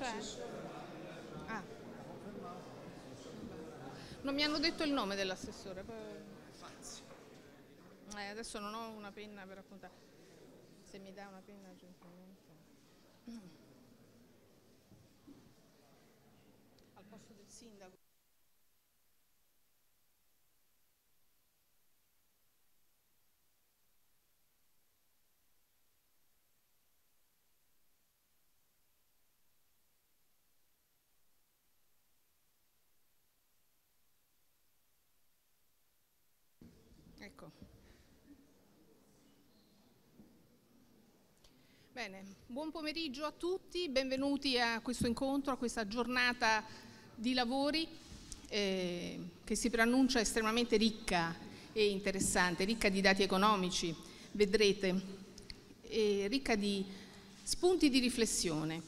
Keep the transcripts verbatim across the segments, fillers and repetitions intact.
c'è? Ah. Non mi hanno detto il nome dell'assessore. Fazzi. Eh, adesso non ho una penna per appuntare. Se mi dà una penna gentilmente. Al posto del sindaco. Ecco. Bene, buon pomeriggio a tutti, benvenuti a questo incontro, a questa giornata di lavori eh, che si preannuncia estremamente ricca e interessante, ricca di dati economici, vedrete, e ricca di spunti di riflessione.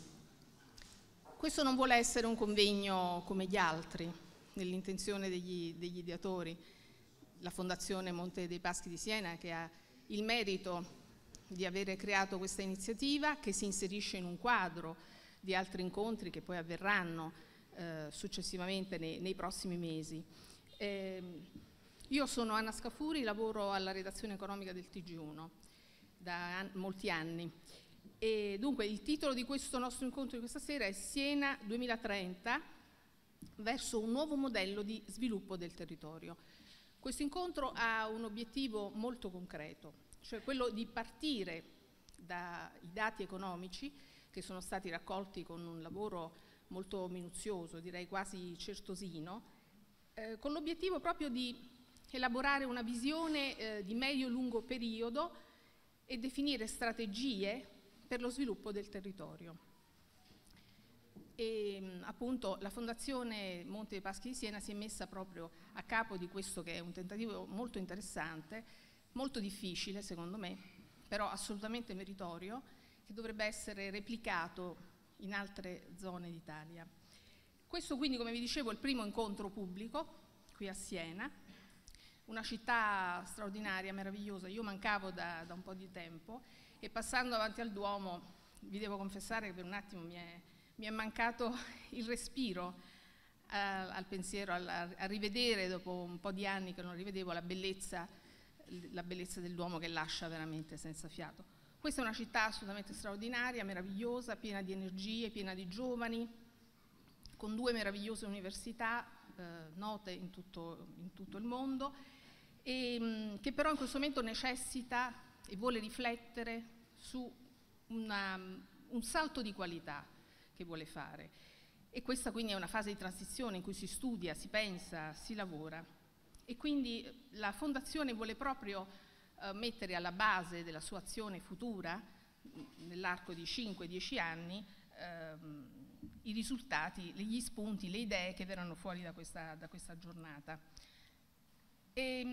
Questo non vuole essere un convegno come gli altri, nell'intenzione degli, degli ideatori. La Fondazione Monte dei Paschi di Siena, che ha il merito di avere creato questa iniziativa, che si inserisce in un quadro di altri incontri che poi avverranno eh, successivamente nei, nei prossimi mesi. Eh, io sono Anna Scafuri, lavoro alla redazione economica del T G uno da an- molti anni. E dunque il titolo di questo nostro incontro di questa sera è Siena duemilatrenta verso un nuovo modello di sviluppo del territorio. Questo incontro ha un obiettivo molto concreto, cioè quello di partire dai dati economici che sono stati raccolti con un lavoro molto minuzioso, direi quasi certosino, eh, con l'obiettivo proprio di elaborare una visione eh, di medio-lungo periodo e definire strategie per lo sviluppo del territorio. E appunto la Fondazione Monte dei Paschi di Siena si è messa proprio a capo di questo, che è un tentativo molto interessante, molto difficile secondo me, però assolutamente meritorio, che dovrebbe essere replicato in altre zone d'Italia. Questo quindi, come vi dicevo, è il primo incontro pubblico qui a Siena, una città straordinaria, meravigliosa. Io mancavo da, da un po' di tempo e passando davanti al Duomo vi devo confessare che per un attimo mi è Mi è mancato il respiro eh, al pensiero, al, a rivedere dopo un po' di anni che non rivedevo la bellezza, la bellezza del Duomo, che lascia veramente senza fiato. Questa è una città assolutamente straordinaria, meravigliosa, piena di energie, piena di giovani, con due meravigliose università eh, note in tutto, in tutto il mondo, e, mh, che però in questo momento necessita e vuole riflettere su una, un salto di qualità che vuole fare, e questa quindi è una fase di transizione in cui si studia, si pensa, si lavora, e quindi la Fondazione vuole proprio eh, mettere alla base della sua azione futura nell'arco di cinque dieci anni ehm, i risultati, gli spunti, le idee che verranno fuori da questa, da questa giornata. E,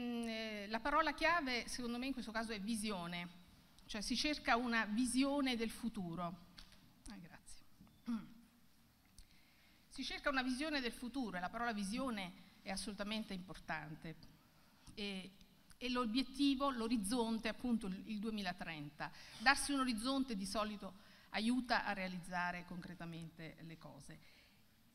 mh, la parola chiave secondo me in questo caso è visione, cioè si cerca una visione del futuro. Ah, grazie. Si cerca una visione del futuro e la parola visione è assolutamente importante, e, e l'obiettivo, l'orizzonte appunto il duemilatrenta. Darsi un orizzonte di solito aiuta a realizzare concretamente le cose,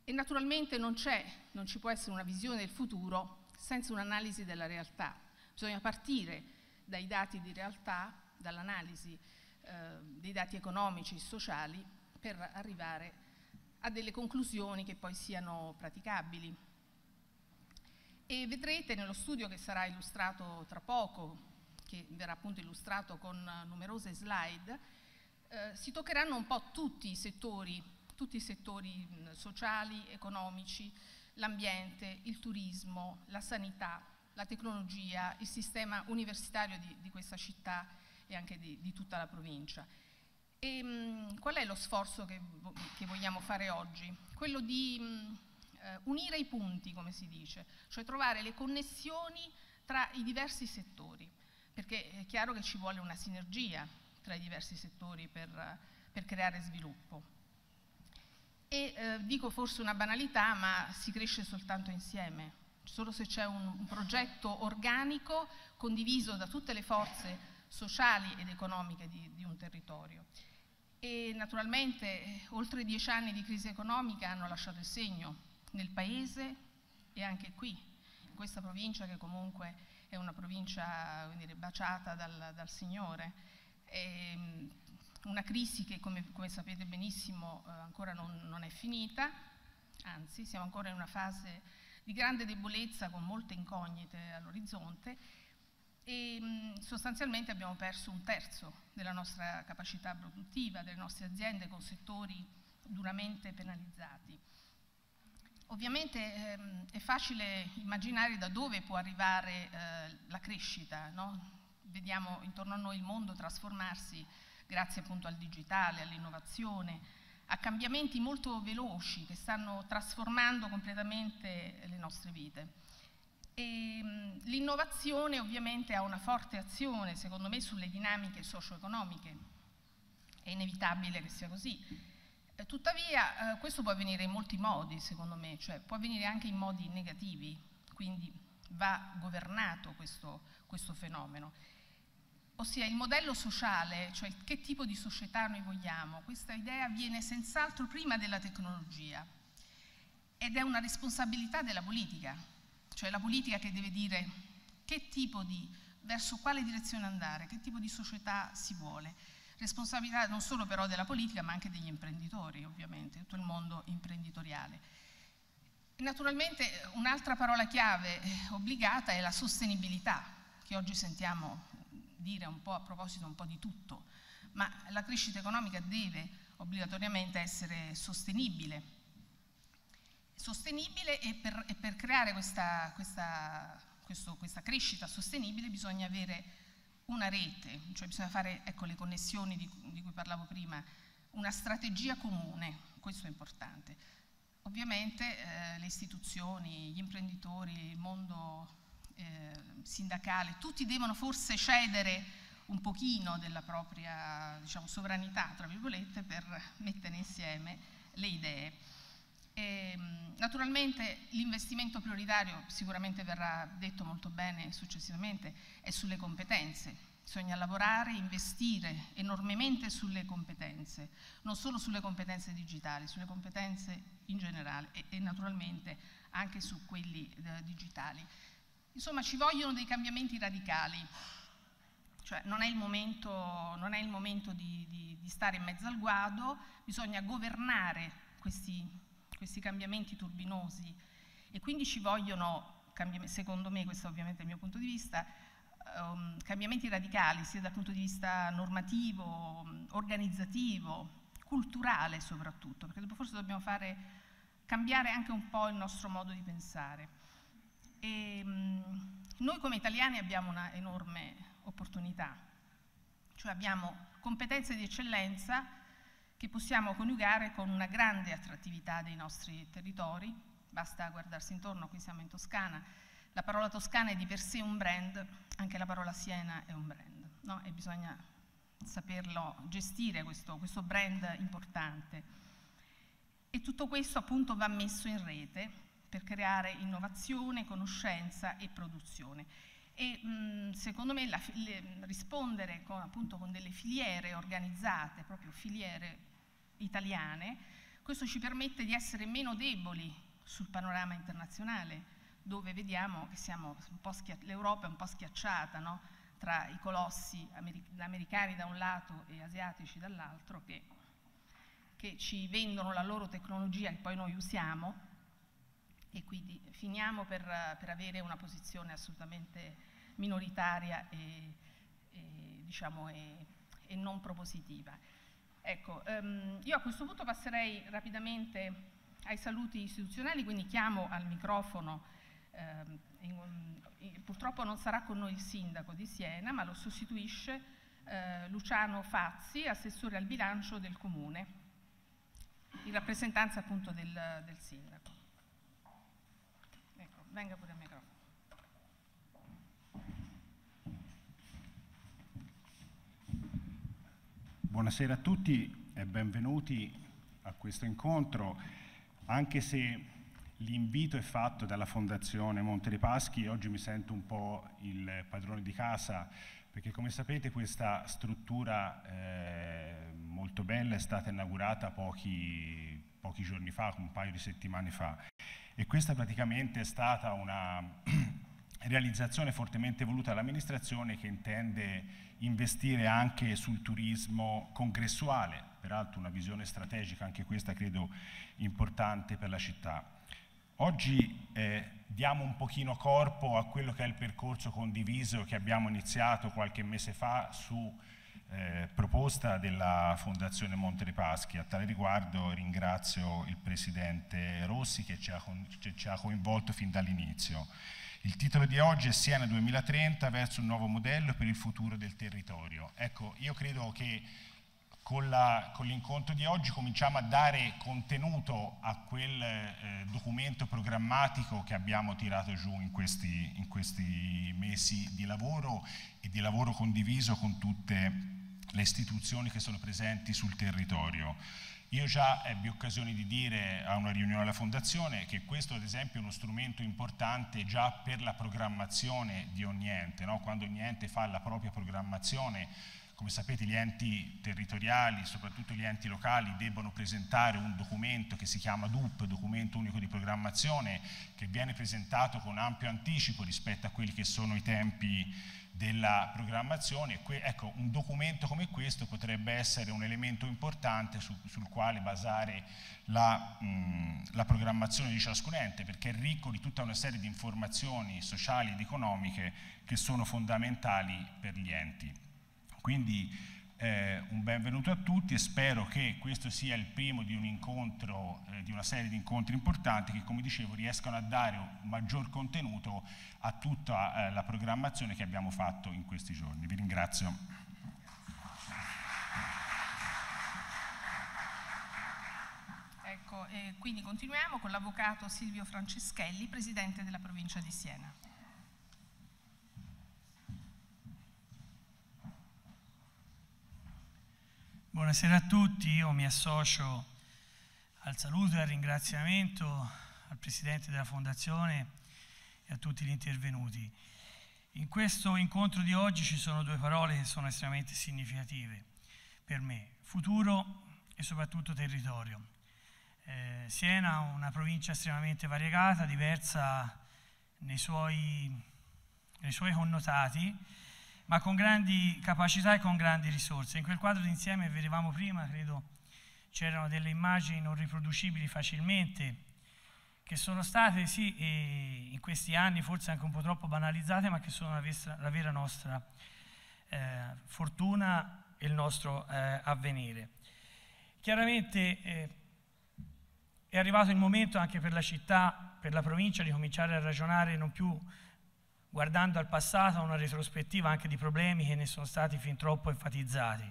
e naturalmente non c'è, non ci può essere una visione del futuro senza un'analisi della realtà. Bisogna partire dai dati di realtà, dall'analisi eh, dei dati economici e sociali, per arrivare a delle conclusioni che poi siano praticabili. E vedrete nello studio, che sarà illustrato tra poco, che verrà appunto illustrato con numerose slide, eh, si toccheranno un po' tutti i settori, tutti i settori mh, sociali, economici, l'ambiente, il turismo, la sanità, la tecnologia, il sistema universitario di, di questa città e anche di, di tutta la provincia. E, mh, qual è lo sforzo che, che vogliamo fare oggi? Quello di mh, eh, unire i punti, come si dice, cioè trovare le connessioni tra i diversi settori, perché è chiaro che ci vuole una sinergia tra i diversi settori per, per creare sviluppo. E eh, dico forse una banalità, ma si cresce soltanto insieme, solo se c'è un, un progetto organico condiviso da tutte le forze sociali ed economiche di, di un territorio. e naturalmente oltre dieci anni di crisi economica hanno lasciato il segno nel paese e anche qui, in questa provincia che comunque è una provincia, come dire, baciata dal, dal Signore. E, una crisi che, come, come sapete benissimo, eh, ancora non, non è finita, anzi siamo ancora in una fase di grande debolezza con molte incognite all'orizzonte e mh, sostanzialmente abbiamo perso un terzo della nostra capacità produttiva, delle nostre aziende con settori duramente penalizzati. Ovviamente ehm, è facile immaginare da dove può arrivare eh, la crescita, no? Vediamo intorno a noi il mondo trasformarsi grazie appunto al digitale, all'innovazione, a cambiamenti molto veloci che stanno trasformando completamente le nostre vite. L'innovazione ovviamente ha una forte azione, secondo me, sulle dinamiche socio-economiche. È inevitabile che sia così. Tuttavia eh, questo può avvenire in molti modi, secondo me, cioè può avvenire anche in modi negativi, quindi va governato questo, questo fenomeno. Ossia il modello sociale, cioè che tipo di società noi vogliamo, questa idea viene senz'altro prima della tecnologia ed è una responsabilità della politica, cioè la politica che deve dire che tipo di, verso quale direzione andare, che tipo di società si vuole. Responsabilità non solo però della politica ma anche degli imprenditori, ovviamente, tutto il mondo imprenditoriale. Naturalmente un'altra parola chiave obbligata è la sostenibilità, che oggi sentiamo dire un po' a proposito un po' di tutto, ma la crescita economica deve obbligatoriamente essere sostenibile. Sostenibile e per, e per creare questa, questa, questo, questa crescita sostenibile bisogna avere una rete, cioè bisogna fare, ecco, le connessioni di, di cui parlavo prima, una strategia comune, questo è importante. Ovviamente eh, le istituzioni, gli imprenditori, il mondo Eh, sindacale, tutti devono forse cedere un pochino della propria, diciamo, sovranità, tra virgolette, per mettere insieme le idee. E, naturalmente l'investimento prioritario, sicuramente verrà detto molto bene successivamente, è sulle competenze. Bisogna lavorare, investire enormemente sulle competenze, non solo sulle competenze digitali, sulle competenze in generale e, e naturalmente anche su quelli eh, digitali. Insomma, ci vogliono dei cambiamenti radicali, cioè non è il momento, non è il momento di, di, di stare in mezzo al guado, bisogna governare questi, questi cambiamenti turbinosi e quindi ci vogliono, secondo me, questo ovviamente è il mio punto di vista, um, cambiamenti radicali sia dal punto di vista normativo, organizzativo, culturale soprattutto, perché forse dobbiamo fare, cambiare anche un po' il nostro modo di pensare. E noi come italiani abbiamo una enorme opportunità, cioè abbiamo competenze di eccellenza che possiamo coniugare con una grande attrattività dei nostri territori, basta guardarsi intorno, qui siamo in Toscana, la parola Toscana è di per sé un brand, anche la parola Siena è un brand, no? E bisogna saperlo gestire questo, questo brand importante. E tutto questo appunto va messo in rete per creare innovazione, conoscenza e produzione. E mh, secondo me la, le, rispondere con, appunto, con delle filiere organizzate, proprio filiere italiane, questo ci permette di essere meno deboli sul panorama internazionale, dove vediamo che l'Europa è un po' schiacciata, no? Tra i colossi americ americani da un lato e asiatici dall'altro, che, che ci vendono la loro tecnologia che poi noi usiamo, e quindi finiamo per, per avere una posizione assolutamente minoritaria e, e, diciamo, e, e non propositiva. Ecco, um, io a questo punto passerei rapidamente ai saluti istituzionali, quindi chiamo al microfono, um, in, in, purtroppo non sarà con noi il sindaco di Siena, ma lo sostituisce uh, Luciano Fazzi, assessore al bilancio del Comune, in rappresentanza appunto del, del sindaco. Venga pure il microfono. Buonasera a tutti e benvenuti a questo incontro. Anche se l'invito è fatto dalla Fondazione Monte dei Paschi, oggi mi sento un po' il padrone di casa, perché come sapete questa struttura eh, molto bella, è stata inaugurata pochi, pochi giorni fa, un paio di settimane fa, e questa praticamente è stata una realizzazione fortemente voluta dall'amministrazione, che intende investire anche sul turismo congressuale, peraltro una visione strategica anche questa credo importante per la città. Oggi eh, diamo un pochino corpo a quello che è il percorso condiviso che abbiamo iniziato qualche mese fa su eh, proposta della Fondazione Monte dei Paschi. A tale riguardo ringrazio il Presidente Rossi che ci ha, che ci ha coinvolto fin dall'inizio. Il titolo di oggi è Siena duemilatrenta verso un nuovo modello per il futuro del territorio. Ecco, io credo che con l'incontro di oggi cominciamo a dare contenuto a quel eh, documento programmatico che abbiamo tirato giù in questi, in questi mesi di lavoro e di lavoro condiviso con tutte le istituzioni che sono presenti sul territorio. Io già ebbi occasione di dire a una riunione alla Fondazione che questo ad esempio è uno strumento importante già per la programmazione di ogni ente, no? Quando ogni ente fa la propria programmazione, come sapete gli enti territoriali, soprattutto gli enti locali, debbono presentare un documento che si chiama D U P, Documento Unico di Programmazione, che viene presentato con ampio anticipo rispetto a quelli che sono i tempi della programmazione. Ecco, un documento come questo potrebbe essere un elemento importante su, sul quale basare la, mh, la programmazione di ciascun ente, perché è ricco di tutta una serie di informazioni sociali ed economiche che sono fondamentali per gli enti. Quindi eh, un benvenuto a tutti e spero che questo sia il primo di un incontro, eh, di una serie di incontri importanti che, come dicevo, riescano a dare un maggior contenuto a tutta eh, la programmazione che abbiamo fatto in questi giorni. Vi ringrazio. Ecco, eh, quindi continuiamo con l'avvocato Silvio Franceschelli, presidente della provincia di Siena. Buonasera a tutti, io mi associo al saluto e al ringraziamento al Presidente della Fondazione e a tutti gli intervenuti. In questo incontro di oggi ci sono due parole che sono estremamente significative per me: futuro e soprattutto territorio. Eh, Siena è una provincia estremamente variegata, diversa nei suoi, nei suoi connotati, ma con grandi capacità e con grandi risorse. In quel quadro d'insieme che vedevamo prima, credo c'erano delle immagini non riproducibili facilmente, che sono state, sì, e in questi anni forse anche un po' troppo banalizzate, ma che sono la, vestra, la vera nostra eh, fortuna e il nostro eh, avvenire. Chiaramente eh, è arrivato il momento anche per la città, per la provincia, di cominciare a ragionare non più guardando al passato, a una retrospettiva anche di problemi che ne sono stati fin troppo enfatizzati.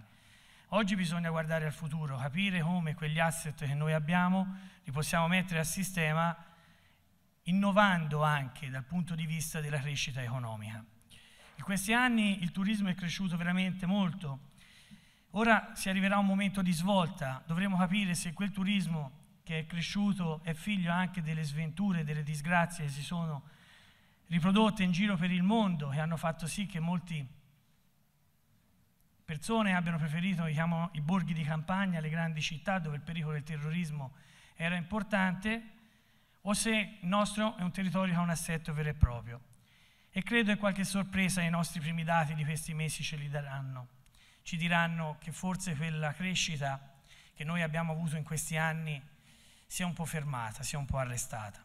Oggi bisogna guardare al futuro, capire come quegli asset che noi abbiamo li possiamo mettere a sistema, innovando anche dal punto di vista della crescita economica. In questi anni il turismo è cresciuto veramente molto. Ora si arriverà a un momento di svolta, dovremo capire se quel turismo che è cresciuto è figlio anche delle sventure, delle disgrazie che si sono riprodotte in giro per il mondo, che hanno fatto sì che molte persone abbiano preferito, diciamo, i borghi di campagna, le grandi città dove il pericolo del terrorismo era importante, o se il nostro è un territorio che ha un assetto vero e proprio. E credo che qualche sorpresa i nostri primi dati di questi mesi ce li daranno. Ci diranno che forse quella crescita che noi abbiamo avuto in questi anni sia un po' fermata, sia un po' arrestata.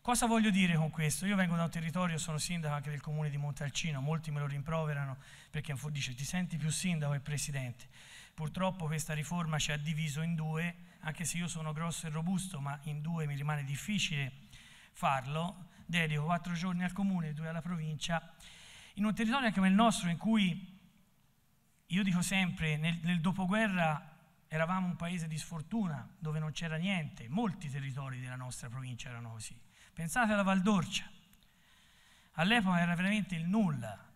Cosa voglio dire con questo? Io vengo da un territorio, sono sindaco anche del comune di Montalcino, molti me lo rimproverano perché dice ti senti più sindaco e presidente. Purtroppo questa riforma ci ha diviso in due, anche se io sono grosso e robusto, ma in due mi rimane difficile farlo. Dedico quattro giorni al comune e due alla provincia, in un territorio come il nostro in cui, io dico sempre, nel, nel dopoguerra eravamo un paese di sfortuna dove non c'era niente, molti territori della nostra provincia erano così. Pensate alla Valdorcia, all'epoca era veramente il nulla,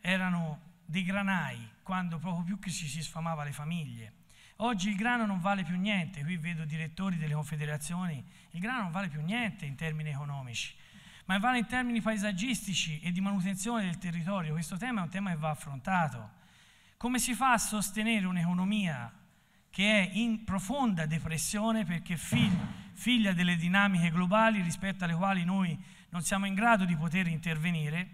erano dei granai, quando proprio più che ci si sfamava le famiglie. Oggi il grano non vale più niente, qui vedo direttori delle confederazioni, il grano non vale più niente in termini economici, ma vale in termini paesaggistici e di manutenzione del territorio. Questo tema è un tema che va affrontato. Come si fa a sostenere un'economia che è in profonda depressione perché figlia delle dinamiche globali rispetto alle quali noi non siamo in grado di poter intervenire,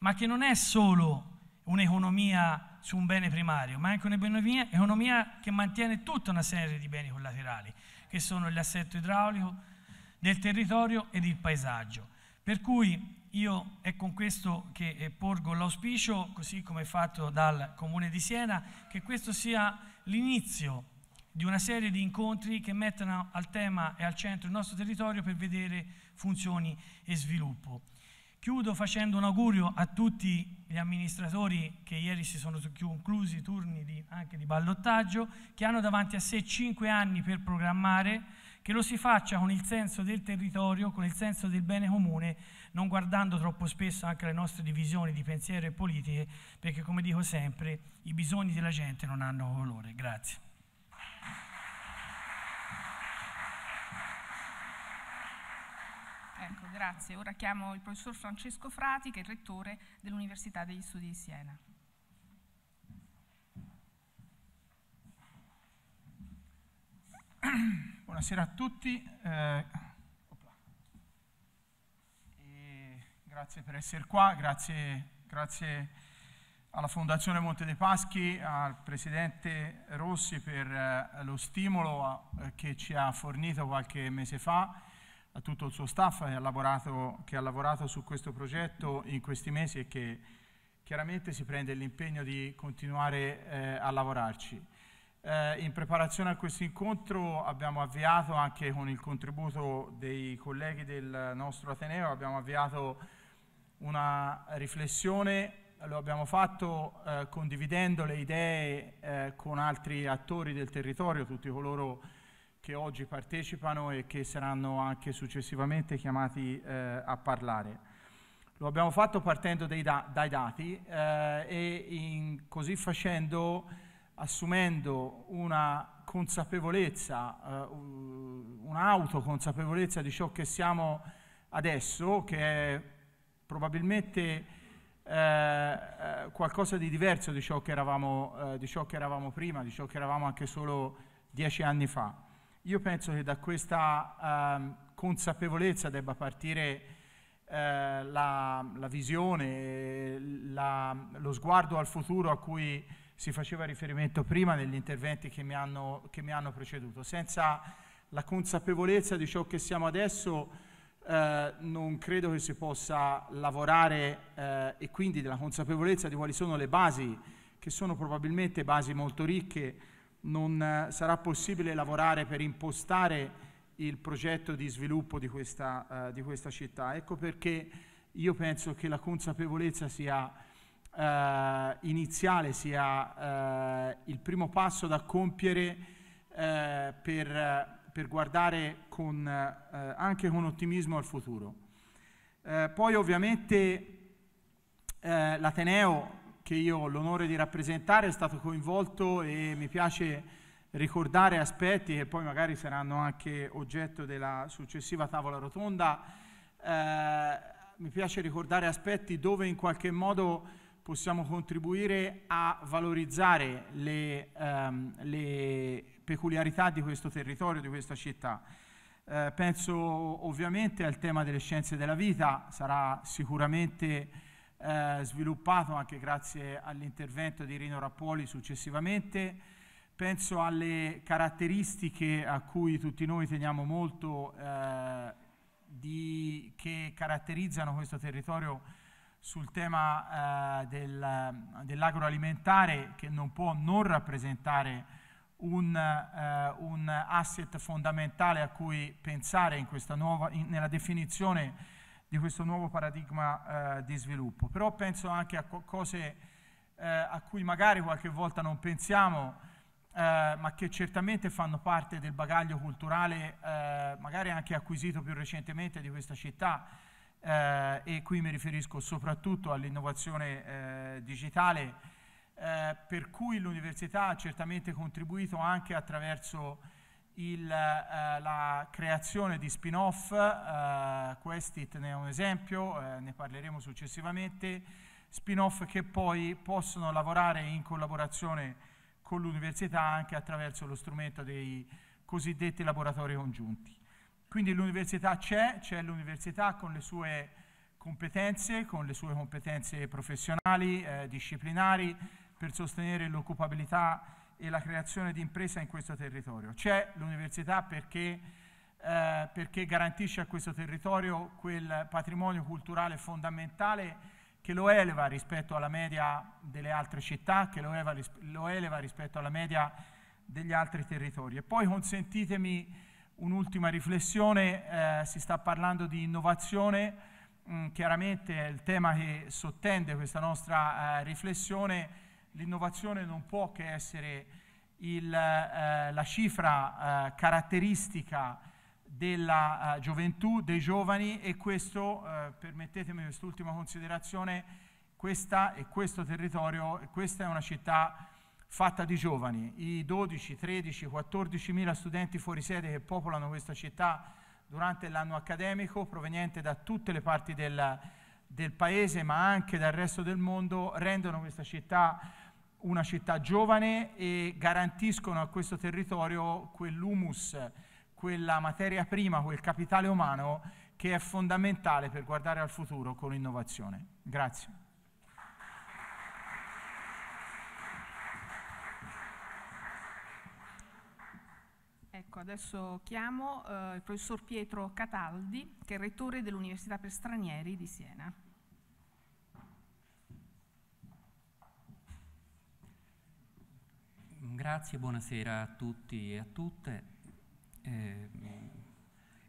ma che non è solo un'economia su un bene primario, ma anche un'economia che mantiene tutta una serie di beni collaterali, che sono l'assetto idraulico del territorio ed il paesaggio. Per cui io è con questo che porgo l'auspicio, così come fatto dal Comune di Siena, che questo sia l'inizio di una serie di incontri che mettano al tema e al centro il nostro territorio per vedere funzioni e sviluppo. Chiudo facendo un augurio a tutti gli amministratori che ieri si sono conclusi i turni di, anche di ballottaggio, che hanno davanti a sé cinque anni per programmare, che lo si faccia con il senso del territorio, con il senso del bene comune, non guardando troppo spesso anche le nostre divisioni di pensiero e politiche, perché come dico sempre, i bisogni della gente non hanno colore. Grazie. Ecco, grazie. Ora chiamo il professor Francesco Frati, che è il rettore dell'Università degli Studi di Siena. Buonasera a tutti, eh, e grazie per essere qua, grazie, grazie alla Fondazione Monte dei Paschi, al Presidente Rossi per eh, lo stimolo a, che ci ha fornito qualche mese fa, a tutto il suo staff che ha lavorato, che ha lavorato su questo progetto in questi mesi e che chiaramente si prende l'impegno di continuare eh, a lavorarci. Eh, in preparazione a questo incontro abbiamo avviato, anche con il contributo dei colleghi del nostro Ateneo, abbiamo avviato una riflessione, lo abbiamo fatto eh, condividendo le idee eh, con altri attori del territorio, tutti coloro che oggi partecipano e che saranno anche successivamente chiamati eh, a parlare. Lo abbiamo fatto partendo dai, da- dai dati eh, e in così facendo assumendo una consapevolezza, eh, un'autoconsapevolezza di ciò che siamo adesso, che è probabilmente eh, qualcosa di diverso di ciò che eravamo, eh, di ciò che eravamo prima, di ciò che eravamo anche solo dieci anni fa. Io penso che da questa eh, consapevolezza debba partire eh, la, la visione, la, lo sguardo al futuro a cui si faceva riferimento prima negli interventi che mi hanno, che mi hanno preceduto. Senza la consapevolezza di ciò che siamo adesso eh, non credo che si possa lavorare eh, e quindi della consapevolezza di quali sono le basi, che sono probabilmente basi molto ricche, non eh, sarà possibile lavorare per impostare il progetto di sviluppo di questa, eh, di questa città. Ecco perché io penso che la consapevolezza sia Uh, iniziale sia uh, il primo passo da compiere uh, per, uh, per guardare con, uh, anche con ottimismo al futuro. Uh, poi ovviamente uh, l'Ateneo, che io ho l'onore di rappresentare, è stato coinvolto e mi piace ricordare aspetti che poi magari saranno anche oggetto della successiva tavola rotonda. Uh, mi piace ricordare aspetti dove in qualche modo possiamo contribuire a valorizzare le, ehm, le peculiarità di questo territorio, di questa città. Eh, penso ovviamente al tema delle scienze della vita, sarà sicuramente eh, sviluppato anche grazie all'intervento di Rino Rappuoli successivamente. Penso alle caratteristiche a cui tutti noi teniamo molto, eh, di, che caratterizzano questo territorio sul tema eh, del, dell'agroalimentare, che non può non rappresentare un, eh, un asset fondamentale a cui pensare in questa nuova, in, nella definizione di questo nuovo paradigma eh, di sviluppo. Però penso anche a cose eh, a cui magari qualche volta non pensiamo, eh, ma che certamente fanno parte del bagaglio culturale, eh, magari anche acquisito più recentemente di questa città. Eh, e qui mi riferisco soprattutto all'innovazione eh, digitale, eh, per cui l'università ha certamente contribuito anche attraverso il, eh, la creazione di spin-off, eh, Questit ne è un esempio, eh, ne parleremo successivamente, spin-off che poi possono lavorare in collaborazione con l'università anche attraverso lo strumento dei cosiddetti laboratori congiunti. Quindi l'università c'è, c'è l'università con le sue competenze, con le sue competenze professionali, eh, disciplinari, per sostenere l'occupabilità e la creazione di impresa in questo territorio. C'è l'università perché, eh, perché garantisce a questo territorio quel patrimonio culturale fondamentale che lo eleva rispetto alla media delle altre città, che lo eleva, lo eleva rispetto alla media degli altri territori. E poi consentitemi un'ultima riflessione, eh, si sta parlando di innovazione, mh, chiaramente è il tema che sottende questa nostra eh, riflessione. L'innovazione non può che essere il, eh, la cifra eh, caratteristica della eh, gioventù, dei giovani, e questo, eh, permettetemi quest'ultima considerazione, questa e questo territorio, questa è una città fatta di giovani. I dodici, tredici, quattordici mila studenti fuori sede che popolano questa città durante l'anno accademico, proveniente da tutte le parti del, del paese ma anche dal resto del mondo, rendono questa città una città giovane e garantiscono a questo territorio quell'humus, quella materia prima, quel capitale umano che è fondamentale per guardare al futuro con l'innovazione. Grazie. Ecco, adesso chiamo eh, il professor Pietro Cataldi, che è rettore dell'Università per Stranieri di Siena. Grazie, buonasera a tutti e a tutte. Eh,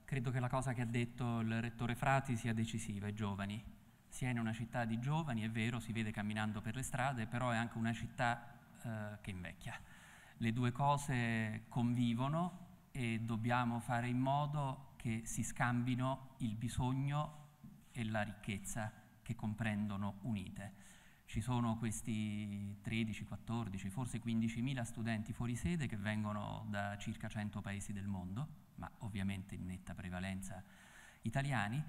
credo che la cosa che ha detto il rettore Frati sia decisiva, i giovani. Siena è una città di giovani, è vero, si vede camminando per le strade, però è anche una città eh, che invecchia. Le due cose convivono e dobbiamo fare in modo che si scambino il bisogno e la ricchezza che comprendono unite. Ci sono questi tredici, quattordici, forse quindicimila studenti fuori sede che vengono da circa cento paesi del mondo, ma ovviamente in netta prevalenza italiani,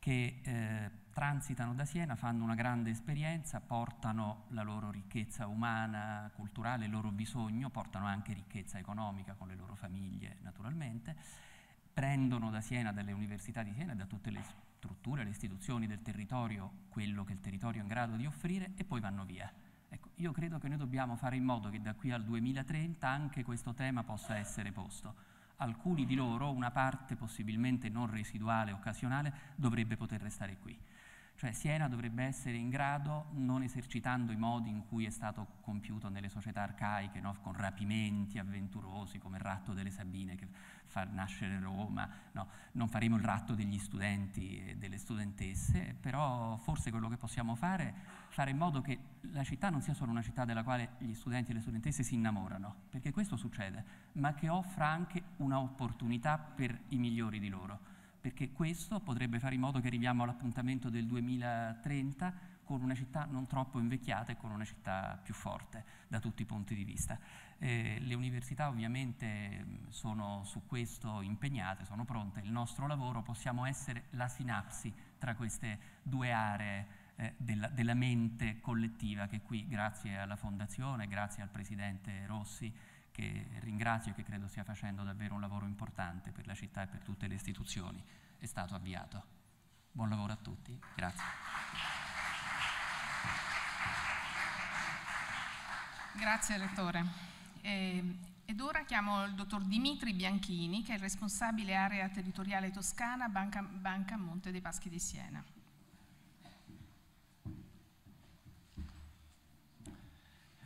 che eh, transitano da Siena, fanno una grande esperienza, portano la loro ricchezza umana, culturale, il loro bisogno, portano anche ricchezza economica con le loro famiglie naturalmente, prendono da Siena, dalle università di Siena, da tutte le strutture, le istituzioni del territorio, quello che il territorio è in grado di offrire e poi vanno via. Ecco, io credo che noi dobbiamo fare in modo che da qui al duemilatrenta anche questo tema possa essere posto. Alcuni di loro, una parte possibilmente non residuale, occasionale, dovrebbe poter restare qui. Cioè Siena dovrebbe essere in grado, non esercitando i modi in cui è stato compiuto nelle società arcaiche, no? Con rapimenti avventurosi come il ratto delle Sabine che fa nascere Roma, no? Non faremo il ratto degli studenti e delle studentesse, però forse quello che possiamo fare è fare in modo che la città non sia solo una città della quale gli studenti e le studentesse si innamorano, perché questo succede, ma che offra anche un'opportunità per i migliori di loro. Perché questo potrebbe fare in modo che arriviamo all'appuntamento del duemilatrenta con una città non troppo invecchiata e con una città più forte da tutti i punti di vista. Eh, le università ovviamente sono su questo impegnate, sono pronte, il nostro lavoro possiamo essere la sinapsi tra queste due aree eh, della, della mente collettiva che qui, grazie alla Fondazione, grazie al Presidente Rossi, che ringrazio e che credo stia facendo davvero un lavoro importante per la città e per tutte le istituzioni, è stato avviato. Buon lavoro a tutti, grazie. Grazie Rettore. Eh, ed ora chiamo il dottor Dimitri Bianchini, che è il responsabile area territoriale toscana Banca, Banca Monte dei Paschi di Siena.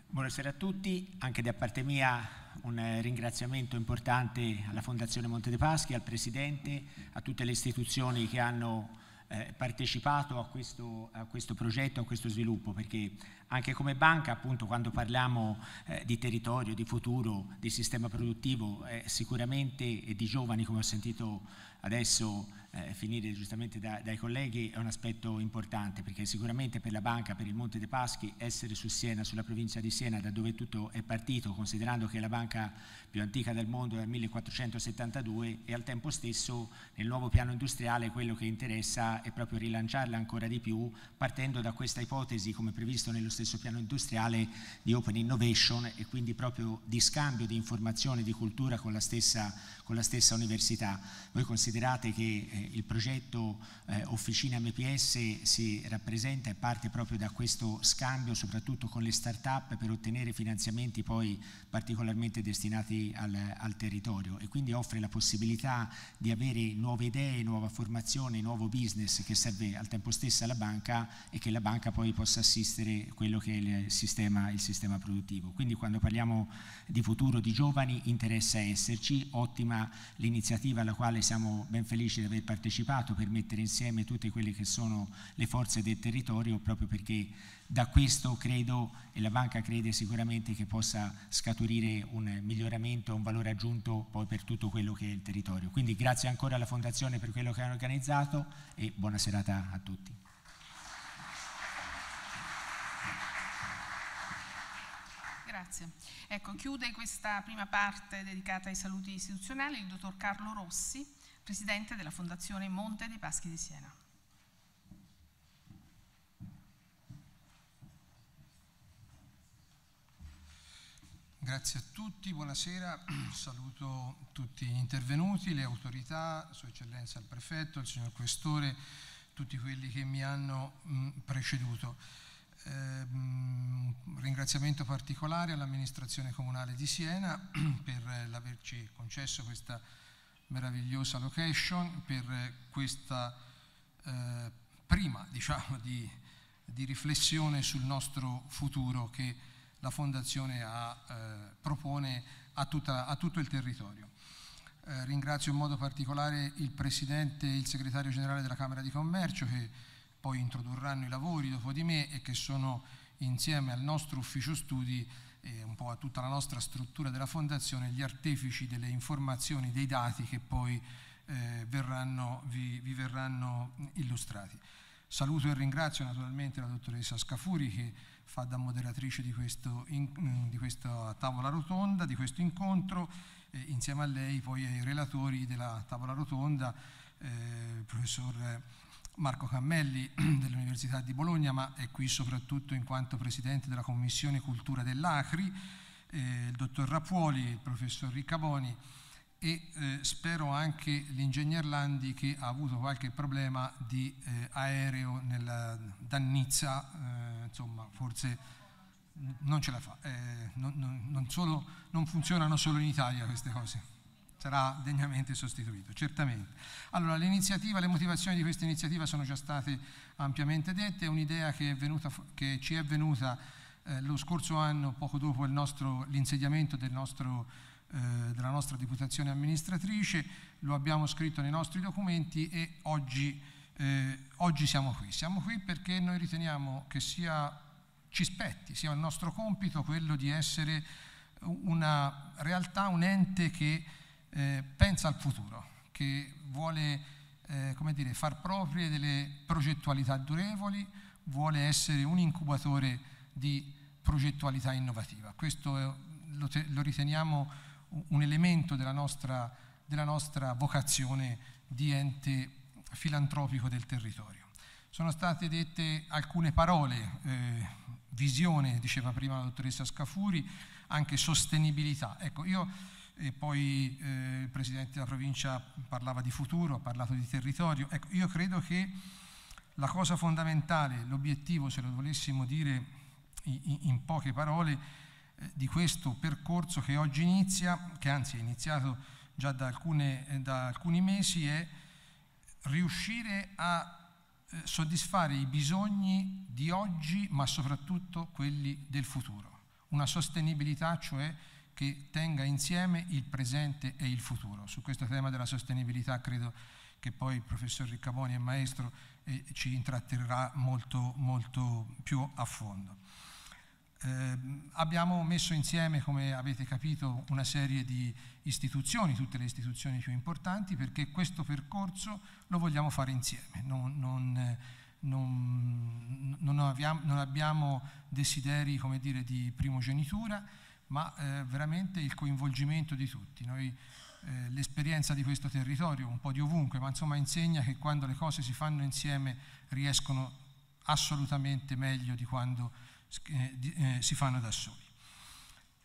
Buonasera a tutti, anche da parte mia un ringraziamento importante alla Fondazione Monte dei Paschi, al Presidente, a tutte le istituzioni che hanno eh, partecipato a questo, a questo progetto, a questo sviluppo, perché anche come banca, appunto, quando parliamo eh, di territorio, di futuro, di sistema produttivo, eh, sicuramente, e di giovani, come ho sentito adesso eh, finire giustamente da, dai colleghi, è un aspetto importante, perché sicuramente per la banca, per il Monte dei Paschi, essere su Siena, sulla provincia di Siena, da dove tutto è partito, considerando che è la banca più antica del mondo dal millequattrocentosettantadue, e al tempo stesso nel nuovo piano industriale quello che interessa è proprio rilanciarla ancora di più, partendo da questa ipotesi, come previsto nello stesso piano industriale di Open Innovation e quindi proprio di scambio di informazione e di cultura con la stessa, con la stessa università. Voi considerate che eh, il progetto eh, Officina M P S si rappresenta e parte proprio da questo scambio, soprattutto con le start-up, per ottenere finanziamenti poi particolarmente destinati al, al territorio, e quindi offre la possibilità di avere nuove idee, nuova formazione, nuovo business che serve al tempo stesso alla banca e che la banca poi possa assistere quello che è il sistema, il sistema produttivo. Quindi quando parliamo di futuro, di giovani, interessa esserci. Ottima l'iniziativa alla quale siamo ben felici di aver partecipato per mettere insieme tutte quelle che sono le forze del territorio, proprio perché da questo credo, e la banca crede sicuramente, che possa scaturire un miglioramento, un valore aggiunto poi per tutto quello che è il territorio. Quindi grazie ancora alla Fondazione per quello che hanno organizzato e buona serata a tutti. Grazie. Ecco, chiude questa prima parte dedicata ai saluti istituzionali il dottor Carlo Rossi, presidente della Fondazione Monte dei Paschi di Siena. Grazie a tutti, buonasera, saluto tutti gli intervenuti, le autorità, Sua Eccellenza il Prefetto, il Signor Questore, tutti quelli che mi hanno mh, preceduto. Un eh, ringraziamento particolare all'amministrazione comunale di Siena per l'averci concesso questa meravigliosa location, per questa eh, prima diciamo, di, di riflessione sul nostro futuro che la Fondazione a, eh, propone a, tutta, a tutto il territorio. Eh, ringrazio in modo particolare il Presidente e il Segretario Generale della Camera di Commercio, che poi introdurranno i lavori dopo di me e che sono, insieme al nostro ufficio studi e un po' a tutta la nostra struttura della Fondazione, gli artefici delle informazioni, dei dati che poi eh, verranno, vi, vi verranno illustrati. Saluto e ringrazio naturalmente la dottoressa Scafuri, che fa da moderatrice di, questo in, di questa tavola rotonda, di questo incontro, eh, insieme a lei poi ai relatori della tavola rotonda, eh, il professor Marco Cammelli dell'Università di Bologna, ma è qui soprattutto in quanto presidente della Commissione Cultura dell'Acri, eh, il dottor Rappuoli, il professor Riccaboni, e eh, spero anche l'ingegner Landi, che ha avuto qualche problema di eh, aereo nella, da Nizza, eh, insomma forse non ce la fa, eh, non, non, non, solo, non funzionano solo in Italia queste cose, sarà degnamente sostituito, certamente. Allora, l'iniziativa, le motivazioni di questa iniziativa sono già state ampiamente dette, è un'idea che, è venuta, che ci è venuta eh, lo scorso anno, poco dopo il nostro, l'insediamento del nostro della nostra deputazione amministratrice, lo abbiamo scritto nei nostri documenti e oggi, eh, oggi siamo qui. Siamo qui perché noi riteniamo che sia, ci spetti, sia il nostro compito quello di essere una realtà, un ente che eh, pensa al futuro, che vuole eh, come dire, far proprie delle progettualità durevoli, vuole essere un incubatore di progettualità innovativa. Questo è, lo, te, lo riteniamo un elemento della nostra, della nostra vocazione di ente filantropico del territorio. Sono state dette alcune parole, eh, visione, diceva prima la dottoressa Scafuri, anche sostenibilità. Ecco, io e poi eh, il Presidente della Provincia parlava di futuro, ha parlato di territorio. Ecco, io credo che la cosa fondamentale, l'obiettivo, se lo volessimo dire in, in poche parole, di questo percorso che oggi inizia, che anzi è iniziato già da, alcune, da alcuni mesi, è riuscire a eh, soddisfare i bisogni di oggi, ma soprattutto quelli del futuro. Una sostenibilità, cioè, che tenga insieme il presente e il futuro. Su questo tema della sostenibilità credo che poi il professor Riccaboni è maestro e ci intratterrà molto, molto più a fondo. Eh, abbiamo messo insieme, come avete capito, una serie di istituzioni, tutte le istituzioni più importanti, perché questo percorso lo vogliamo fare insieme, non, non, non, non, abbiamo, non abbiamo desideri, come dire, di primogenitura, ma eh, veramente il coinvolgimento di tutti. Noi, eh, l'esperienza di questo territorio, un po' di ovunque, ma insomma insegna che quando le cose si fanno insieme riescono assolutamente meglio di quando eh, si fanno da soli.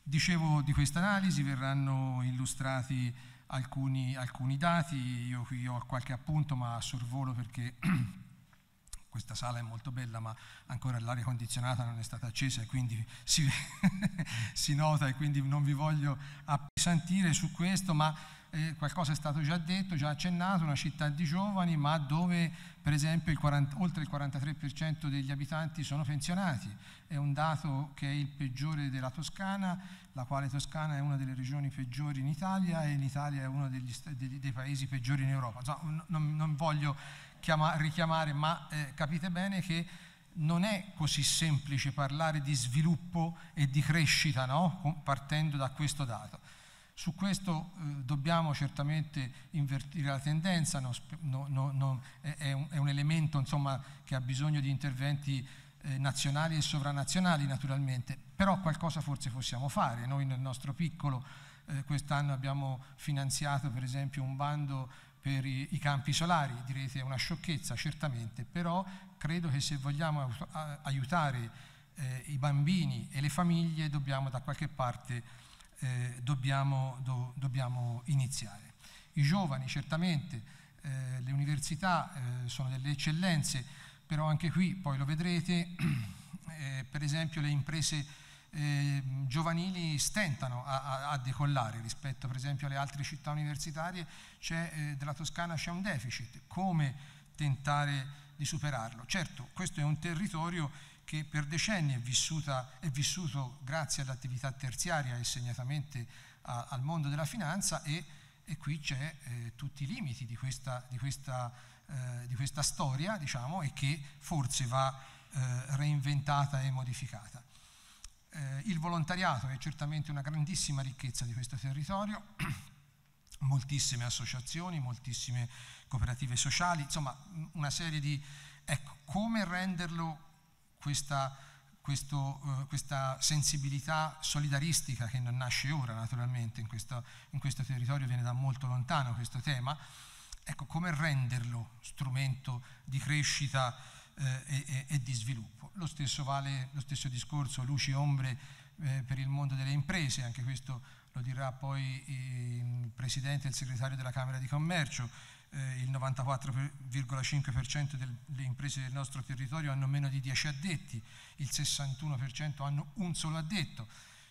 Dicevo, di questa analisi verranno illustrati alcuni, alcuni dati. Io qui ho qualche appunto, ma sorvolo perché questa sala è molto bella, ma ancora l'aria condizionata non è stata accesa e quindi si, si nota, e quindi non vi voglio appesantire su questo, ma eh, qualcosa è stato già detto, già accennato. Una città di giovani, ma dove per esempio il quaranta, oltre il quarantatré per cento degli abitanti sono pensionati. È un dato che è il peggiore della Toscana, la quale Toscana è una delle regioni peggiori in Italia, e l'Italia è uno degli, dei, dei paesi peggiori in Europa. Insomma, non, non voglio chiama, richiamare, ma eh, capite bene che non è così semplice parlare di sviluppo e di crescita, no? Partendo da questo dato. Su questo eh, dobbiamo certamente invertire la tendenza, no, no, no, no, è, un, è un elemento, insomma, che ha bisogno di interventi eh, nazionali e sovranazionali naturalmente, però qualcosa forse possiamo fare. Noi nel nostro piccolo eh, quest'anno abbiamo finanziato per esempio un bando per i, i campi solari. Direte è una sciocchezza, certamente, però credo che se vogliamo aiutare eh, i bambini e le famiglie dobbiamo da qualche parte Eh, dobbiamo, do, dobbiamo iniziare. I giovani, certamente, eh, le università eh, sono delle eccellenze, però anche qui, poi lo vedrete, eh, per esempio le imprese eh, giovanili stentano a, a, a decollare rispetto per esempio alle altre città universitarie. C'è, eh, della Toscana c'è un deficit. Come tentare di superarlo? Certo, questo è un territorio che per decenni è, vissuta, è vissuto grazie all'attività terziaria e segnatamente a, al mondo della finanza, e, e qui c'è eh, tutti i limiti di questa, di questa, eh, di questa storia, diciamo, e che forse va eh, reinventata e modificata. Eh, il volontariato è certamente una grandissima ricchezza di questo territorio, moltissime associazioni, moltissime cooperative sociali, insomma una serie di... Ecco, come renderlo... Questa, questo, uh, questa sensibilità solidaristica, che non nasce ora naturalmente, in questo, in questo territorio viene da molto lontano questo tema, ecco come renderlo strumento di crescita eh, e, e di sviluppo. Lo stesso vale, lo stesso discorso, luci e ombre eh, per il mondo delle imprese, anche questo lo dirà poi il Presidente e il Segretario della Camera di Commercio. Eh, il novantaquattro virgola cinque per cento delle imprese del nostro territorio hanno meno di dieci addetti, il sessantuno per cento hanno un solo addetto.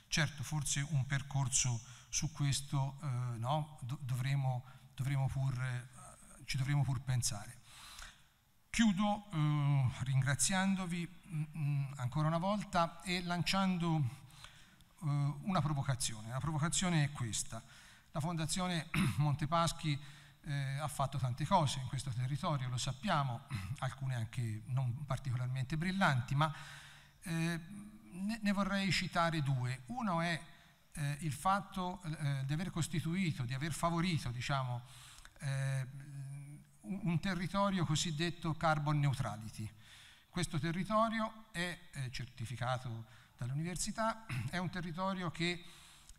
Certo, forse un percorso su questo eh, no, do dovremo, dovremo pur, eh, ci dovremo pur pensare. Chiudo eh, ringraziandovi mh, ancora una volta e lanciando eh, una provocazione. La provocazione è questa. La Fondazione Monte Paschi Eh, ha fatto tante cose in questo territorio, lo sappiamo, alcune anche non particolarmente brillanti, ma eh, ne, ne vorrei citare due. Uno è eh, il fatto eh, di aver costituito, di aver favorito, diciamo, eh, un, un territorio cosiddetto carbon neutrality. Questo territorio è eh, certificato dall'università, è un territorio che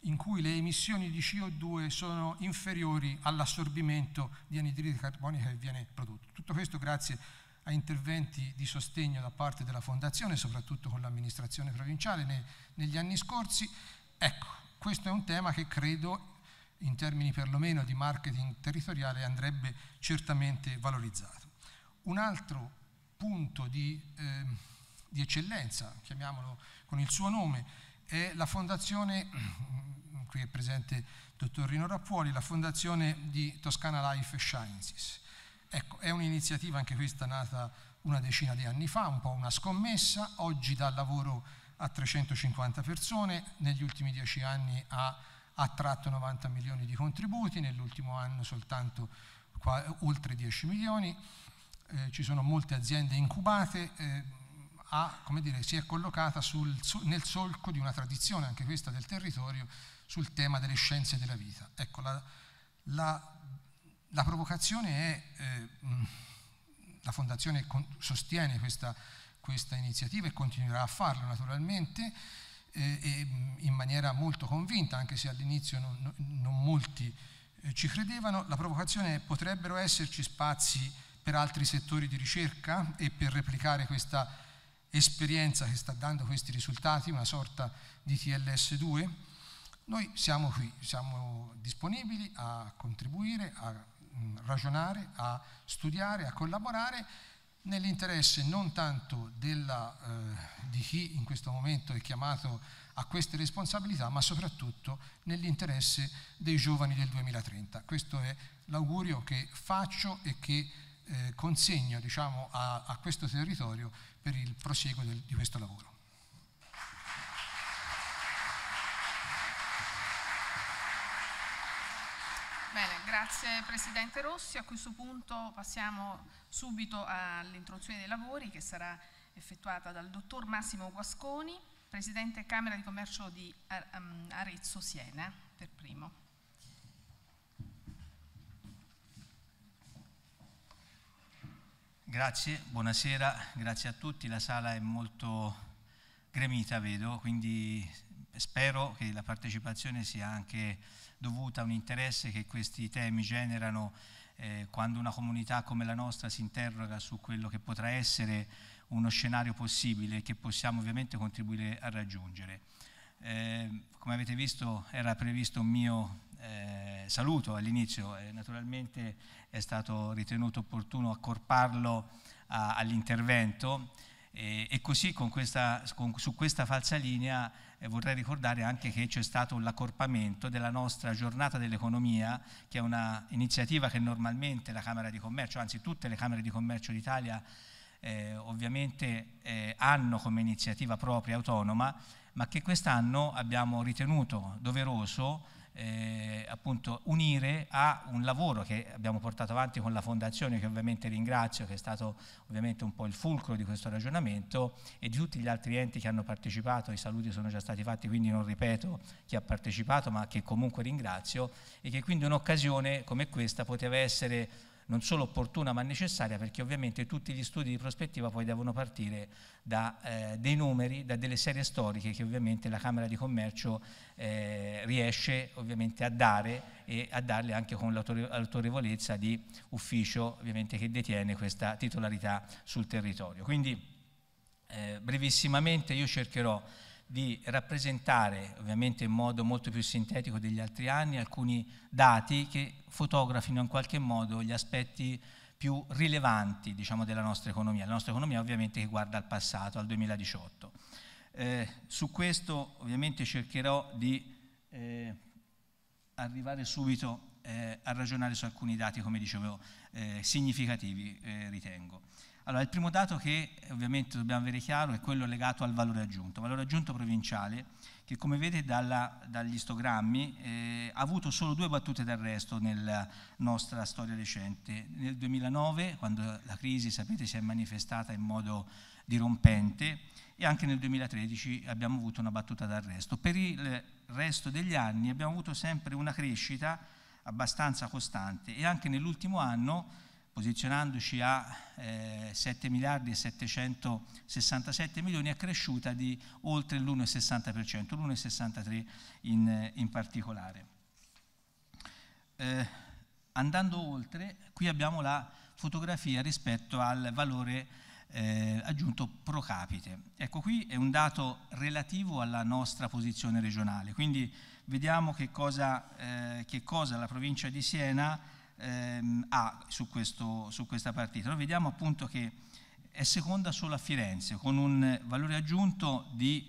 in cui le emissioni di C O due sono inferiori all'assorbimento di anidride carbonica che viene prodotto. Tutto questo grazie a interventi di sostegno da parte della Fondazione, soprattutto con l'amministrazione provinciale ne, negli anni scorsi. Ecco, questo è un tema che credo, in termini perlomeno di marketing territoriale, andrebbe certamente valorizzato. Un altro punto di, eh, di eccellenza, chiamiamolo con il suo nome, è la Fondazione, qui è presente il dottor Rino Rappuoli, la Fondazione di Toscana Life Sciences. Ecco, è un'iniziativa anche questa nata una decina di anni fa, un po' una scommessa, oggi dà lavoro a trecentocinquanta persone, negli ultimi dieci anni ha attratto novanta milioni di contributi, nell'ultimo anno soltanto oltre dieci milioni, eh, ci sono molte aziende incubate, eh, ha, come dire, si è collocata sul, nel solco di una tradizione, anche questa del territorio, sul tema delle scienze della vita. Ecco, la, la, la provocazione è, eh, la Fondazione con, sostiene questa, questa iniziativa e continuerà a farlo naturalmente, eh, e in maniera molto convinta, anche se all'inizio non, non molti eh, ci credevano. La provocazione è: potrebbero esserci spazi per altri settori di ricerca e per replicare questa esperienza che sta dando questi risultati, una sorta di T L S due. Noi siamo qui, siamo disponibili a contribuire, a mh, ragionare, a studiare, a collaborare nell'interesse non tanto della, eh, di chi in questo momento è chiamato a queste responsabilità, ma soprattutto nell'interesse dei giovani del duemilatrenta. Questo è l'augurio che faccio e che eh, consegno, diciamo, a, a questo territorio per il proseguo del, di questo lavoro. Bene, grazie Presidente Rossi. A questo punto passiamo subito all'introduzione dei lavori, che sarà effettuata dal Dottor Massimo Guasconi, Presidente Camera di Commercio di Arezzo Siena, per primo. Grazie, buonasera, grazie a tutti. La sala è molto gremita, vedo, quindi spero che la partecipazione sia anche dovuta a un interesse che questi temi generano eh, quando una comunità come la nostra si interroga su quello che potrà essere uno scenario possibile che possiamo ovviamente contribuire a raggiungere. Eh, come avete visto, era previsto un mio eh, saluto all'inizio, eh, naturalmente è stato ritenuto opportuno accorparlo all'intervento. E, e così con questa, con, su questa falsa linea eh, vorrei ricordare anche che c'è stato l'accorpamento della nostra giornata dell'economia, che è un'iniziativa che normalmente la Camera di Commercio, anzi tutte le Camere di Commercio d'Italia eh, ovviamente eh, hanno come iniziativa propria autonoma, ma che quest'anno abbiamo ritenuto doveroso Eh, appunto unire a un lavoro che abbiamo portato avanti con la Fondazione, che ovviamente ringrazio, che è stato ovviamente un po' il fulcro di questo ragionamento, e di tutti gli altri enti che hanno partecipato. I saluti sono già stati fatti, quindi non ripeto chi ha partecipato, ma che comunque ringrazio, e che quindi un'occasione come questa poteva essere non solo opportuna ma necessaria, perché ovviamente tutti gli studi di prospettiva poi devono partire da eh, dei numeri, da delle serie storiche che ovviamente la Camera di Commercio eh, riesce ovviamente a dare, e a darle anche con l'autorevolezza di ufficio ovviamente che detiene questa titolarità sul territorio. Quindi eh, brevissimamente io cercherò di rappresentare, ovviamente in modo molto più sintetico degli altri anni, alcuni dati che fotografino in qualche modo gli aspetti più rilevanti, diciamo, della nostra economia, la nostra economia ovviamente che guarda al passato, al duemiladiciotto. Eh, su questo ovviamente cercherò di eh, arrivare subito eh, a ragionare su alcuni dati, come dicevo, eh, significativi, eh, ritengo. Allora, il primo dato che ovviamente dobbiamo avere chiaro è quello legato al valore aggiunto, valore aggiunto provinciale, che come vedete dalla, dagli istogrammi eh, ha avuto solo due battute d'arresto nella nostra storia recente. Nel duemilanove, quando la crisi, sapete, si è manifestata in modo dirompente, e anche nel duemilatredici abbiamo avuto una battuta d'arresto. Per il resto degli anni abbiamo avuto sempre una crescita abbastanza costante, e anche nell'ultimo anno, posizionandoci a eh, sette miliardi e settecentosessantasette milioni, è cresciuta di oltre l'uno virgola sessanta per cento, l'uno virgola sessantatré per cento in, in particolare. Eh, andando oltre, qui abbiamo la fotografia rispetto al valore eh, aggiunto pro capite. Ecco, qui è un dato relativo alla nostra posizione regionale, quindi vediamo che cosa, eh, che cosa la provincia di Siena ha su, questo, su questa partita. Noi vediamo appunto che è seconda solo a Firenze, con un valore aggiunto di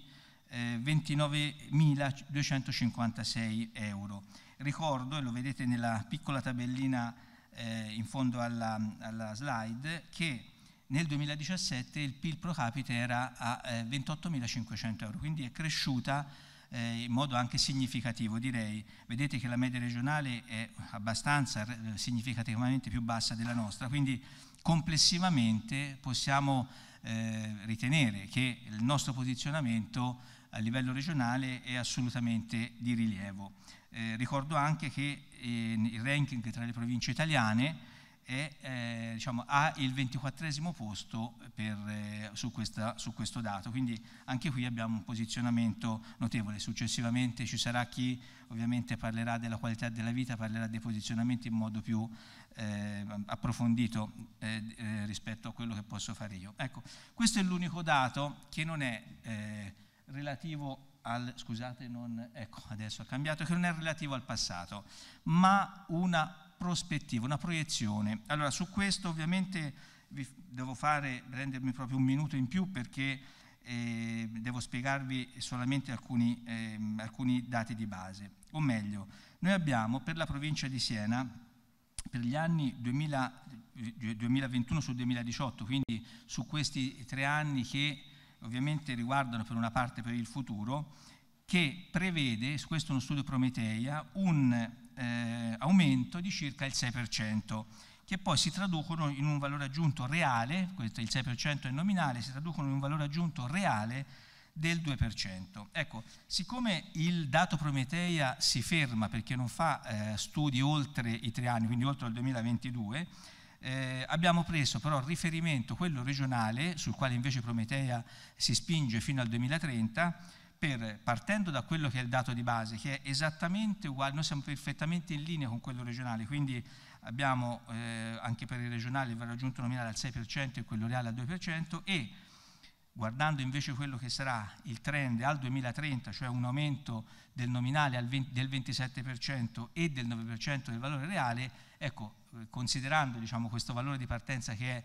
eh, ventinovemiladuecentocinquantasei euro. Ricordo, e lo vedete nella piccola tabellina eh, in fondo alla, alla slide, che nel duemiladiciassette il P I L pro capite era a eh, ventottomilacinquecento euro, quindi è cresciuta in modo anche significativo, direi. Vedete che la media regionale è abbastanza significativamente più bassa della nostra, quindi complessivamente possiamo eh, ritenere che il nostro posizionamento a livello regionale è assolutamente di rilievo. Eh, ricordo anche che eh, il ranking tra le province italiane e eh, diciamo, ha il ventiquattresimo posto per, eh, su, questa, su questo dato, quindi anche qui abbiamo un posizionamento notevole. Successivamente ci sarà chi ovviamente parlerà della qualità della vita, parlerà dei posizionamenti in modo più eh, approfondito eh, eh, rispetto a quello che posso fare io. Ecco, questo è l'unico dato che non è eh, relativo al, scusate, non, ecco, adesso ha cambiato, che non è relativo al passato, ma una prospettiva, una proiezione. Allora, su questo ovviamente vi devo fare, rendermi proprio un minuto in più, perché eh, devo spiegarvi solamente alcuni, eh, alcuni dati di base. O meglio, noi abbiamo per la provincia di Siena, per gli anni duemilaventuno su duemiladiciotto, quindi su questi tre anni che ovviamente riguardano per una parte per il futuro, che prevede, questo è uno studio Prometeia, un eh, aumento di circa il sei per cento, che poi si traducono in un valore aggiunto reale, questo il sei per cento è nominale, si traducono in un valore aggiunto reale del due per cento. Ecco, siccome il dato Prometeia si ferma perché non fa eh, studi oltre i tre anni, quindi oltre al duemilaventidue, Eh, abbiamo preso però riferimento quello regionale, sul quale invece Prometeia si spinge fino al duemilatrenta, per, partendo da quello che è il dato di base, che è esattamente uguale, noi siamo perfettamente in linea con quello regionale, quindi abbiamo eh, anche per il regionale il valore aggiunto nominale al sei per cento e quello reale al due per cento, e guardando invece quello che sarà il trend al duemilatrenta, cioè un aumento del nominale al venti, del ventisette per cento e del nove per cento del valore reale, ecco, considerando, diciamo, questo valore di partenza che è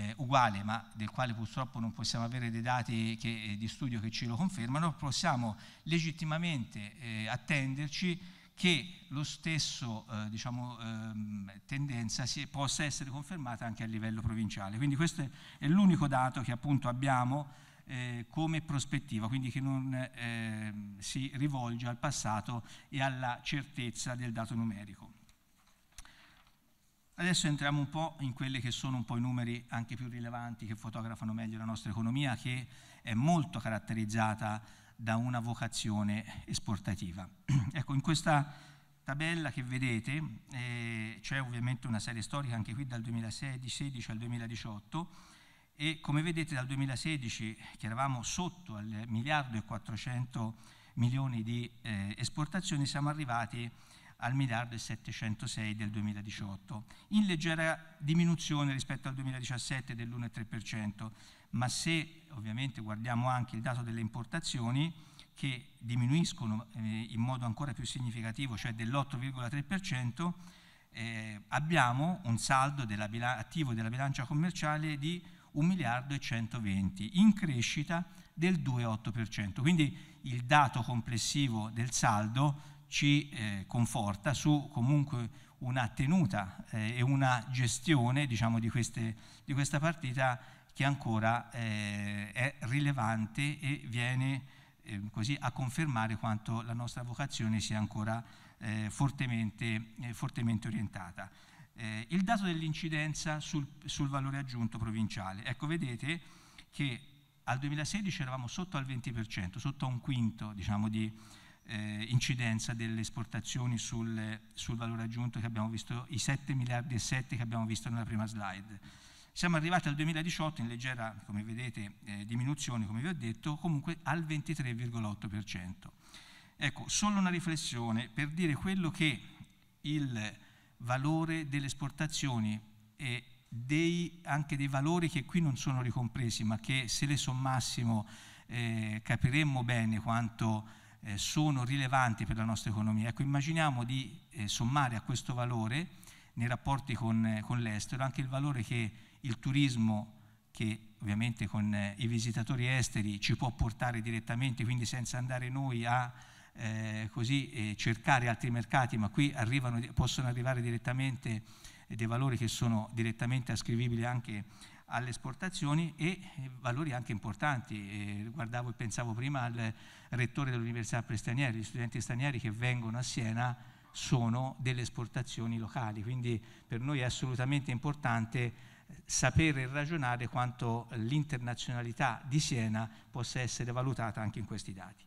eh, uguale, ma del quale purtroppo non possiamo avere dei dati che, di studio che ci lo confermano, possiamo legittimamente eh, attenderci che lo stesso eh, diciamo, ehm, tendenza si, possa essere confermata anche a livello provinciale. Quindi questo è l'unico dato che appunto abbiamo eh, come prospettiva, quindi che non eh, si rivolge al passato e alla certezza del dato numerico. Adesso entriamo un po' in quelli che sono un po' i numeri anche più rilevanti, che fotografano meglio la nostra economia, che è molto caratterizzata da una vocazione esportativa. Ecco, in questa tabella che vedete eh, c'è ovviamente una serie storica anche qui dal duemilasedici al duemiladiciotto, e come vedete dal duemilasedici, che eravamo sotto al miliardo e quattrocento milioni di eh, esportazioni, siamo arrivati al miliardo e settecentosei del duemiladiciotto, in leggera diminuzione rispetto al duemiladiciassette dell'uno virgola tre per cento, ma se ovviamente guardiamo anche il dato delle importazioni, che diminuiscono eh, in modo ancora più significativo, cioè dell'otto virgola tre per cento, eh, abbiamo un saldo della attivo della bilancia commerciale di un miliardo e centoventi, in crescita del due virgola otto per cento, quindi il dato complessivo del saldo ci eh, conforta su comunque una tenuta eh, e una gestione, diciamo, di, queste, di questa partita che ancora eh, è rilevante e viene eh, così a confermare quanto la nostra vocazione sia ancora eh, fortemente, eh, fortemente orientata. Eh, il dato dell'incidenza sul, sul valore aggiunto provinciale, ecco, vedete che al duemilasedici eravamo sotto al venti per cento, sotto a un quinto, diciamo, di Eh, incidenza delle esportazioni sul, sul valore aggiunto che abbiamo visto, i sette miliardi e sette che abbiamo visto nella prima slide. Siamo arrivati al duemiladiciotto in leggera, come vedete, eh, diminuzione, come vi ho detto, comunque al ventitré virgola otto per cento. Ecco, solo una riflessione per dire quello che il valore delle esportazioni e dei, anche dei valori che qui non sono ricompresi, ma che se le sommassimo eh, capiremmo bene quanto Eh, sono rilevanti per la nostra economia. Ecco, immaginiamo di eh, sommare a questo valore, nei rapporti con, eh, con l'estero, anche il valore che il turismo, che ovviamente con eh, i visitatori esteri ci può portare direttamente, quindi senza andare noi a eh, così, eh, cercare altri mercati, ma qui arrivano, possono arrivare direttamente eh, dei valori che sono direttamente ascrivibili anche alle esportazioni, e valori anche importanti. Eh, guardavo e pensavo prima al rettore dell'università per stranieri, gli studenti stranieri che vengono a Siena sono delle esportazioni locali, quindi per noi è assolutamente importante sapere e ragionare quanto l'internazionalità di Siena possa essere valutata anche in questi dati.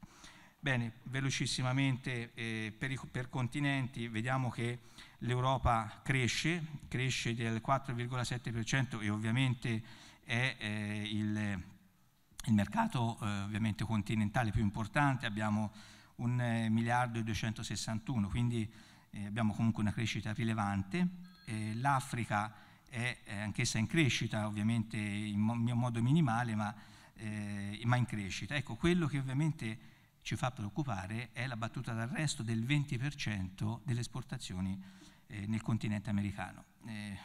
Bene, velocissimamente eh, per, i, per continenti vediamo che l'Europa cresce, cresce del quattro virgola sette per cento e ovviamente è eh, il, il mercato eh, ovviamente continentale più importante, abbiamo un eh, miliardo e duecentosessantuno, quindi eh, abbiamo comunque una crescita rilevante. Eh, L'Africa è eh, anch'essa in crescita, ovviamente in mo modo minimale, ma, eh, ma in crescita. Ecco, quello che ovviamente ci fa preoccupare è la battuta d'arresto del venti per cento delle esportazioni eh, nel continente americano. Eh,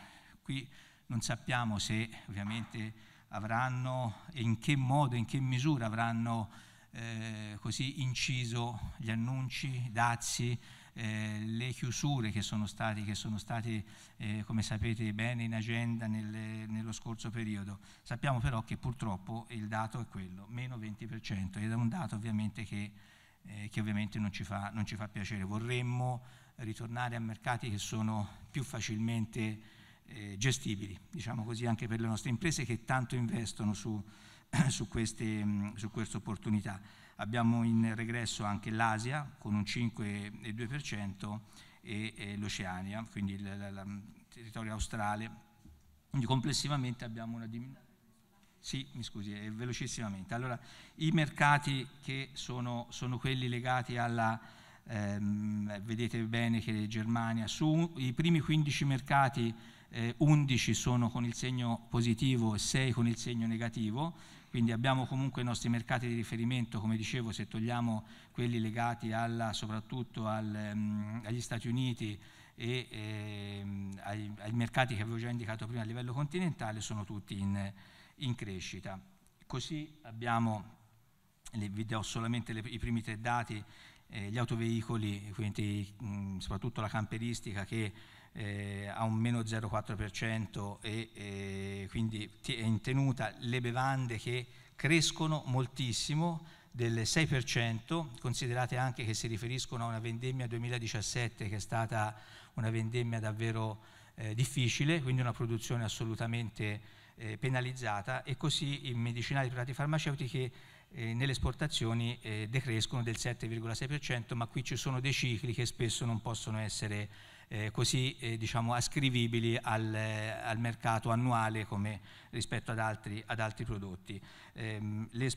qui non sappiamo se ovviamente avranno, in che modo, in che misura avranno eh, così inciso gli annunci, i dazi, eh, le chiusure che sono stati, che sono stati eh, come sapete bene in agenda nelle, nello scorso periodo. Sappiamo però che purtroppo il dato è quello, meno venti per cento, ed è un dato ovviamente che, eh, che ovviamente non ci fa, non ci fa piacere. Vorremmo ritornare a mercati che sono più facilmente eh, gestibili, diciamo così, anche per le nostre imprese che tanto investono su, su, queste, su queste opportunità. Abbiamo in regresso anche l'Asia con un cinque virgola due per cento e, e l'Oceania, quindi il, la, la, il territorio australe. Quindi complessivamente abbiamo una diminuzione. Sì, mi scusi, eh, velocissimamente. Allora, i mercati che sono, sono quelli legati alla, ehm, vedete bene che Germania, su i primi quindici mercati, eh, undici sono con il segno positivo e sei con il segno negativo. Quindi abbiamo comunque i nostri mercati di riferimento, come dicevo, se togliamo quelli legati alla, soprattutto al, um, agli Stati Uniti e ehm, ai, ai mercati che avevo già indicato prima a livello continentale, sono tutti in, in crescita. Così abbiamo, le, vi do solamente le, i primi tre dati, eh, gli autoveicoli, quindi mh, soprattutto la camperistica che Eh, a un meno zero virgola quattro per cento e eh, quindi è in tenuta, le bevande che crescono moltissimo del sei per cento, considerate anche che si riferiscono a una vendemmia duemiladiciassette che è stata una vendemmia davvero eh, difficile, quindi una produzione assolutamente eh, penalizzata, e così i medicinali e i prodotti farmaceutici eh, nelle esportazioni eh, decrescono del sette virgola sei per cento, ma qui ci sono dei cicli che spesso non possono essere Eh, così eh, diciamo ascrivibili al, eh, al mercato annuale come rispetto ad altri, ad altri prodotti. Ehm, le,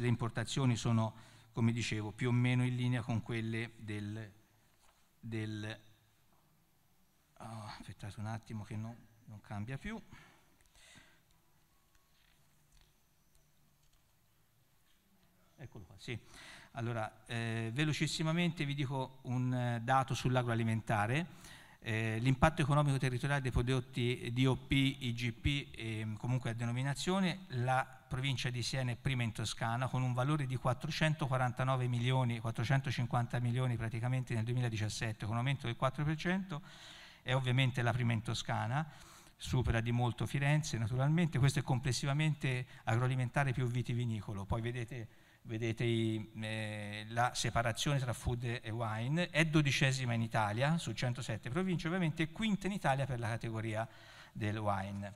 le importazioni sono, come dicevo, più o meno in linea con quelle del... del oh, aspettate un attimo che no, non cambia più. Eccolo qua, sì. Allora, eh, velocissimamente vi dico un eh, dato sull'agroalimentare. Eh, l'impatto economico territoriale dei prodotti D O P, I G P e eh, comunque a denominazione, la provincia di Siena è prima in Toscana con un valore di quattrocentoquarantanove milioni, quattrocentocinquanta milioni praticamente nel duemiladiciassette, con un aumento del quattro per cento, è ovviamente la prima in Toscana, supera di molto Firenze naturalmente. Questo è complessivamente agroalimentare più vitivinicolo, poi vedete... Vedete eh, la separazione tra food e wine, è dodicesima in Italia su centosette province, ovviamente quinta in Italia per la categoria del wine.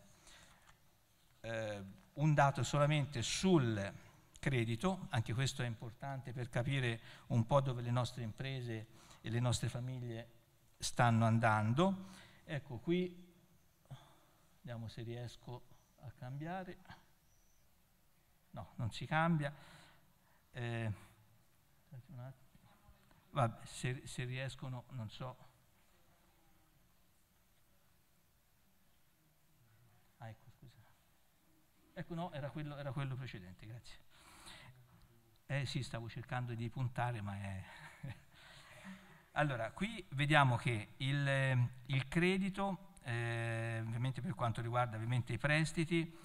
Eh, un dato solamente sul credito, anche questo è importante per capire un po' dove le nostre imprese e le nostre famiglie stanno andando. Ecco qui, vediamo se riesco a cambiare, no, non si cambia. Eh, vabbè, se, se riescono, non so. Ah, ecco, scusa. Ecco, no, era quello, era quello precedente, grazie. Eh sì, stavo cercando di puntare, ma è... Allora, qui vediamo che il, il credito, eh, ovviamente per quanto riguarda ovviamente i prestiti,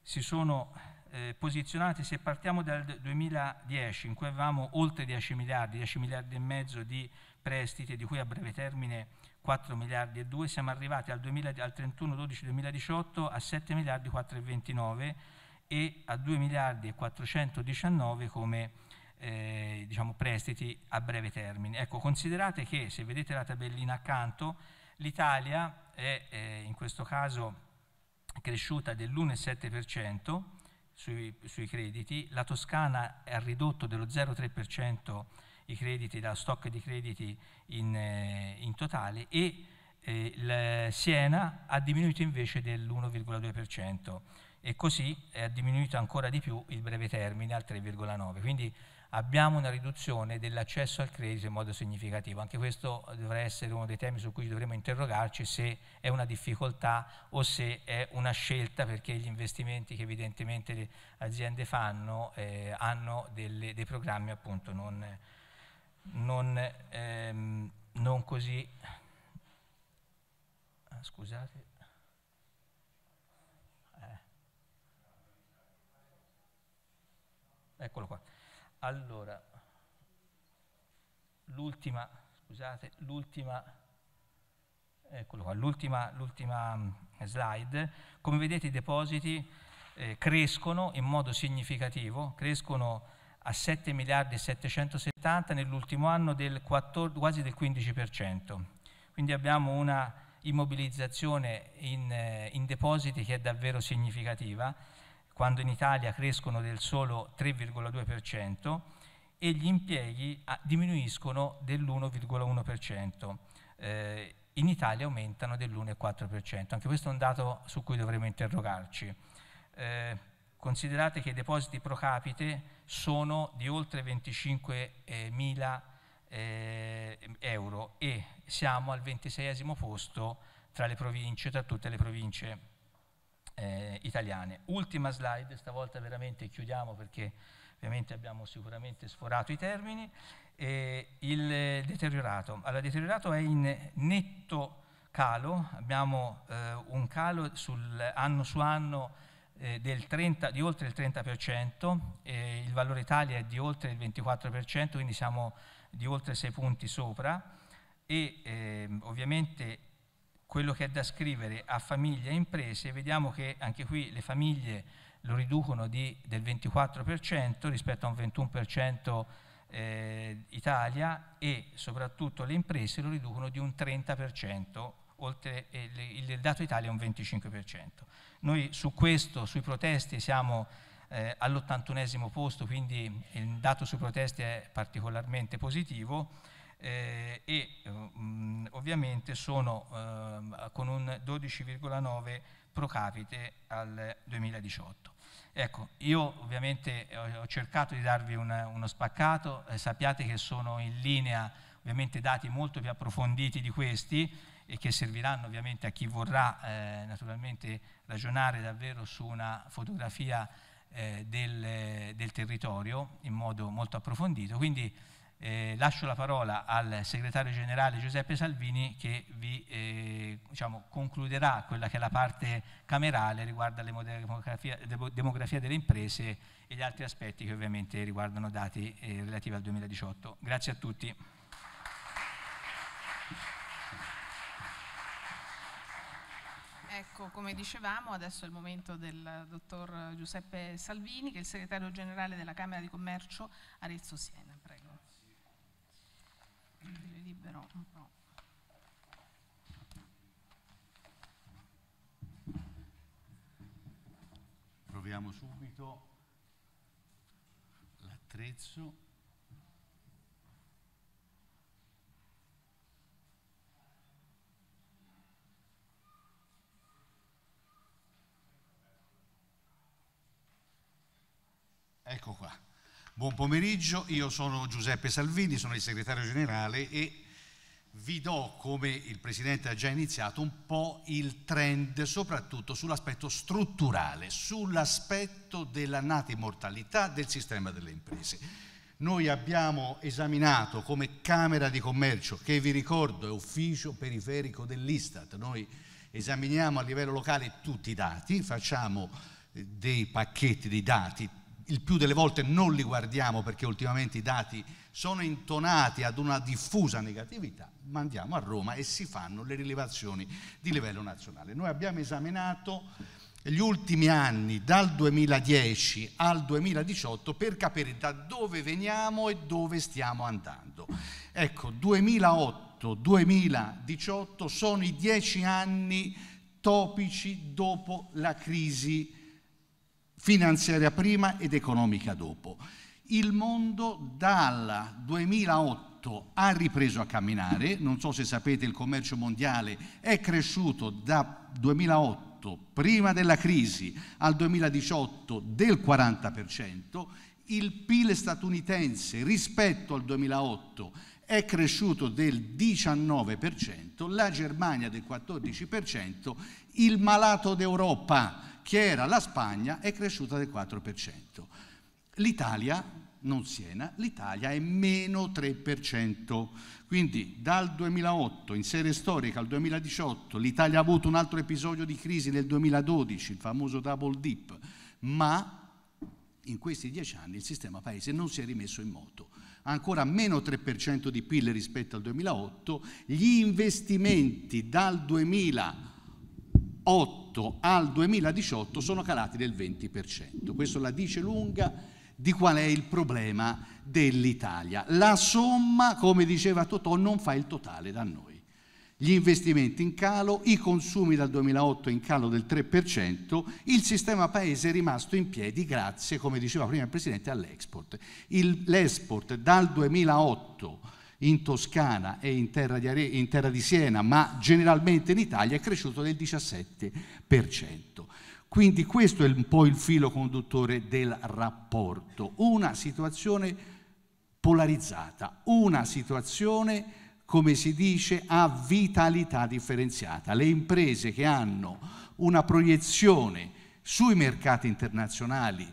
si sono... Eh, posizionati, se partiamo dal duemiladieci in cui avevamo oltre dieci miliardi, dieci miliardi e mezzo di prestiti, di cui a breve termine quattro miliardi e due, siamo arrivati al, al trentuno dodici duemiladiciotto a sette miliardi quattrocentoventinove e a due miliardi quattrocentodiciannove come eh, diciamo prestiti a breve termine. Ecco, considerate che se vedete la tabellina accanto, l'Italia è eh, in questo caso cresciuta dell'uno virgola sette per cento sui, sui crediti, la Toscana è ridotto dello zero virgola tre per cento i crediti, da stock di crediti in, eh, in totale, e eh, la Siena ha diminuito invece dell'uno virgola due per cento e così è diminuito ancora di più il breve termine al tre virgola nove per cento. Quindi abbiamo una riduzione dell'accesso al credito in modo significativo. Anche questo dovrà essere uno dei temi su cui dovremo interrogarci, se è una difficoltà o se è una scelta, perché gli investimenti che evidentemente le aziende fanno eh, hanno delle, dei programmi appunto non, non, ehm, non così... Ah, scusate... Eh. Eccolo qua. Allora, l'ultima, scusate, l'ultima, eccolo qua, l'ultima, l'ultima slide. Come vedete i depositi eh, crescono in modo significativo, crescono a sette miliardi e settecentosettanta nell'ultimo anno del quattordici, quasi del quindici per cento. Quindi abbiamo una immobilizzazione in, eh, in depositi che è davvero significativa, quando in Italia crescono del solo tre virgola due per cento, e gli impieghi diminuiscono dell'uno virgola uno per cento, eh, in Italia aumentano dell'uno virgola quattro per cento, anche questo è un dato su cui dovremo interrogarci. Eh, considerate che i depositi pro capite sono di oltre venticinquemila eh, euro e siamo al ventiseiesimo posto tra le province, tra tutte le province Eh, italiane. Ultima slide, stavolta veramente chiudiamo perché ovviamente abbiamo sicuramente sforato i termini. Eh, il eh, deteriorato. Allora, deteriorato è in netto calo, abbiamo eh, un calo sul, anno su anno eh, del trenta, di oltre il trenta per cento, eh, il valore Italia è di oltre il ventiquattro per cento, quindi siamo di oltre sei punti sopra, e eh, ovviamente quello che è da scrivere a famiglie e imprese, vediamo che anche qui le famiglie lo riducono di, del ventiquattro per cento rispetto a un ventuno per cento eh, Italia, e soprattutto le imprese lo riducono di un trenta per cento, oltre eh, il, il dato Italia è un venticinque per cento. Noi su questo, sui protesti, siamo eh, all'ottantunesimo posto, quindi il dato sui protesti è particolarmente positivo. Eh, e um, ovviamente sono uh, con un dodici virgola nove pro capite al duemiladiciotto. Ecco, io ovviamente ho, ho cercato di darvi una, uno spaccato, eh, sappiate che sono in linea ovviamente dati molto più approfonditi di questi e che serviranno ovviamente a chi vorrà eh, naturalmente ragionare davvero su una fotografia eh, del, del territorio in modo molto approfondito. Quindi Eh, lascio la parola al segretario generale Giuseppe Salvini, che vi eh, diciamo, concluderà quella che è la parte camerale riguardo alla demografia, demografia delle imprese e gli altri aspetti che ovviamente riguardano dati eh, relativi al duemiladiciotto. Grazie a tutti. Ecco, come dicevamo, adesso è il momento del dottor Giuseppe Salvini, che è il segretario generale della Camera di Commercio Arezzo e Siena. Prego. Libero un po'. Proviamo subito l'attrezzo. Ecco qua. Buon pomeriggio, io sono Giuseppe Salvini, sono il segretario generale e vi do, come il Presidente ha già iniziato, un po' il trend, soprattutto sull'aspetto strutturale, sull'aspetto della nata mortalità del sistema delle imprese. Noi abbiamo esaminato come Camera di Commercio, che vi ricordo è ufficio periferico dell'Istat, noi esaminiamo a livello locale tutti i dati, facciamo dei pacchetti di dati. Il più delle volte non li guardiamo perché ultimamente i dati sono intonati ad una diffusa negatività, ma andiamo a Roma e si fanno le rilevazioni di livello nazionale. Noi abbiamo esaminato gli ultimi anni dal duemiladieci al duemiladiciotto per capire da dove veniamo e dove stiamo andando. Ecco, duemilaotto duemiladiciotto sono i dieci anni topici dopo la crisi finanziaria prima ed economica dopo. Il mondo dal duemilaotto ha ripreso a camminare, non so se sapete il commercio mondiale è cresciuto da duemilaotto, prima della crisi, al duemiladiciotto del quaranta per cento, il P I L statunitense rispetto al duemilaotto è cresciuto del diciannove per cento, la Germania del quattordici per cento, il malato d'Europa che era la Spagna è cresciuta del quattro per cento. L'Italia, non Siena, l'Italia è meno tre per cento, quindi dal duemilaotto in serie storica al duemiladiciotto l'Italia ha avuto un altro episodio di crisi nel duemiladodici, il famoso double dip, ma in questi dieci anni il sistema paese non si è rimesso in moto, ancora meno tre per cento di P I L rispetto al duemilaotto, gli investimenti dal duemilaotto al duemiladiciotto sono calati del venti per cento, questo la dice lunga di qual è il problema dell'Italia. La somma, come diceva Totò, non fa il totale da noi. Gli investimenti in calo, i consumi dal duemilaotto in calo del tre per cento, il sistema paese è rimasto in piedi grazie, come diceva prima il Presidente, all'export. L'export dal duemilaotto in Toscana e in terra, di Are- in terra di Siena, ma generalmente in Italia, è cresciuto del diciassette per cento. Quindi questo è un po' il filo conduttore del rapporto. Una situazione polarizzata, una situazione, come si dice, a vitalità differenziata. Le imprese che hanno una proiezione sui mercati internazionali,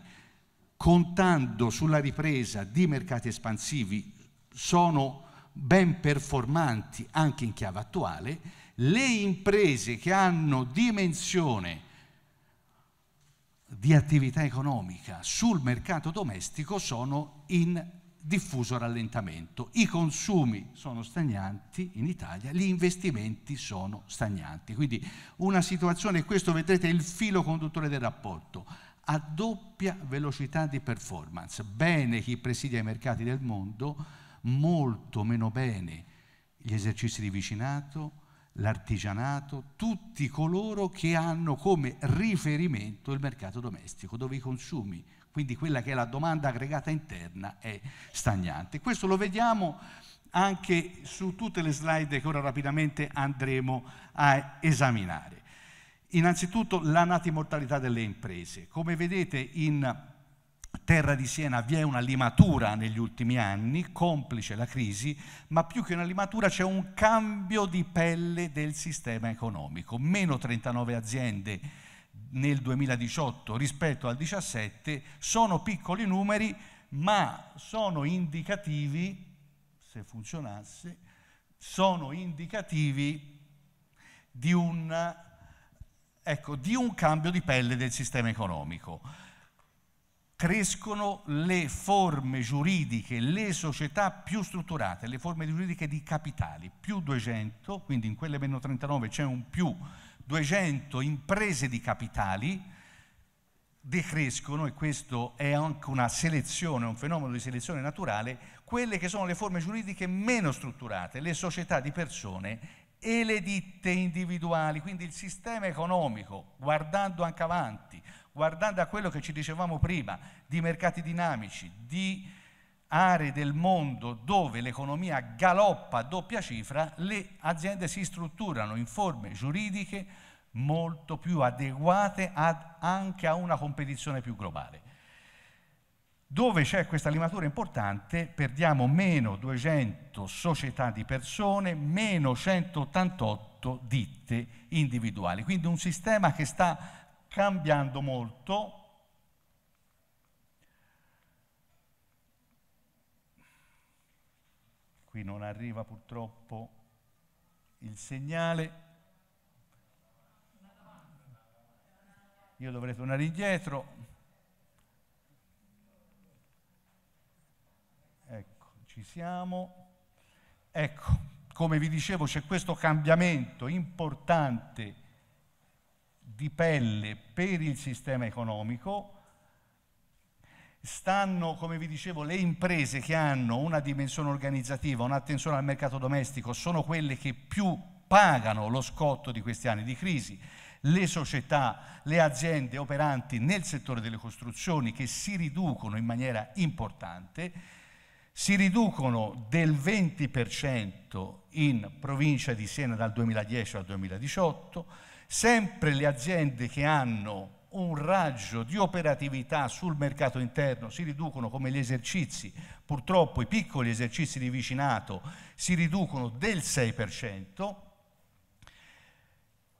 contando sulla ripresa di mercati espansivi, sono ben performanti anche in chiave attuale. Le imprese che hanno dimensione di attività economica sul mercato domestico sono in diffuso rallentamento, i consumi sono stagnanti in Italia, gli investimenti sono stagnanti, quindi una situazione, questo vedrete è il filo conduttore del rapporto, a doppia velocità di performance, bene chi presidia i mercati del mondo, molto meno bene gli esercizi di vicinato, l'artigianato, tutti coloro che hanno come riferimento il mercato domestico, dove i consumi, quindi quella che è la domanda aggregata interna, è stagnante. Questo lo vediamo anche su tutte le slide che ora rapidamente andremo a esaminare. Innanzitutto la natimortalità delle imprese. Come vedete in terra di Siena vi è una limatura negli ultimi anni, complice la crisi, ma più che una limatura c'è un cambio di pelle del sistema economico. Meno trentanove aziende nel duemiladiciotto rispetto al duemiladiciassette, sono piccoli numeri ma sono indicativi, se funzionasse, sono indicativi di un, ecco, di un cambio di pelle del sistema economico. Crescono le forme giuridiche, le società più strutturate, le forme giuridiche di capitali, più duecento, quindi in quelle meno trentanove c'è un più duecento imprese di capitali decrescono, e questo è anche una selezione, un fenomeno di selezione naturale, quelle che sono le forme giuridiche meno strutturate, le società di persone e le ditte individuali, quindi il sistema economico, guardando anche avanti, guardando a quello che ci dicevamo prima, di mercati dinamici, di aree del mondo dove l'economia galoppa a doppia cifra, le aziende si strutturano in forme giuridiche molto più adeguate ad, anche a una competizione più globale. Dove c'è questa limatura importante, perdiamo meno duecento società di persone, meno centottantotto ditte individuali, quindi un sistema che sta cambiando molto. Qui non arriva purtroppo il segnale, io dovrei tornare indietro, ecco, ci siamo, ecco, come vi dicevo c'è questo cambiamento importante di pelle per il sistema economico. Stanno, come vi dicevo, le imprese che hanno una dimensione organizzativa, un'attenzione al mercato domestico, sono quelle che più pagano lo scotto di questi anni di crisi. le società, le aziende operanti nel settore delle costruzioni che si riducono in maniera importante, si riducono del venti per cento in provincia di Siena dal duemiladieci al duemiladiciotto, sempre le aziende che hanno un raggio di operatività sul mercato interno si riducono, come gli esercizi, purtroppo i piccoli esercizi di vicinato si riducono del sei per cento.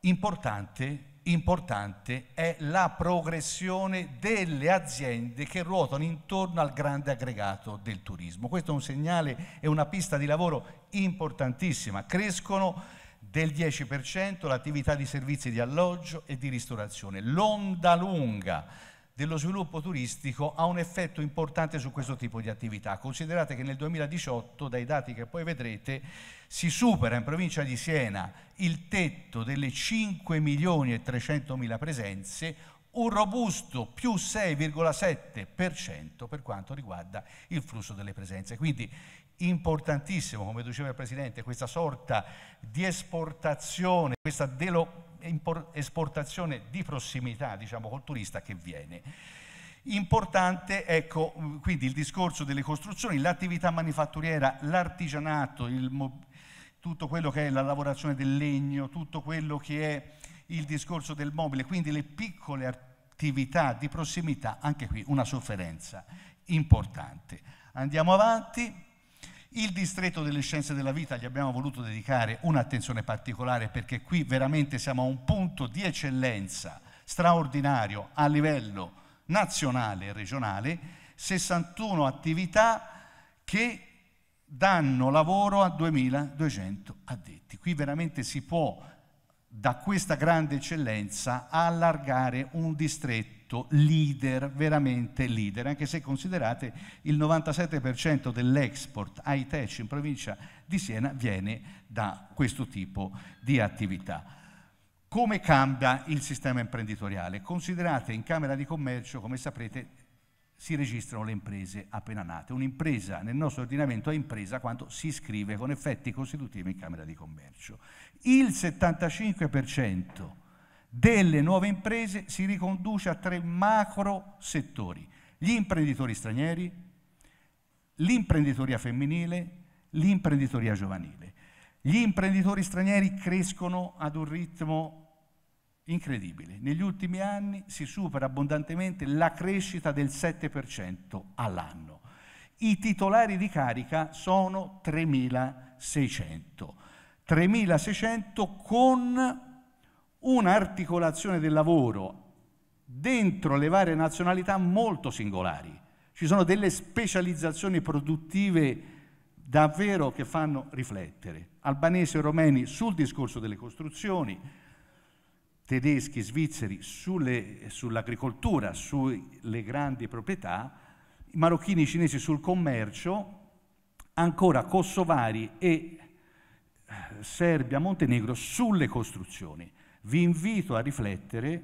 Importante, importante è la progressione delle aziende che ruotano intorno al grande aggregato del turismo. Questo è un segnale, è una pista di lavoro importantissima. Crescono del dieci per cento l'attività di servizi di alloggio e di ristorazione. L'onda lunga dello sviluppo turistico ha un effetto importante su questo tipo di attività. Considerate che nel duemiladiciotto, dai dati che poi vedrete, si supera in provincia di Siena il tetto delle cinque milioni e trecentomila presenze, un robusto più sei virgola sette per cento per quanto riguarda il flusso delle presenze. Quindi importantissimo, come diceva il Presidente, questa sorta di esportazione, questa delo, esportazione di prossimità, diciamo, col turista che viene. Importante, ecco, quindi il discorso delle costruzioni, l'attività manifatturiera, l'artigianato, tutto quello che è la lavorazione del legno, tutto quello che è il discorso del mobile, quindi le piccole attività di prossimità, anche qui una sofferenza importante. Andiamo avanti. Il distretto delle scienze della vita gli abbiamo voluto dedicare un'attenzione particolare, perché qui veramente siamo a un punto di eccellenza straordinario a livello nazionale e regionale, sessantuno attività che danno lavoro a duemiladuecento addetti. Qui veramente si può, da questa grande eccellenza, allargare un distretto leader, veramente leader, anche se considerate il novantasette per cento dell'export high-tech in provincia di Siena viene da questo tipo di attività. Come cambia il sistema imprenditoriale? Considerate, in Camera di Commercio, come saprete, si registrano le imprese appena nate. Un'impresa nel nostro ordinamento è impresa quando si iscrive con effetti costitutivi in Camera di Commercio. Il settantacinque per cento delle nuove imprese si riconduce a tre macro settori: gli imprenditori stranieri, l'imprenditoria femminile, l'imprenditoria giovanile. Gli imprenditori stranieri crescono ad un ritmo incredibile. Negli ultimi anni si supera abbondantemente la crescita del sette per cento all'anno. I titolari di carica sono tremilaseicento. tremilaseicento con un'articolazione del lavoro dentro le varie nazionalità molto singolari. Ci sono delle specializzazioni produttive davvero che fanno riflettere. Albanesi e romeni sul discorso delle costruzioni, tedeschi e svizzeri sull'agricoltura, sulle grandi proprietà, marocchini e cinesi sul commercio, ancora kosovari e Serbia, Montenegro sulle costruzioni. Vi invito a riflettere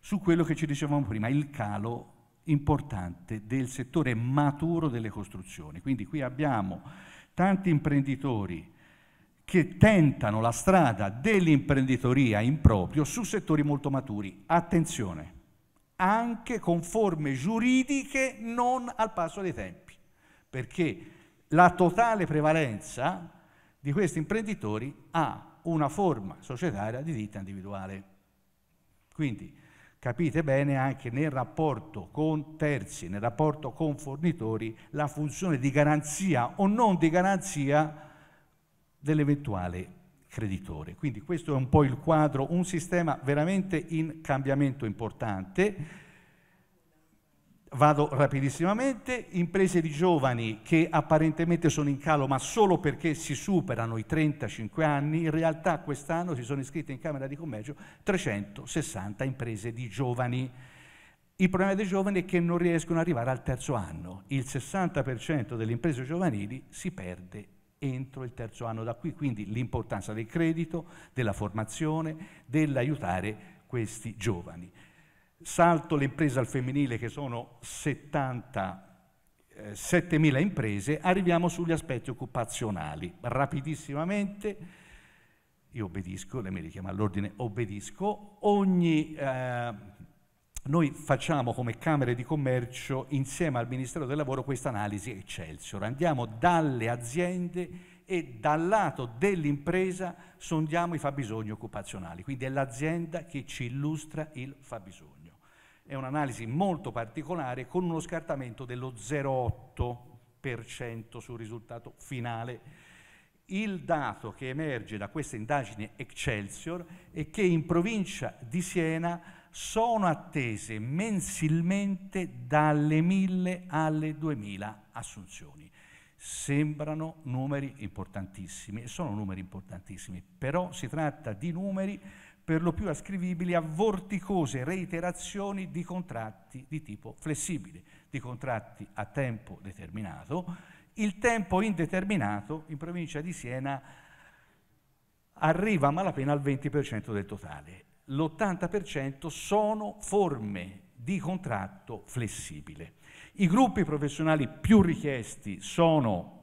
su quello che ci dicevamo prima, il calo importante del settore maturo delle costruzioni. Quindi qui abbiamo tanti imprenditori che tentano la strada dell'imprenditoria in proprio su settori molto maturi. Attenzione, anche con forme giuridiche non al passo dei tempi, perché la totale prevalenza di questi imprenditori ha una forma societaria di ditta individuale. Quindi capite bene anche nel rapporto con terzi, nel rapporto con fornitori, la funzione di garanzia o non di garanzia dell'eventuale creditore. Quindi questo è un po' il quadro, un sistema veramente in cambiamento importante. Vado rapidissimamente, imprese di giovani che apparentemente sono in calo ma solo perché si superano i trentacinque anni, in realtà quest'anno si sono iscritte in Camera di Commercio trecentosessanta imprese di giovani. Il problema dei giovani è che non riescono ad arrivare al terzo anno, il sessanta per cento delle imprese giovanili si perde entro il terzo anno, da qui quindi l'importanza del credito, della formazione, dell'aiutare questi giovani. Salto le imprese al femminile che sono settantasettemila eh, imprese, arriviamo sugli aspetti occupazionali. Rapidissimamente, io obbedisco, lei mi richiama all'ordine, obbedisco, ogni... Eh, Noi facciamo come Camere di Commercio insieme al Ministero del Lavoro questa analisi Excelsior, andiamo dalle aziende e dal lato dell'impresa sondiamo i fabbisogni occupazionali, quindi è l'azienda che ci illustra il fabbisogno. È un'analisi molto particolare con uno scartamento dello zero virgola otto per cento sul risultato finale. Il dato che emerge da questa indagine Excelsior è che in provincia di Siena sono attese mensilmente dalle mille alle duemila assunzioni. Sembrano numeri importantissimi, e sono numeri importantissimi, però si tratta di numeri per lo più ascrivibili a vorticose reiterazioni di contratti di tipo flessibile, di contratti a tempo determinato. Il tempo indeterminato in provincia di Siena arriva a malapena al venti per cento del totale. L'ottanta per cento sono forme di contratto flessibile. I gruppi professionali più richiesti sono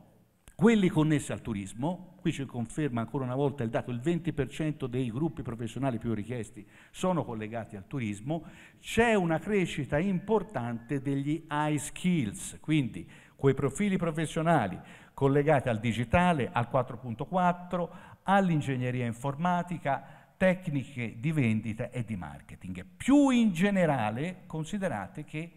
quelli connessi al turismo, qui ci conferma ancora una volta il dato, il venti per cento dei gruppi professionali più richiesti sono collegati al turismo, c'è una crescita importante degli high skills, quindi quei profili professionali collegati al digitale, al quattro punto quattro, all'ingegneria informatica, tecniche di vendita e di marketing. Più in generale, considerate che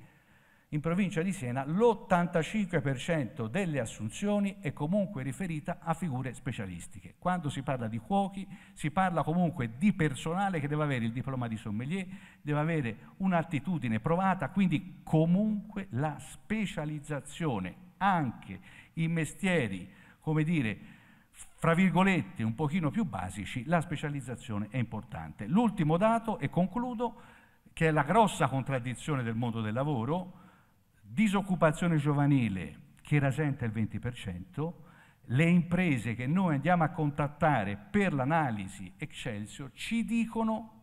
in provincia di Siena l'ottantacinque per cento delle assunzioni è comunque riferita a figure specialistiche. Quando si parla di cuochi, si parla comunque di personale che deve avere il diploma di sommelier, deve avere un'attitudine provata, quindi comunque la specializzazione anche in mestieri, come dire, fra virgolette un pochino più basici, la specializzazione è importante. L'ultimo dato, e concludo, che è la grossa contraddizione del mondo del lavoro, disoccupazione giovanile che rasenta il venti per cento, le imprese che noi andiamo a contattare per l'analisi Excelsior ci dicono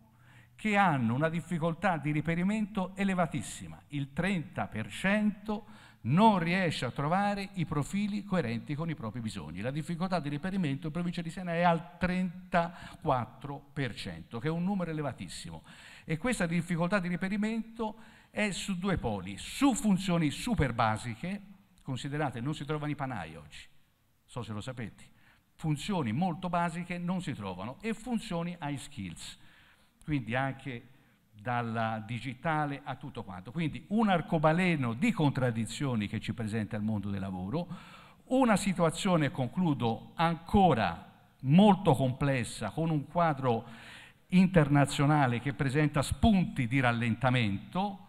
che hanno una difficoltà di riferimento elevatissima, il trenta per cento non riesce a trovare i profili coerenti con i propri bisogni. La difficoltà di reperimento in provincia di Siena è al trentaquattro per cento, che è un numero elevatissimo. E questa difficoltà di reperimento è su due poli, su funzioni super basiche, considerate non si trovano i panai oggi, so se lo sapete, funzioni molto basiche non si trovano, e funzioni high skills, quindi anche dal digitale a tutto quanto. Quindi un arcobaleno di contraddizioni che ci presenta il mondo del lavoro, una situazione, concludo, ancora molto complessa, con un quadro internazionale che presenta spunti di rallentamento.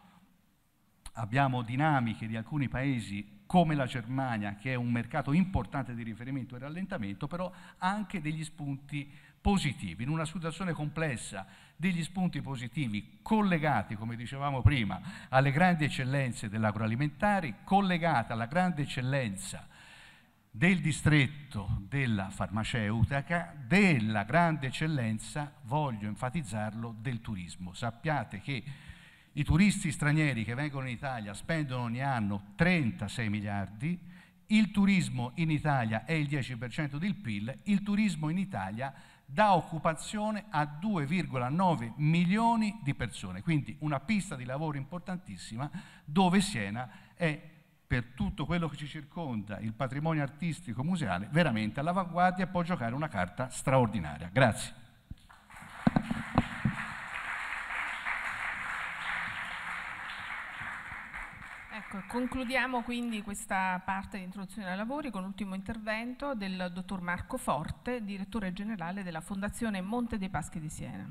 Abbiamo dinamiche di alcuni paesi come la Germania, che è un mercato importante di riferimento e rallentamento, però anche degli spunti positivi, in una situazione complessa, degli spunti positivi collegati, come dicevamo prima, alle grandi eccellenze dell'agroalimentare, collegata alla grande eccellenza del distretto della farmaceutica, della grande eccellenza, voglio enfatizzarlo, del turismo. Sappiate che i turisti stranieri che vengono in Italia spendono ogni anno trentasei miliardi, il turismo in Italia è il dieci per cento del P I L, il turismo in Italia dà occupazione a due virgola nove milioni di persone, quindi una pista di lavoro importantissima, dove Siena è, per tutto quello che ci circonda, il patrimonio artistico museale, veramente all'avanguardia e può giocare una carta straordinaria. Grazie. Ecco, concludiamo quindi questa parte di introduzione ai lavori con l'ultimo intervento del dottor Marco Forte, direttore generale della Fondazione Monte dei Paschi di Siena.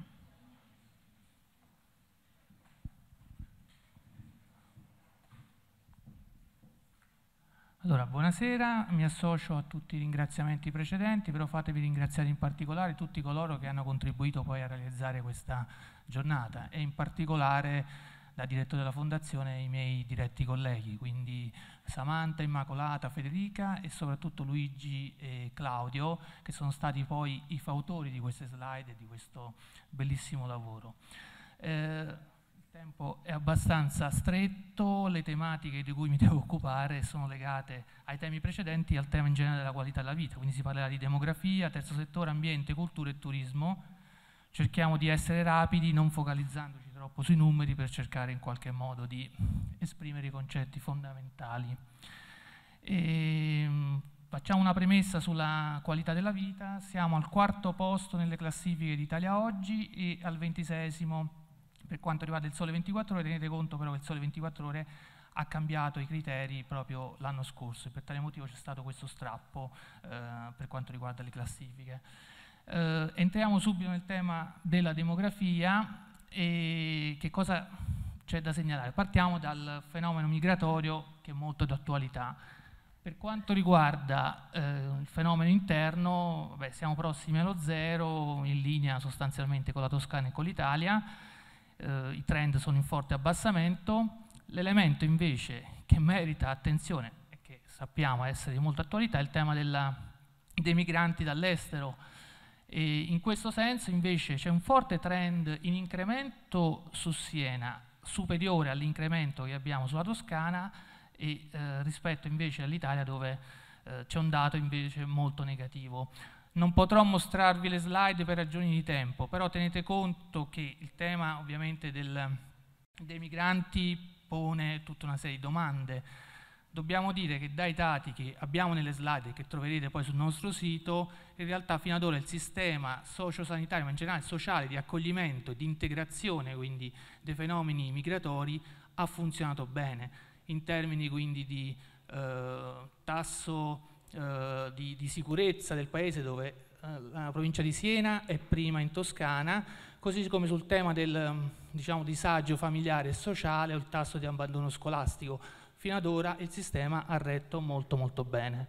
Allora, buonasera, mi associo a tutti i ringraziamenti precedenti, però fatevi ringraziare in particolare tutti coloro che hanno contribuito poi a realizzare questa giornata e in particolare da direttore della Fondazione e i miei diretti colleghi, quindi Samantha, Immacolata, Federica e soprattutto Luigi e Claudio, che sono stati poi i fautori di queste slide e di questo bellissimo lavoro. Eh, tempo è abbastanza stretto, le tematiche di cui mi devo occupare sono legate ai temi precedenti e al tema in generale della qualità della vita, quindi si parlerà di demografia, terzo settore, ambiente, cultura e turismo. Cerchiamo di essere rapidi, non focalizzandoci troppo sui numeri, per cercare in qualche modo di esprimere i concetti fondamentali. E facciamo una premessa sulla qualità della vita: siamo al quarto posto nelle classifiche di Italia Oggi e al ventiseiesimo per quanto riguarda il Sole ventiquattro Ore. Tenete conto però che il Sole ventiquattro Ore ha cambiato i criteri proprio l'anno scorso e per tale motivo c'è stato questo strappo eh, per quanto riguarda le classifiche. Eh, entriamo subito nel tema della demografia e che cosa c'è da segnalare. Partiamo dal fenomeno migratorio, che è molto d'attualità. Per quanto riguarda eh, il fenomeno interno, beh, siamo prossimi allo zero, in linea sostanzialmente con la Toscana e con l'Italia. Uh, i trend sono in forte abbassamento. L'elemento invece che merita attenzione e che sappiamo essere di molta attualità è il tema della, dei migranti dall'estero, e in questo senso invece c'è un forte trend in incremento su Siena, superiore all'incremento che abbiamo sulla Toscana e uh, rispetto invece all'Italia, dove uh, c'è un dato invece molto negativo. Non potrò mostrarvi le slide per ragioni di tempo, però tenete conto che il tema ovviamente del, dei migranti pone tutta una serie di domande. Dobbiamo dire che dai dati che abbiamo nelle slide e che troverete poi sul nostro sito, in realtà fino ad ora il sistema sociosanitario, ma in generale sociale, di accoglimento e di integrazione quindi dei fenomeni migratori, ha funzionato bene, in termini quindi di eh, tasso Uh, di, di sicurezza del paese, dove uh, la provincia di Siena è prima in Toscana, così come sul tema del, diciamo, disagio familiare e sociale o il tasso di abbandono scolastico. Fino ad ora il sistema ha retto molto molto bene.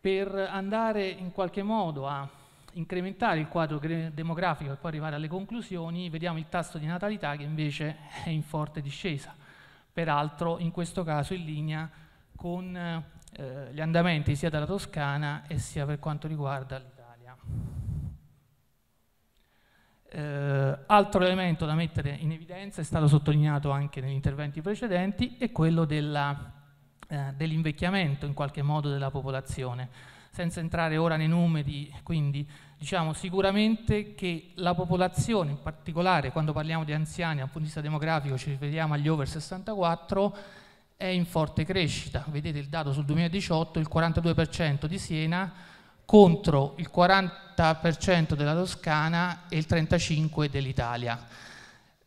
Per andare in qualche modo a incrementare il quadro demografico e poi arrivare alle conclusioni, vediamo il tasso di natalità, che invece è in forte discesa, peraltro in questo caso in linea con uh, gli andamenti sia dalla Toscana e sia per quanto riguarda l'Italia. Eh, altro elemento da mettere in evidenza, è stato sottolineato anche negli interventi precedenti, è quello della, eh, dell'invecchiamento in qualche modo della popolazione. Senza entrare ora nei numeri, quindi diciamo sicuramente che la popolazione, in particolare quando parliamo di anziani, dal punto di vista demografico ci riferiamo agli over sessantaquattro, è in forte crescita. Vedete il dato sul duemiladiciotto, il quarantadue per cento di Siena contro il quaranta per cento della Toscana e il trentacinque per cento dell'Italia.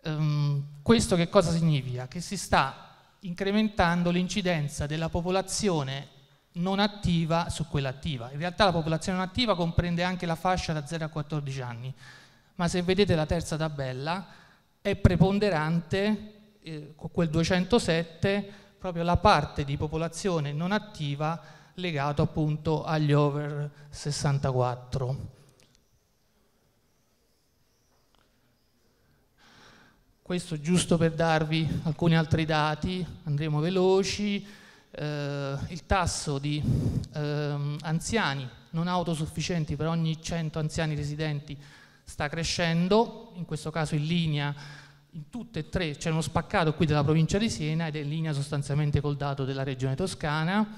Um, questo che cosa significa? Che si sta incrementando l'incidenza della popolazione non attiva su quella attiva. In realtà la popolazione non attiva comprende anche la fascia da zero a quattordici anni, ma se vedete la terza tabella è preponderante, eh, con quel duecentosette, proprio la parte di popolazione non attiva legato appunto agli over sessantaquattro. Questo giusto per darvi alcuni altri dati, andremo veloci. Eh, il tasso di eh, anziani non autosufficienti per ogni cento anziani residenti sta crescendo, in questo caso in linea in tutte e tre. C'è uno spaccato qui della provincia di Siena ed è in linea sostanzialmente col dato della regione Toscana.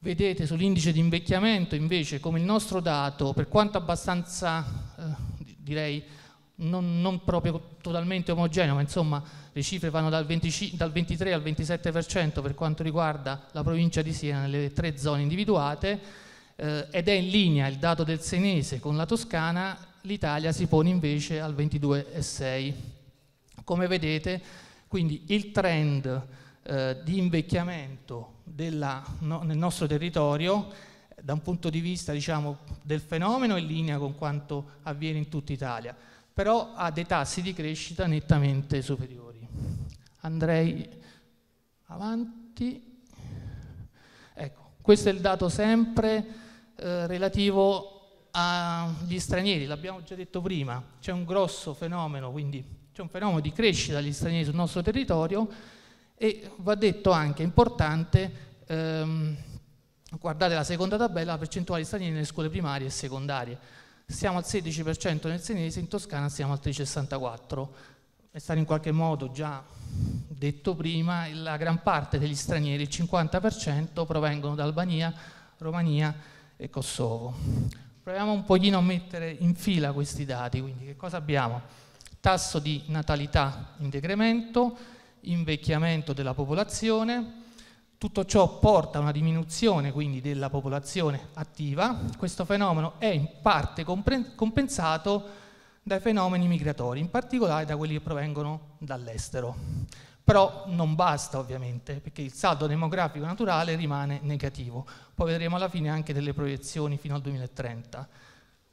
Vedete sull'indice di invecchiamento invece come il nostro dato, per quanto abbastanza eh, direi non, non proprio totalmente omogeneo, ma insomma le cifre vanno dal, venticinque, dal ventitré al ventisette per cento per quanto riguarda la provincia di Siena nelle tre zone individuate, eh, ed è in linea il dato del senese con la Toscana. L'Italia si pone invece al ventidue virgola sei per cento. Come vedete, quindi il trend eh, di invecchiamento della, no, nel nostro territorio, da un punto di vista diciamo, del fenomeno, è in linea con quanto avviene in tutta Italia, però ha dei tassi di crescita nettamente superiori. Andrei avanti. Ecco, questo è il dato sempre eh, relativo agli stranieri. L'abbiamo già detto prima, c'è un grosso fenomeno, quindi c'è un fenomeno di crescita degli stranieri sul nostro territorio, e va detto anche, è importante, ehm, guardate la seconda tabella, la percentuale di stranieri nelle scuole primarie e secondarie. Siamo al sedici per cento nel senese, in Toscana siamo al tre virgola sessantaquattro per cento. è stato in qualche modo già detto prima, la gran parte degli stranieri, il cinquanta per cento, provengono da Albania, Romania e Kosovo. Proviamo un pochino a mettere in fila questi dati, quindi che cosa abbiamo? Tasso di natalità in decremento, invecchiamento della popolazione. Tutto ciò porta a una diminuzione quindi della popolazione attiva. Questo fenomeno è in parte compensato dai fenomeni migratori, in particolare da quelli che provengono dall'estero. Però non basta ovviamente, perché il saldo demografico naturale rimane negativo. Poi vedremo alla fine anche delle proiezioni fino al duemilatrenta.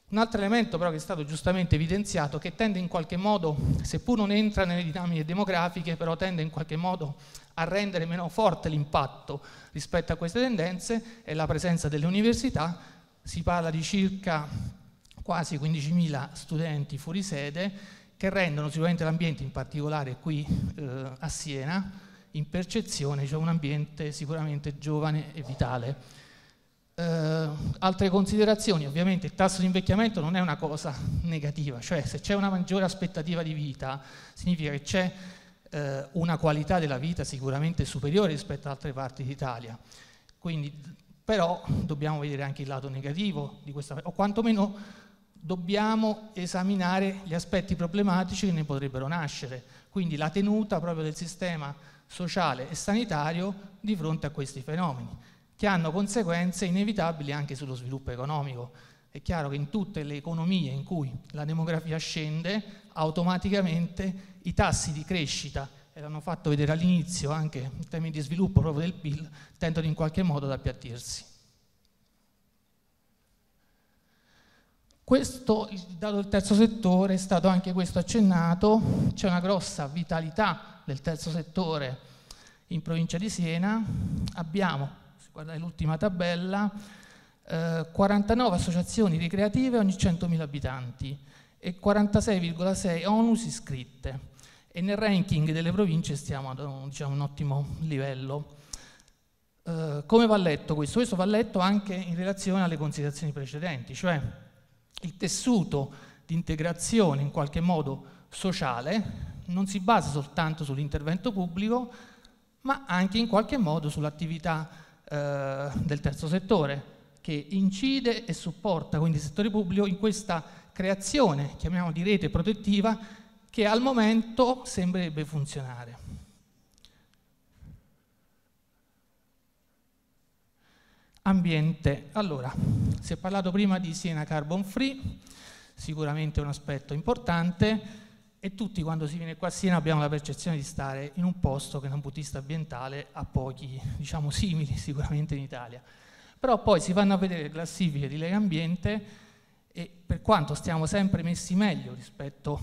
Un altro elemento però che è stato giustamente evidenziato, che tende in qualche modo, seppur non entra nelle dinamiche demografiche, però tende in qualche modo a rendere meno forte l'impatto rispetto a queste tendenze, è la presenza delle università. Si parla di circa quasi quindicimila studenti fuori sede, che rendono sicuramente l'ambiente, in particolare qui eh, a Siena, in percezione, cioè un ambiente sicuramente giovane e vitale. Eh, altre considerazioni, ovviamente il tasso di invecchiamento non è una cosa negativa, cioè se c'è una maggiore aspettativa di vita significa che c'è una qualità della vita sicuramente superiore rispetto ad altre parti d'Italia. Quindi però dobbiamo vedere anche il lato negativo di questa, o quantomeno dobbiamo esaminare gli aspetti problematici che ne potrebbero nascere, quindi la tenuta proprio del sistema sociale e sanitario di fronte a questi fenomeni, che hanno conseguenze inevitabili anche sullo sviluppo economico. È chiaro che in tutte le economie in cui la demografia scende, automaticamente i tassi di crescita, e l'hanno fatto vedere all'inizio anche in termini di sviluppo proprio del P I L, tendono in qualche modo ad appiattirsi. Questo, dato il terzo settore, è stato anche questo accennato, c'è una grossa vitalità del terzo settore in provincia di Siena. Abbiamo, se guardate l'ultima tabella, Uh, quarantanove associazioni ricreative ogni centomila abitanti e quarantasei virgola sei onlus iscritte, e nel ranking delle province stiamo ad un, diciamo, un ottimo livello. Uh, come va letto questo? Questo va letto anche in relazione alle considerazioni precedenti, cioè il tessuto di integrazione in qualche modo sociale non si basa soltanto sull'intervento pubblico, ma anche in qualche modo sull'attività uh, del terzo settore, che incide e supporta quindi il settore pubblico in questa creazione, chiamiamo di rete protettiva, che al momento sembrerebbe funzionare. Ambiente. Allora, si è parlato prima di Siena Carbon Free, sicuramente un aspetto importante, e tutti quando si viene qua a Siena abbiamo la percezione di stare in un posto che da un punto di vista ambientale ha pochi, diciamo, simili sicuramente in Italia. Però poi si vanno a vedere le classifiche di Legambiente e per quanto stiamo sempre messi meglio rispetto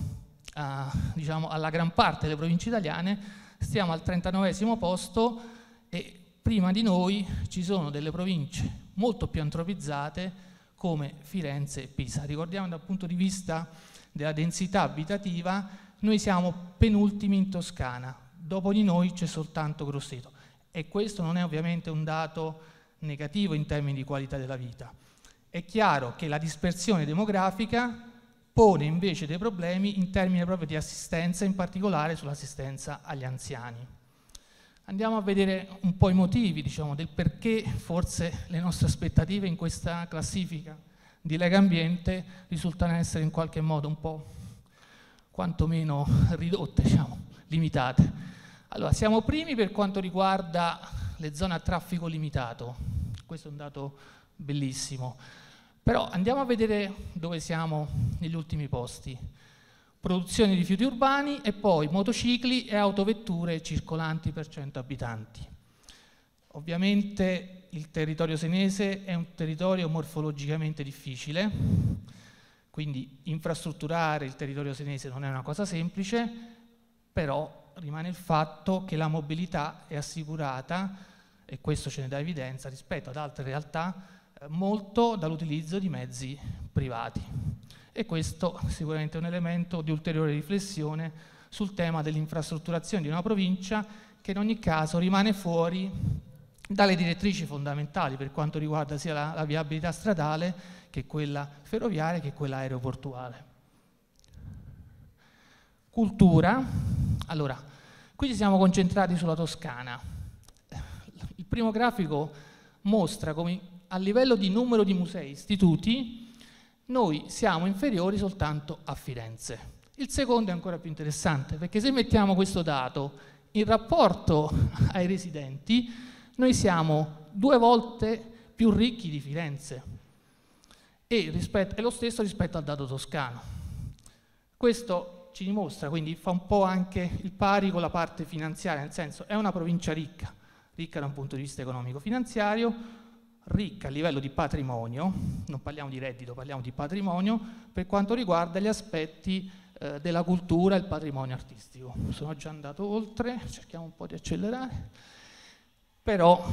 a, diciamo, alla gran parte delle province italiane, stiamo al trentanovesimo posto e prima di noi ci sono delle province molto più antropizzate come Firenze e Pisa. Ricordiamo dal punto di vista della densità abitativa, noi siamo penultimi in Toscana, dopo di noi c'è soltanto Grosseto, e questo non è ovviamente un dato negativo in termini di qualità della vita. È chiaro che la dispersione demografica pone invece dei problemi in termini proprio di assistenza, in particolare sull'assistenza agli anziani. Andiamo a vedere un po' i motivi, diciamo, del perché forse le nostre aspettative in questa classifica di Legambiente risultano essere in qualche modo un po' quantomeno ridotte, diciamo, limitate. Allora, siamo primi per quanto riguarda le zone a traffico limitato, questo è un dato bellissimo, però andiamo a vedere dove siamo negli ultimi posti. Produzione di rifiuti urbani e poi motocicli e autovetture circolanti per cento abitanti. Ovviamente il territorio senese è un territorio morfologicamente difficile, quindi infrastrutturare il territorio senese non è una cosa semplice, però rimane il fatto che la mobilità è assicurata, e questo ce ne dà evidenza rispetto ad altre realtà, molto dall'utilizzo di mezzi privati. E questo sicuramente è un elemento di ulteriore riflessione sul tema dell'infrastrutturazione di una provincia che in ogni caso rimane fuori dalle direttrici fondamentali per quanto riguarda sia la, la viabilità stradale che quella ferroviaria che quella aeroportuale. Cultura, allora, qui ci siamo concentrati sulla Toscana. Il primo grafico mostra come a livello di numero di musei e istituti noi siamo inferiori soltanto a Firenze. Il secondo è ancora più interessante, perché se mettiamo questo dato in rapporto ai residenti, noi siamo due volte più ricchi di Firenze, e rispetto, è lo stesso rispetto al dato toscano. Questo ci dimostra, quindi fa un po' anche il pari con la parte finanziaria, nel senso è una provincia ricca, ricca da un punto di vista economico-finanziario, ricca a livello di patrimonio, non parliamo di reddito, parliamo di patrimonio, per quanto riguarda gli aspetti eh, della cultura e il patrimonio artistico. Sono già andato oltre, cerchiamo un po' di accelerare, però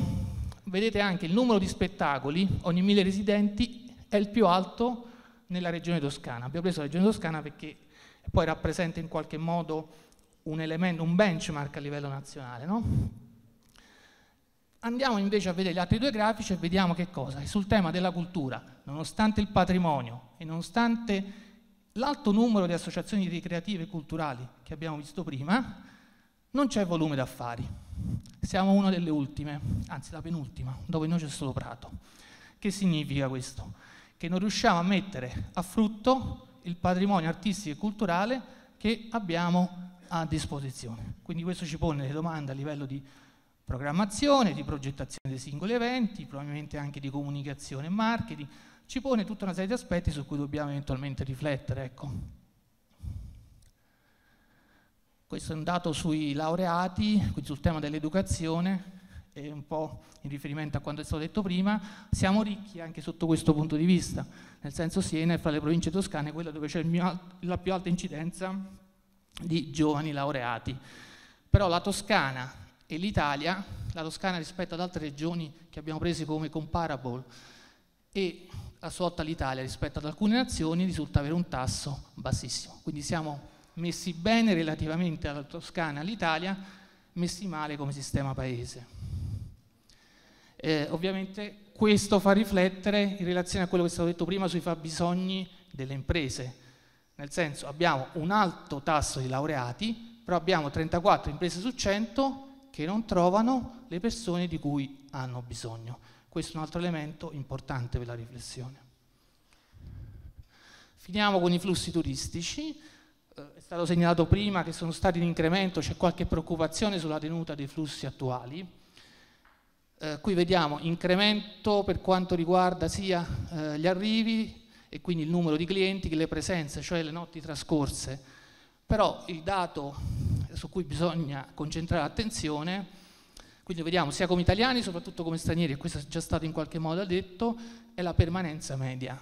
vedete anche il numero di spettacoli, ogni mille residenti è il più alto nella regione toscana. Abbiamo preso la regione toscana perché poi rappresenta in qualche modo un elemento, un benchmark a livello nazionale, no? Andiamo invece a vedere gli altri due grafici e vediamo che cosa. Sul tema della cultura, nonostante il patrimonio e nonostante l'alto numero di associazioni ricreative e culturali che abbiamo visto prima, non c'è volume d'affari. Siamo una delle ultime, anzi la penultima, dove noi c'è solo Prato. Che significa questo? Che non riusciamo a mettere a frutto il patrimonio artistico e culturale che abbiamo a disposizione. Quindi questo ci pone delle domande a livello di programmazione, di progettazione dei singoli eventi, probabilmente anche di comunicazione e marketing, ci pone tutta una serie di aspetti su cui dobbiamo eventualmente riflettere. Ecco. Questo è un dato sui laureati, quindi sul tema dell'educazione, e un po' in riferimento a quanto è stato detto prima, siamo ricchi anche sotto questo punto di vista, nel senso Siena è fra le province toscane quella dove c'è la più alta incidenza di giovani laureati. Però la Toscana e l'Italia, la Toscana rispetto ad altre regioni che abbiamo preso come comparable e a sua volta l'Italia rispetto ad alcune nazioni, risulta avere un tasso bassissimo. Quindi siamo messi bene relativamente alla Toscana e all'Italia, messi male come sistema paese. Eh, ovviamente questo fa riflettere in relazione a quello che è stato detto prima sui fabbisogni delle imprese, nel senso abbiamo un alto tasso di laureati, però abbiamo trentaquattro imprese su cento che non trovano le persone di cui hanno bisogno. Questo è un altro elemento importante per la riflessione. Finiamo con i flussi turistici. Eh, è stato segnalato prima che sono stati in incremento, c'è qualche preoccupazione sulla tenuta dei flussi attuali. Eh, qui vediamo incremento per quanto riguarda sia eh, gli arrivi e quindi il numero di clienti che le presenze, cioè le notti trascorse, però il dato su cui bisogna concentrare l'attenzione, quindi vediamo sia come italiani soprattutto come stranieri, e questo è già stato in qualche modo detto, è la permanenza media.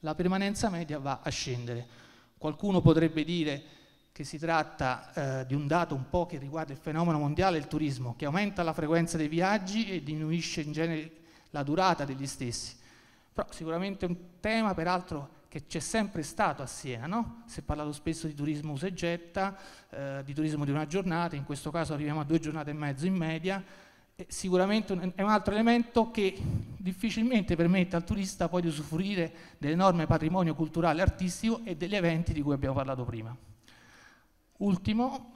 La permanenza media va a scendere. Qualcuno potrebbe dire che si tratta eh, di un dato un po' che riguarda il fenomeno mondiale del turismo, che aumenta la frequenza dei viaggi e diminuisce in genere la durata degli stessi. Però sicuramente un tema peraltro che c'è sempre stato a Siena, no? Si è parlato spesso di turismo usa e getta, eh, di turismo di una giornata, in questo caso arriviamo a due giornate e mezzo in media, e sicuramente un, è un altro elemento che difficilmente permette al turista poi di usufruire dell'enorme patrimonio culturale e artistico e degli eventi di cui abbiamo parlato prima. Ultimo,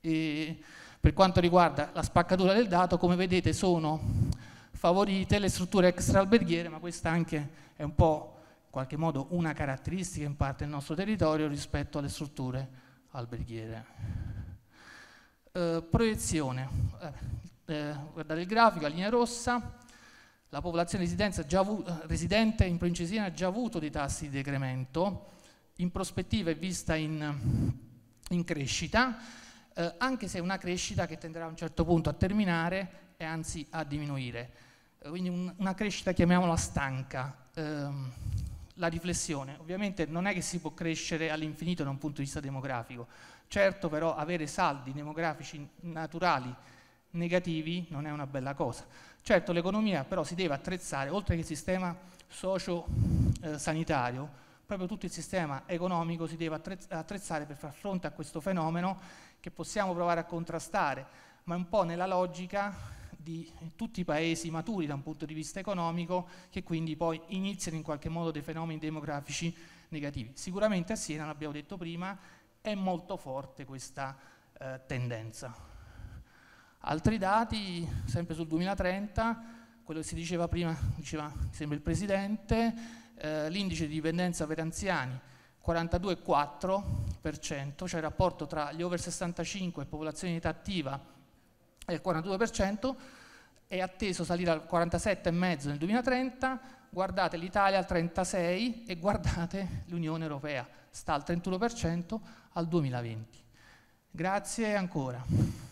eh, per quanto riguarda la spaccatura del dato, come vedete sono favorite le strutture extraalberghiere, ma questa anche è un po' in qualche modo una caratteristica in parte del nostro territorio rispetto alle strutture alberghiere. Eh, proiezione, eh, guardate il grafico, la linea rossa, la popolazione residenza già residente in provincia di Siena ha già avuto dei tassi di decremento, in prospettiva è vista in... in crescita, eh, anche se è una crescita che tenderà a un certo punto a terminare e anzi a diminuire. Eh, quindi un, una crescita, chiamiamola stanca. Ehm, la riflessione, ovviamente non è che si può crescere all'infinito da un punto di vista demografico, certo però avere saldi demografici naturali negativi non è una bella cosa. Certo l'economia però si deve attrezzare, oltre che il sistema socio-sanitario, eh, proprio tutto il sistema economico si deve attrezzare per far fronte a questo fenomeno che possiamo provare a contrastare, ma un po' nella logica di tutti i paesi maturi da un punto di vista economico che quindi poi iniziano in qualche modo dei fenomeni demografici negativi. Sicuramente a Siena, l'abbiamo detto prima, è molto forte questa eh, tendenza. Altri dati, sempre sul duemilatrenta, quello che si diceva prima, diceva sempre il Presidente, eh, l'indice di dipendenza per anziani quarantadue virgola quattro per cento, cioè il rapporto tra gli over sessantacinque e popolazione in età attiva è il quarantadue per cento, è atteso salire al quarantasette virgola cinque per cento nel duemilatrenta, guardate l'Italia al trentasei per cento e guardate l'Unione Europea, sta al trentuno per cento al duemilaventi. Grazie ancora.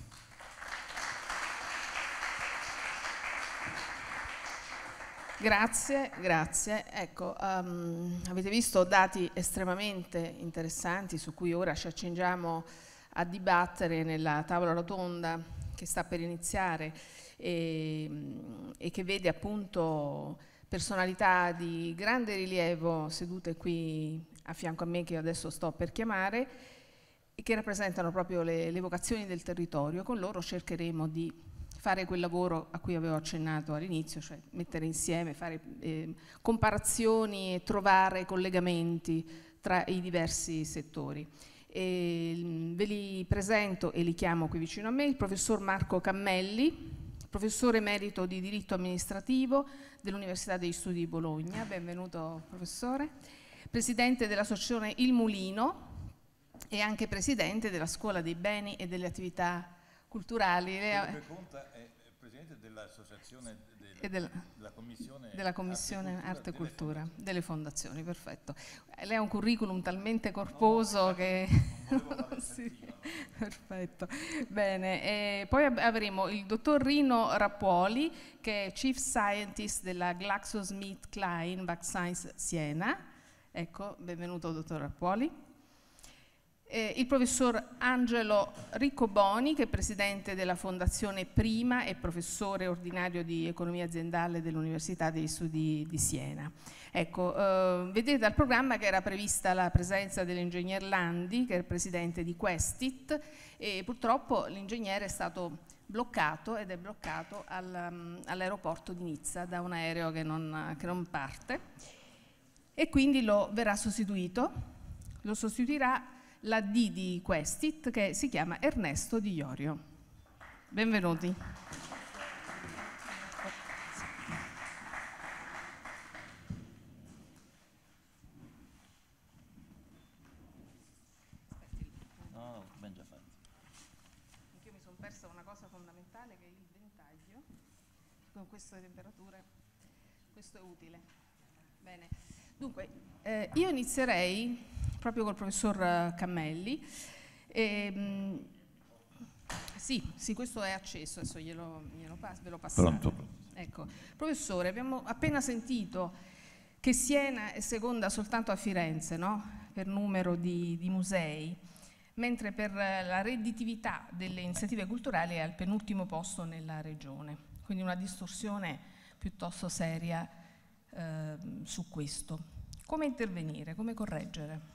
Grazie, grazie. Ecco, um, avete visto dati estremamente interessanti su cui ora ci accingiamo a dibattere nella tavola rotonda che sta per iniziare e, e che vede appunto personalità di grande rilievo sedute qui a fianco a me, che adesso sto per chiamare, e che rappresentano proprio le, le vocazioni del territorio. Con loro cercheremo di fare quel lavoro a cui avevo accennato all'inizio, cioè mettere insieme, fare eh, comparazioni e trovare collegamenti tra i diversi settori. E, mh, ve li presento e li chiamo qui vicino a me, il professor Marco Cammelli, professore emerito di diritto amministrativo dell'Università degli Studi di Bologna. Benvenuto professore, presidente dell'associazione Il Mulino e anche presidente della Scuola dei Beni e delle Attività Culturali. Lei conta è presidente dell'associazione della, della, della commissione, della commissione Arte e Cultura, delle, delle fondazioni, perfetto. Lei ha un curriculum talmente corposo no, che non sì, sentito, no? Perfetto. Bene, e poi avremo il dottor Rino Rappuoli, che è Chief Scientist della GlaxoSmithKline Vaccines Siena. Ecco, benvenuto dottor Rappuoli. Eh, il professor Angelo Riccaboni, che è presidente della Fondazione Prima e professore ordinario di economia aziendale dell'Università degli Studi di Siena. Ecco, eh, vedete dal programma che era prevista la presenza dell'ingegner Landi, che è il presidente di Questit, e purtroppo l'ingegnere è stato bloccato ed è bloccato al, um, all'aeroporto di Nizza da un aereo che non, che non parte, e quindi lo verrà sostituito, lo sostituirà la D di Questit, che si chiama Ernesto Di Iorio. Benvenuti. No, ben già fatto. Anch'io mi sono persa una cosa fondamentale, che è il ventaglio. Con queste temperature questo è utile. Bene. Dunque, eh, io inizierei proprio col professor Cammelli. E, mh, sì, sì, questo è acceso, adesso glielo, glielo passo, ve lo passate. Ecco. Professore, abbiamo appena sentito che Siena è seconda soltanto a Firenze, no? Per numero di, di musei, mentre per la redditività delle iniziative culturali è al penultimo posto nella regione, quindi una distorsione piuttosto seria eh, su questo. Come intervenire, come correggere?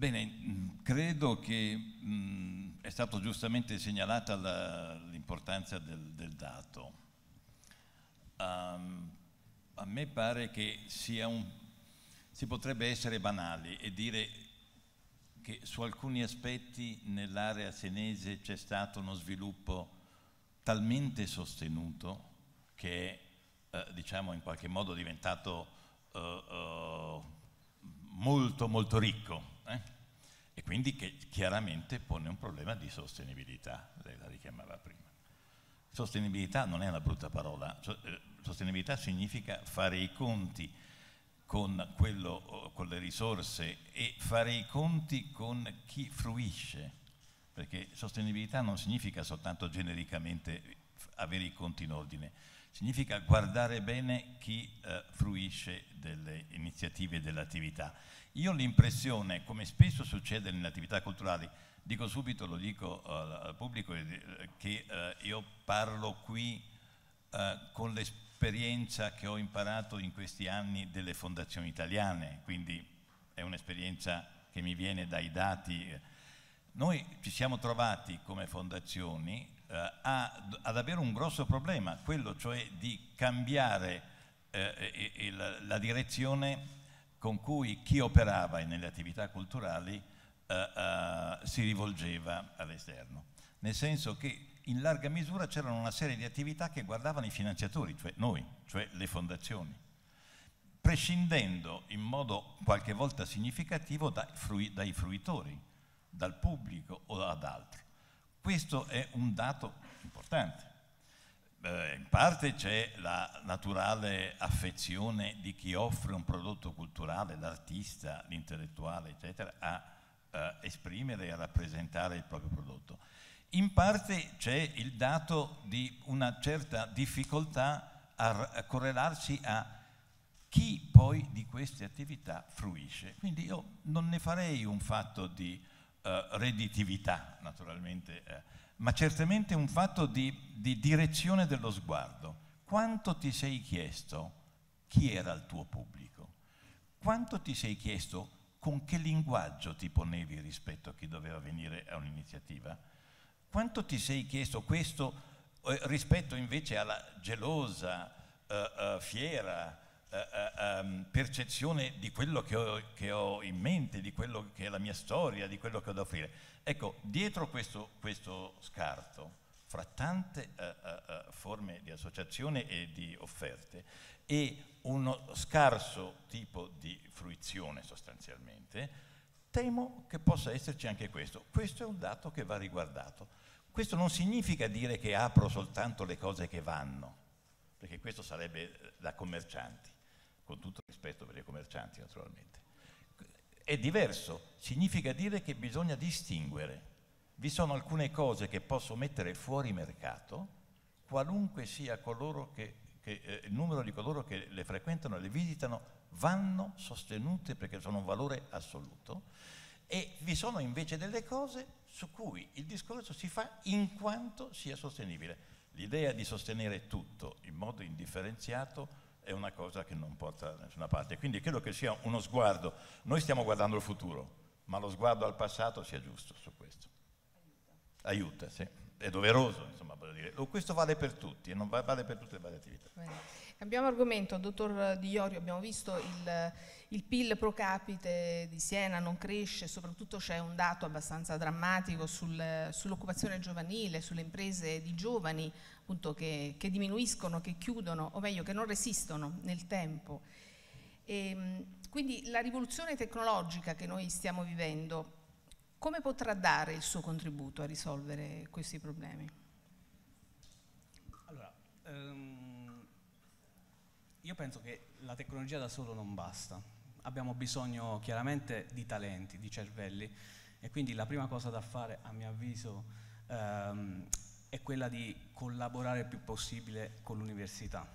Bene, credo che mh, è stata giustamente segnalata l'importanza del, del dato. Um, a me pare che sia un, si potrebbe essere banali e dire che su alcuni aspetti nell'area senese c'è stato uno sviluppo talmente sostenuto che è eh, diciamo in qualche modo diventato eh, eh, molto molto ricco. Eh? E quindi che chiaramente pone un problema di sostenibilità, lei la richiamava prima. Sostenibilità non è una brutta parola, sostenibilità significa fare i conti con, quello, con le risorse e fare i conti con chi fruisce, perché sostenibilità non significa soltanto genericamente avere i conti in ordine, significa guardare bene chi eh, fruisce delle iniziative e delle attività. Io ho l'impressione, come spesso succede nelle attività culturali, dico subito, lo dico uh, al pubblico, che uh, io parlo qui uh, con l'esperienza che ho imparato in questi anni delle fondazioni italiane, quindi è un'esperienza che mi viene dai dati. Noi ci siamo trovati come fondazioni uh, a, ad avere un grosso problema, quello cioè di cambiare uh, il, la direzione con cui chi operava nelle attività culturali eh, eh, si rivolgeva all'esterno, nel senso che in larga misura c'erano una serie di attività che guardavano i finanziatori, cioè noi, cioè le fondazioni, prescindendo in modo qualche volta significativo dai, frui, dai fruitori, dal pubblico o ad altri. Questo è un dato importante. Eh, in parte c'è la naturale affezione di chi offre un prodotto culturale, l'artista, l'intellettuale, eccetera, a eh, esprimere e a rappresentare il proprio prodotto. In parte c'è il dato di una certa difficoltà a, a correlarsi a chi poi di queste attività fruisce. Quindi io non ne farei un fatto di eh, redditività, naturalmente, eh, ma certamente un fatto di, di direzione dello sguardo. Quanto ti sei chiesto chi era il tuo pubblico? Quanto ti sei chiesto con che linguaggio ti ponevi rispetto a chi doveva venire a un'iniziativa? Quanto ti sei chiesto questo eh, rispetto invece alla gelosa, eh, eh, fiera eh, eh, eh, percezione di quello che ho, che ho in mente, di quello che è la mia storia, di quello che ho da offrire? Ecco, dietro questo, questo scarto, fra tante eh, eh, forme di associazione e di offerte, e uno scarso tipo di fruizione sostanzialmente, temo che possa esserci anche questo. Questo è un dato che va riguardato. Questo non significa dire che apro soltanto le cose che vanno, perché questo sarebbe da commercianti, con tutto rispetto per i commercianti naturalmente. È diverso, significa dire che bisogna distinguere. Vi sono alcune cose che posso mettere fuori mercato, qualunque sia coloro che, che, eh, il numero di coloro che le frequentano e le visitano, vanno sostenute perché sono un valore assoluto, e vi sono invece delle cose su cui il discorso si fa in quanto sia sostenibile. L'idea di sostenere tutto in modo indifferenziato è una cosa che non porta da nessuna parte, quindi credo che sia uno sguardo. Noi stiamo guardando il futuro, ma lo sguardo al passato sia giusto su questo. Aiuta, sì. È doveroso, insomma, voglio dire. Questo vale per tutti e non vale per tutte le varie attività. Bene. Cambiamo argomento, dottor Di Iorio. Abbiamo visto il, il P I L pro capite di Siena non cresce, soprattutto c'è un dato abbastanza drammatico sul, sull'occupazione giovanile, sulle imprese di giovani appunto che, che diminuiscono, che chiudono, o meglio che non resistono nel tempo. E, quindi la rivoluzione tecnologica che noi stiamo vivendo, come potrà dare il suo contributo a risolvere questi problemi? Allora, um... io penso che la tecnologia da solo non basta, abbiamo bisogno chiaramente di talenti, di cervelli, e quindi la prima cosa da fare, a mio avviso, ehm, è quella di collaborare il più possibile con l'università,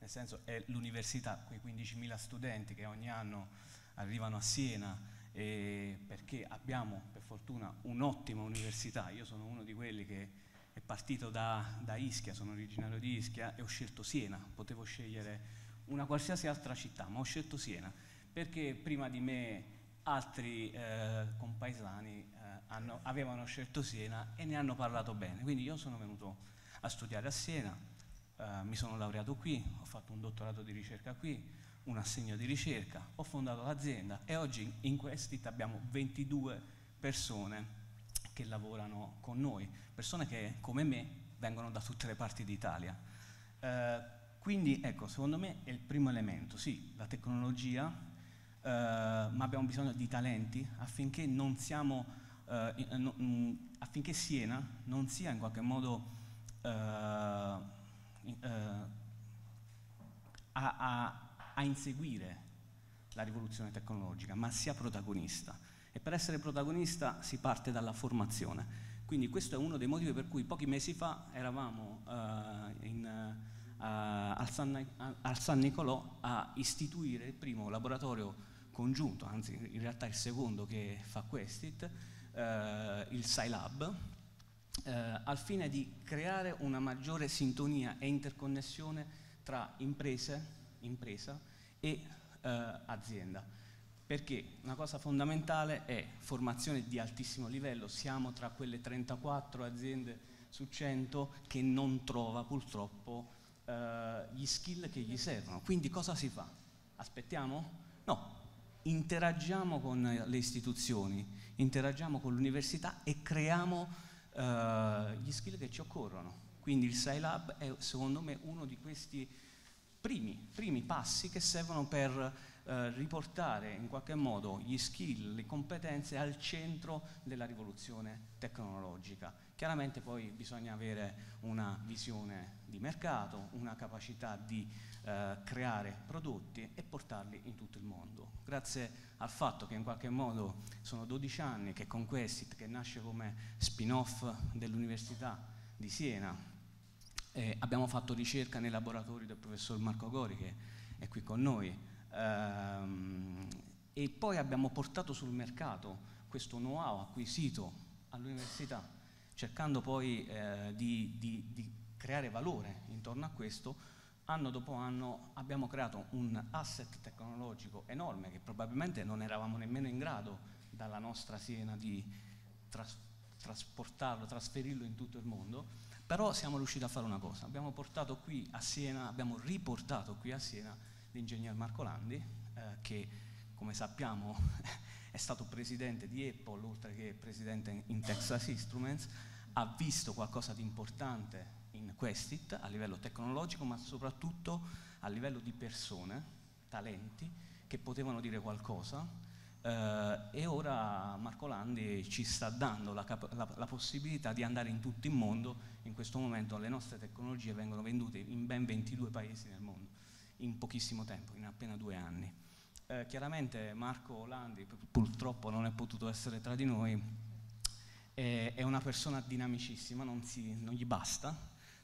nel senso è l'università, quei quindicimila studenti che ogni anno arrivano a Siena, e perché abbiamo per fortuna un'ottima università. Io sono uno di quelli che è partito da, da Ischia, sono originario di Ischia e ho scelto Siena. Potevo scegliere una qualsiasi altra città, ma ho scelto Siena perché prima di me altri eh, compaesani eh, hanno, avevano scelto Siena e ne hanno parlato bene. Quindi io sono venuto a studiare a Siena, eh, mi sono laureato qui, ho fatto un dottorato di ricerca qui, un assegno di ricerca, ho fondato l'azienda e oggi in Questit abbiamo ventidue persone che lavorano con noi, persone che come me vengono da tutte le parti d'Italia. Eh, quindi ecco, secondo me è il primo elemento, sì, la tecnologia, eh, ma abbiamo bisogno di talenti affinché non siamo, eh, in, in, affinché Siena non sia in qualche modo eh, in, eh, a, a, a inseguire la rivoluzione tecnologica, ma sia protagonista. E per essere protagonista si parte dalla formazione. Quindi questo è uno dei motivi per cui pochi mesi fa eravamo uh, in, uh, al, San, al San Nicolò a istituire il primo laboratorio congiunto, anzi in realtà il secondo che fa Questit, uh, il Sci-Lab, uh, al fine di creare una maggiore sintonia e interconnessione tra imprese, impresa e uh, azienda. Perché una cosa fondamentale è formazione di altissimo livello, siamo tra quelle trentaquattro aziende su cento che non trova purtroppo eh, gli skill che gli servono. Quindi cosa si fa? Aspettiamo? No, interagiamo con le istituzioni, interagiamo con l'università e creiamo eh, gli skill che ci occorrono. Quindi il Sci-Lab è secondo me uno di questi primi, primi passi che servono per eh, riportare in qualche modo gli skill, le competenze al centro della rivoluzione tecnologica. Chiaramente poi bisogna avere una visione di mercato, una capacità di eh, creare prodotti e portarli in tutto il mondo. Grazie al fatto che in qualche modo sono dodici anni che con Questit, che nasce come spin-off dell'Università di Siena, Eh, abbiamo fatto ricerca nei laboratori del professor Marco Gori, che è qui con noi, ehm, e poi abbiamo portato sul mercato questo know-how acquisito all'università, cercando poi eh, di, di, di creare valore intorno a questo. Anno dopo anno abbiamo creato un asset tecnologico enorme che probabilmente non eravamo nemmeno in grado dalla nostra Siena di tras- trasportarlo, trasferirlo in tutto il mondo. Però siamo riusciti a fare una cosa, abbiamo portato qui a Siena, abbiamo riportato qui a Siena l'ingegner Marco Landi, eh, che come sappiamo è stato presidente di Apple, oltre che presidente in Texas Instruments, ha visto qualcosa di importante in Questit a livello tecnologico, ma soprattutto a livello di persone, talenti, che potevano dire qualcosa, eh, e ora Marco Landi ci sta dando la, la, la possibilità di andare in tutto il mondo. In questo momento le nostre tecnologie vengono vendute in ben ventidue paesi nel mondo, in pochissimo tempo, in appena due anni. Eh, chiaramente Marco Landi purtroppo non è potuto essere tra di noi, eh, è una persona dinamicissima, non, si, non gli basta,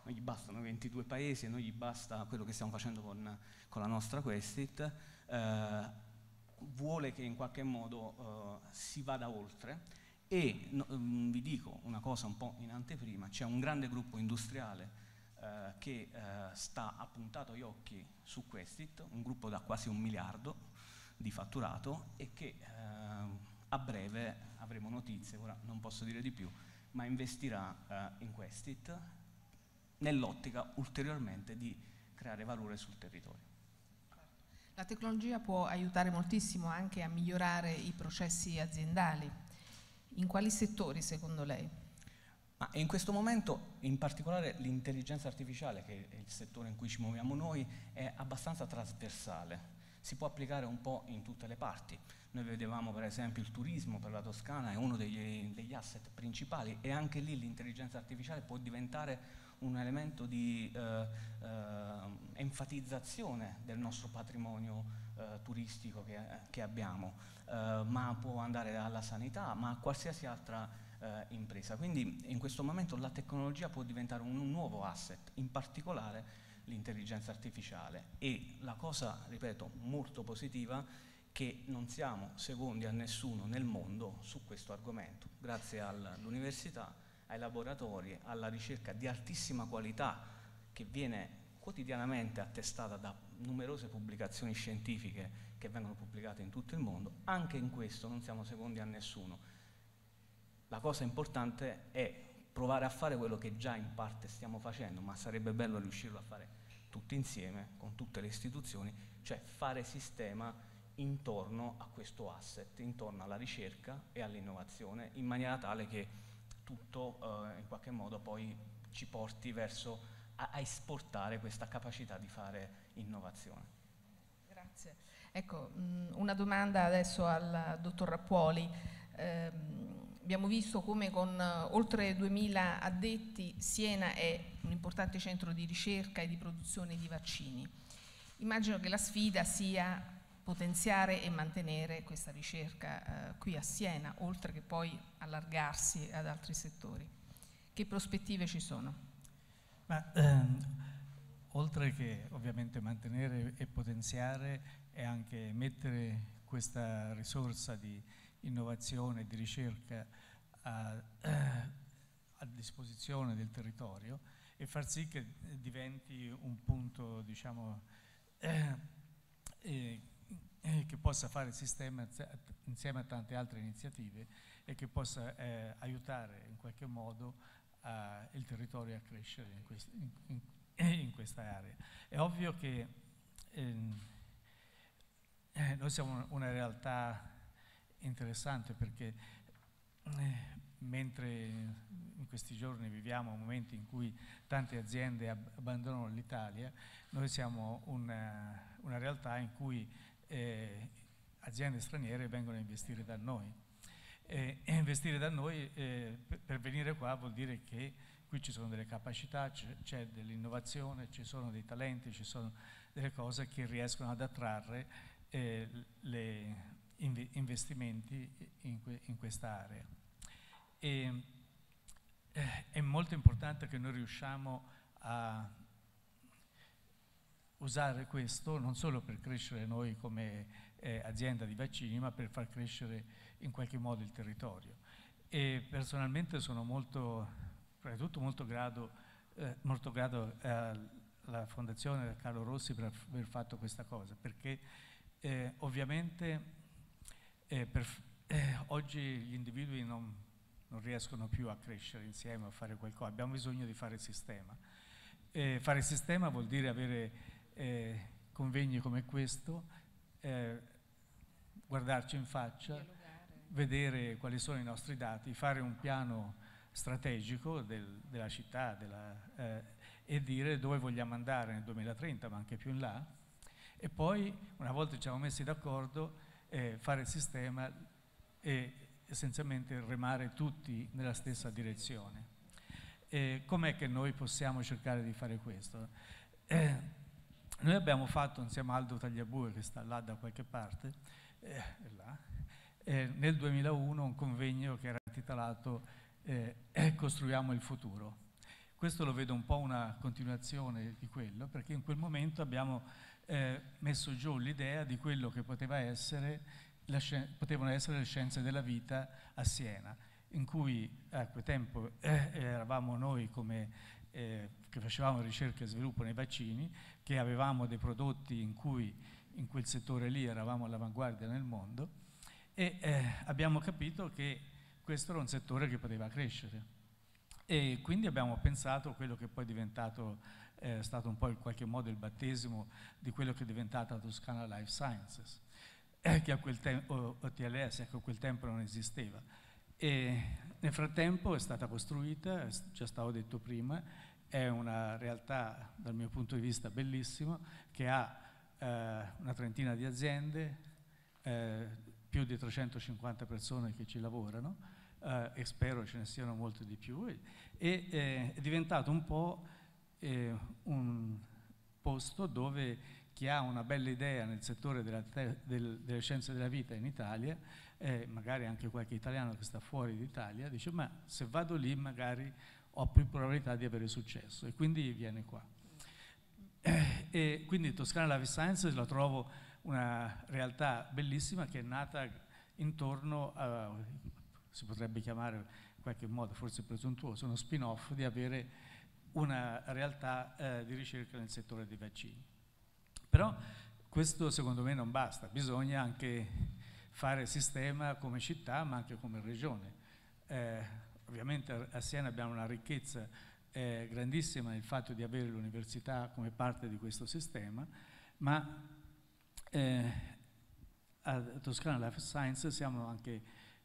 non gli bastano ventidue paesi, non gli basta quello che stiamo facendo con, con la nostra Questit, eh, vuole che in qualche modo eh, si vada oltre. E no, vi dico una cosa un po' in anteprima, c'è un grande gruppo industriale eh, che eh, sta appuntato gli occhi su Questit, un gruppo da quasi un miliardo di fatturato e che eh, a breve avremo notizie, ora non posso dire di più, ma investirà eh, in Questit nell'ottica ulteriormente di creare valore sul territorio. La tecnologia può aiutare moltissimo anche a migliorare i processi aziendali. In quali settori secondo lei? Ma in questo momento in particolare l'intelligenza artificiale, che è il settore in cui ci muoviamo noi, è abbastanza trasversale, si può applicare un po' in tutte le parti. Noi vedevamo per esempio il turismo per la Toscana è uno degli, degli asset principali e anche lì l'intelligenza artificiale può diventare un elemento di eh, eh, enfatizzazione del nostro patrimonio eh, turistico che, che abbiamo. Uh, ma può andare alla sanità, ma a qualsiasi altra uh, impresa. Quindi in questo momento la tecnologia può diventare un, un nuovo asset, in particolare l'intelligenza artificiale. E la cosa, ripeto, molto positiva, che non siamo secondi a nessuno nel mondo su questo argomento, grazie all'università, ai laboratori, alla ricerca di altissima qualità che viene quotidianamente attestata da numerose pubblicazioni scientifiche che vengono pubblicate in tutto il mondo. Anche in questo non siamo secondi a nessuno. La cosa importante è provare a fare quello che già in parte stiamo facendo, ma sarebbe bello riuscirlo a fare tutti insieme, con tutte le istituzioni, cioè fare sistema intorno a questo asset, intorno alla ricerca e all'innovazione, in maniera tale che tutto eh, in qualche modo poi ci porti verso a, a esportare questa capacità di fare innovazione. Grazie. Ecco, mh, una domanda adesso al dottor Rappuoli. Eh, abbiamo visto come con oltre duemila addetti Siena è un importante centro di ricerca e di produzione di vaccini. Immagino che la sfida sia potenziare e mantenere questa ricerca eh, qui a Siena, oltre che poi allargarsi ad altri settori. Che prospettive ci sono? Ma, ehm, oltre che ovviamente mantenere e potenziare, e anche mettere questa risorsa di innovazione e di ricerca a, eh, a disposizione del territorio e far sì che diventi un punto, diciamo, eh, eh, che possa fare sistema insieme a tante altre iniziative e che possa eh, aiutare in qualche modo eh, il territorio a crescere in, quest in, in, in questa area. È ovvio che eh, eh, noi siamo una realtà interessante perché eh, mentre in questi giorni viviamo momenti in cui tante aziende abbandonano l'Italia, noi siamo una, una realtà in cui eh, aziende straniere vengono a investire da noi. E eh, investire da noi eh, per, per venire qua vuol dire che qui ci sono delle capacità, c'è dell'innovazione, ci sono dei talenti, ci sono delle cose che riescono ad attrarre eh, gli inv investimenti in, que in questa area. E, eh, è molto importante che noi riusciamo a usare questo non solo per crescere noi come eh, azienda di vaccini, ma per far crescere in qualche modo il territorio. E personalmente sono molto... Soprattutto molto grato, eh, molto grato eh, alla Fondazione Carlo Rossi per aver fatto questa cosa, perché eh, ovviamente eh, per, eh, oggi gli individui non, non riescono più a crescere insieme, a fare qualcosa, abbiamo bisogno di fare sistema. Eh, fare sistema vuol dire avere eh, convegni come questo, eh, guardarci in faccia, dialogare, vedere quali sono i nostri dati, fare un piano strategico del, della città della, eh, e dire dove vogliamo andare nel duemilatrenta, ma anche più in là, e poi una volta ci siamo messi d'accordo eh, fare il sistema e essenzialmente remare tutti nella stessa direzione. Eh, com'è che noi possiamo cercare di fare questo? Eh, noi abbiamo fatto insieme a Aldo Tagliabue, che sta là da qualche parte, eh, là, eh, nel duemilauno un convegno che era intitolato Eh, costruiamo il futuro. Questo lo vedo un po' una continuazione di quello, perché in quel momento abbiamo eh, messo giù l'idea di quello che poteva essere la potevano essere le scienze della vita a Siena, in cui a quel tempo eh, eravamo noi come, eh, che facevamo ricerca e sviluppo nei vaccini, che avevamo dei prodotti in cui in quel settore lì eravamo all'avanguardia nel mondo, e eh, abbiamo capito che questo era un settore che poteva crescere, e quindi abbiamo pensato a quello che poi è diventato, è eh, stato un po' in qualche modo il battesimo di quello che è diventata Toscana Life Sciences, eh, che a quel tempo, O T L S, che a quel tempo non esisteva. E nel frattempo è stata costruita, già stavo detto prima, è una realtà dal mio punto di vista bellissima, che ha eh, una trentina di aziende, eh, più di trecentocinquanta persone che ci lavorano, Uh, e spero ce ne siano molto di più, e, e è diventato un po' eh, un posto dove chi ha una bella idea nel settore della del, delle scienze della vita in Italia, eh, magari anche qualche italiano che sta fuori d'Italia, dice ma se vado lì magari ho più probabilità di avere successo, e quindi viene qua. Eh, e quindi Toscana Life Sciences la trovo una realtà bellissima, che è nata intorno a, si potrebbe chiamare in qualche modo, forse presuntuoso, uno spin-off di avere una realtà eh, di ricerca nel settore dei vaccini. Però questo secondo me non basta, bisogna anche fare sistema come città, ma anche come regione. Eh, ovviamente a Siena abbiamo una ricchezza eh, grandissima nel fatto di avere l'università come parte di questo sistema, ma eh, a Toscana Life Sciences siamo anche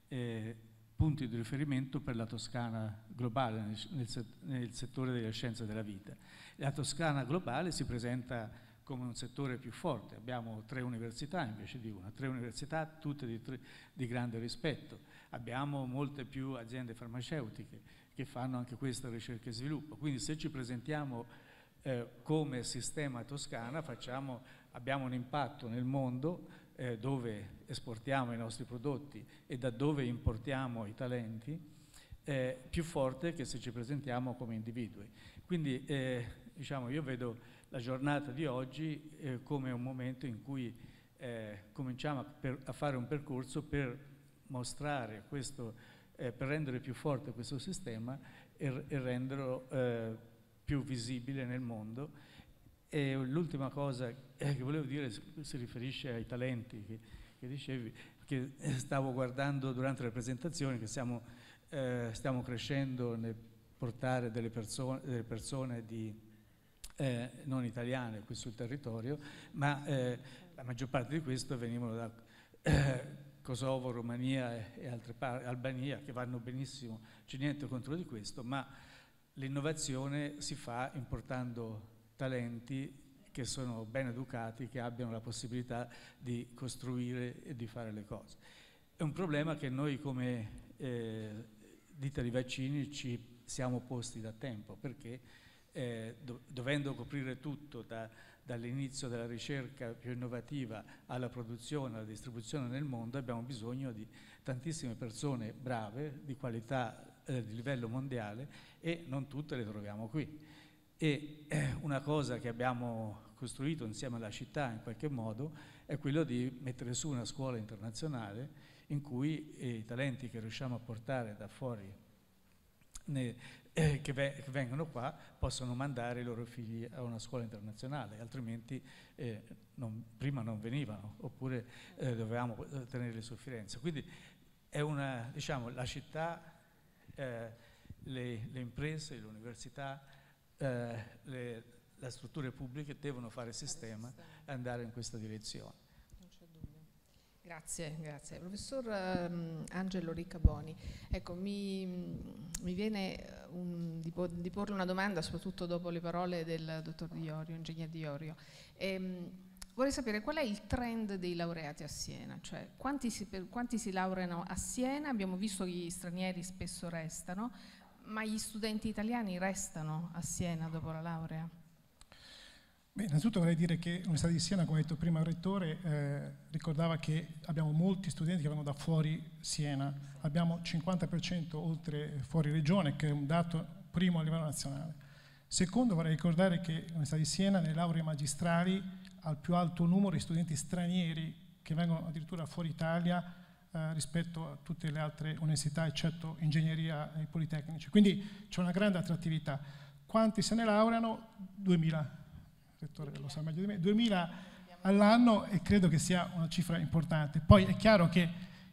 Eh, punti di riferimento per la Toscana globale nel, nel, set, nel settore delle scienze della vita. La Toscana globale si presenta come un settore più forte, abbiamo tre università invece di una, tre università tutte di, tre, di grande rispetto, abbiamo molte più aziende farmaceutiche che fanno anche questa ricerca e sviluppo, quindi se ci presentiamo eh, come sistema Toscana facciamo, abbiamo un impatto nel mondo, Eh, dove esportiamo i nostri prodotti e da dove importiamo i talenti, eh, più forte che se ci presentiamo come individui. Quindi eh, diciamo, io vedo la giornata di oggi eh, come un momento in cui eh, cominciamo a, per, a fare un percorso per mostrare questo, eh, per rendere più forte questo sistema e, e renderlo eh, più visibile nel mondo. L'ultima cosa che volevo dire si riferisce ai talenti che, che dicevi, che stavo guardando durante le presentazioni, che siamo, eh, stiamo crescendo nel portare delle persone, delle persone di, eh, non italiane qui sul territorio, ma eh, la maggior parte di questo venivano da eh, Kosovo, Romania e altre parti, Albania, che vanno benissimo, c'è niente contro di questo, ma l'innovazione si fa importando talenti che sono ben educati, che abbiano la possibilità di costruire e di fare le cose. È un problema che noi come eh, ditta di vaccini ci siamo posti da tempo, perché eh, do- dovendo coprire tutto da, dall'inizio della ricerca più innovativa alla produzione, alla distribuzione nel mondo, abbiamo bisogno di tantissime persone brave, di qualità, eh, di livello mondiale, e non tutte le troviamo qui. E una cosa che abbiamo costruito insieme alla città in qualche modo è quello di mettere su una scuola internazionale in cui i talenti che riusciamo a portare da fuori, ne, eh, che, ve, che vengono qua, possono mandare i loro figli a una scuola internazionale, altrimenti eh, non, prima non venivano, oppure eh, dovevamo tenerli su Firenze. Quindi è una, diciamo, la città, eh, le, le imprese, l'università, Uh, le, le strutture pubbliche devono fare sistema e andare in questa direzione. Non c'è dubbio. Grazie, grazie. Professor um, Angelo Riccaboni, ecco, mi, mi viene un, di, po di porle una domanda, soprattutto dopo le parole del dottor Di Iorio, ingegner Di Iorio. Ehm, vorrei sapere qual è il trend dei laureati a Siena, cioè quanti si, per, quanti si laureano a Siena? Abbiamo visto che gli stranieri spesso restano, ma gli studenti italiani restano a Siena dopo la laurea? Beh, innanzitutto vorrei dire che l'Università di Siena, come ha detto prima il Rettore, eh, ricordava che abbiamo molti studenti che vengono da fuori Siena, abbiamo cinquanta per cento oltre fuori regione, che è un dato primo a livello nazionale. Secondo, vorrei ricordare che l'Università di Siena, nelle lauree magistrali, ha il più alto numero di studenti stranieri che vengono addirittura fuori Italia, Uh, rispetto a tutte le altre università, eccetto ingegneria e politecnici. Quindi c'è una grande attrattività. Quanti se ne laureano? duemila, il Rettore lo sa meglio di me, duemila all'anno, e credo che sia una cifra importante. Poi è chiaro che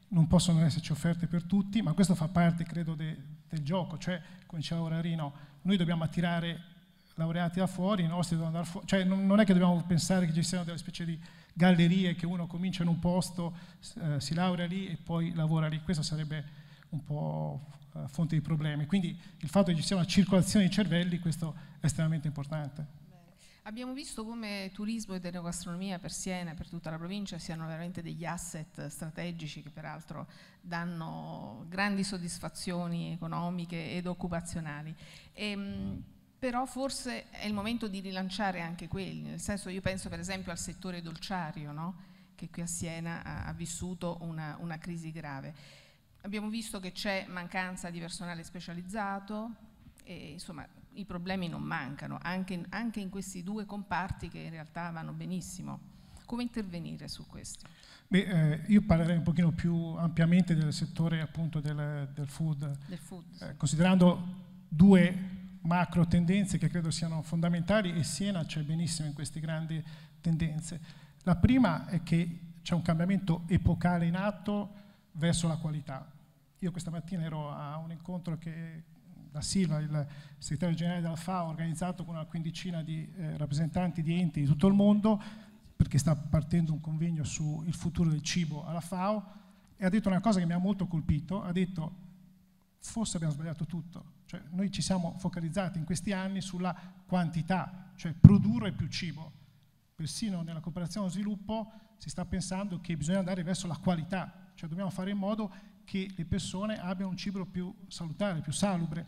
non possono esserci offerte per tutti, ma questo fa parte, credo, de, del gioco. Cioè, come diceva ora Rino, noi dobbiamo attirare laureati da fuori, i nostri devono andare fuori, cioè non, non è che dobbiamo pensare che ci siano delle specie di gallerie che uno comincia in un posto, eh, si laurea lì e poi lavora lì. Questo sarebbe un po' eh, fonte di problemi. Quindi il fatto che ci sia una circolazione di cervelli, questo è estremamente importante. Beh, abbiamo visto come turismo ed enogastronomia per Siena e per tutta la provincia siano veramente degli asset strategici che peraltro danno grandi soddisfazioni economiche ed occupazionali. E, mh, però forse è il momento di rilanciare anche quelli, nel senso, io penso per esempio al settore dolciario, no? Che qui a Siena ha, ha vissuto una, una crisi grave. Abbiamo visto che c'è mancanza di personale specializzato, e, insomma, i problemi non mancano, anche, anche in questi due comparti che in realtà vanno benissimo. Come intervenire su questo? Beh, eh, io parlerei un pochino più ampiamente del settore appunto del, del food, del food sì. eh, considerando due macro tendenze che credo siano fondamentali, e Siena c'è benissimo in queste grandi tendenze. La prima è che c'è un cambiamento epocale in atto verso la qualità. Io questa mattina ero a un incontro che da Silva, il segretario generale della FAO, ha organizzato con una quindicina di eh, rappresentanti di enti di tutto il mondo, perché sta partendo un convegno sul futuro del cibo alla FAO, e ha detto una cosa che mi ha molto colpito, ha detto: forse abbiamo sbagliato tutto. Cioè, noi ci siamo focalizzati in questi anni sulla quantità, cioè produrre più cibo. Persino nella cooperazione allo sviluppo si sta pensando che bisogna andare verso la qualità, cioè dobbiamo fare in modo che le persone abbiano un cibo più salutare, più salubre,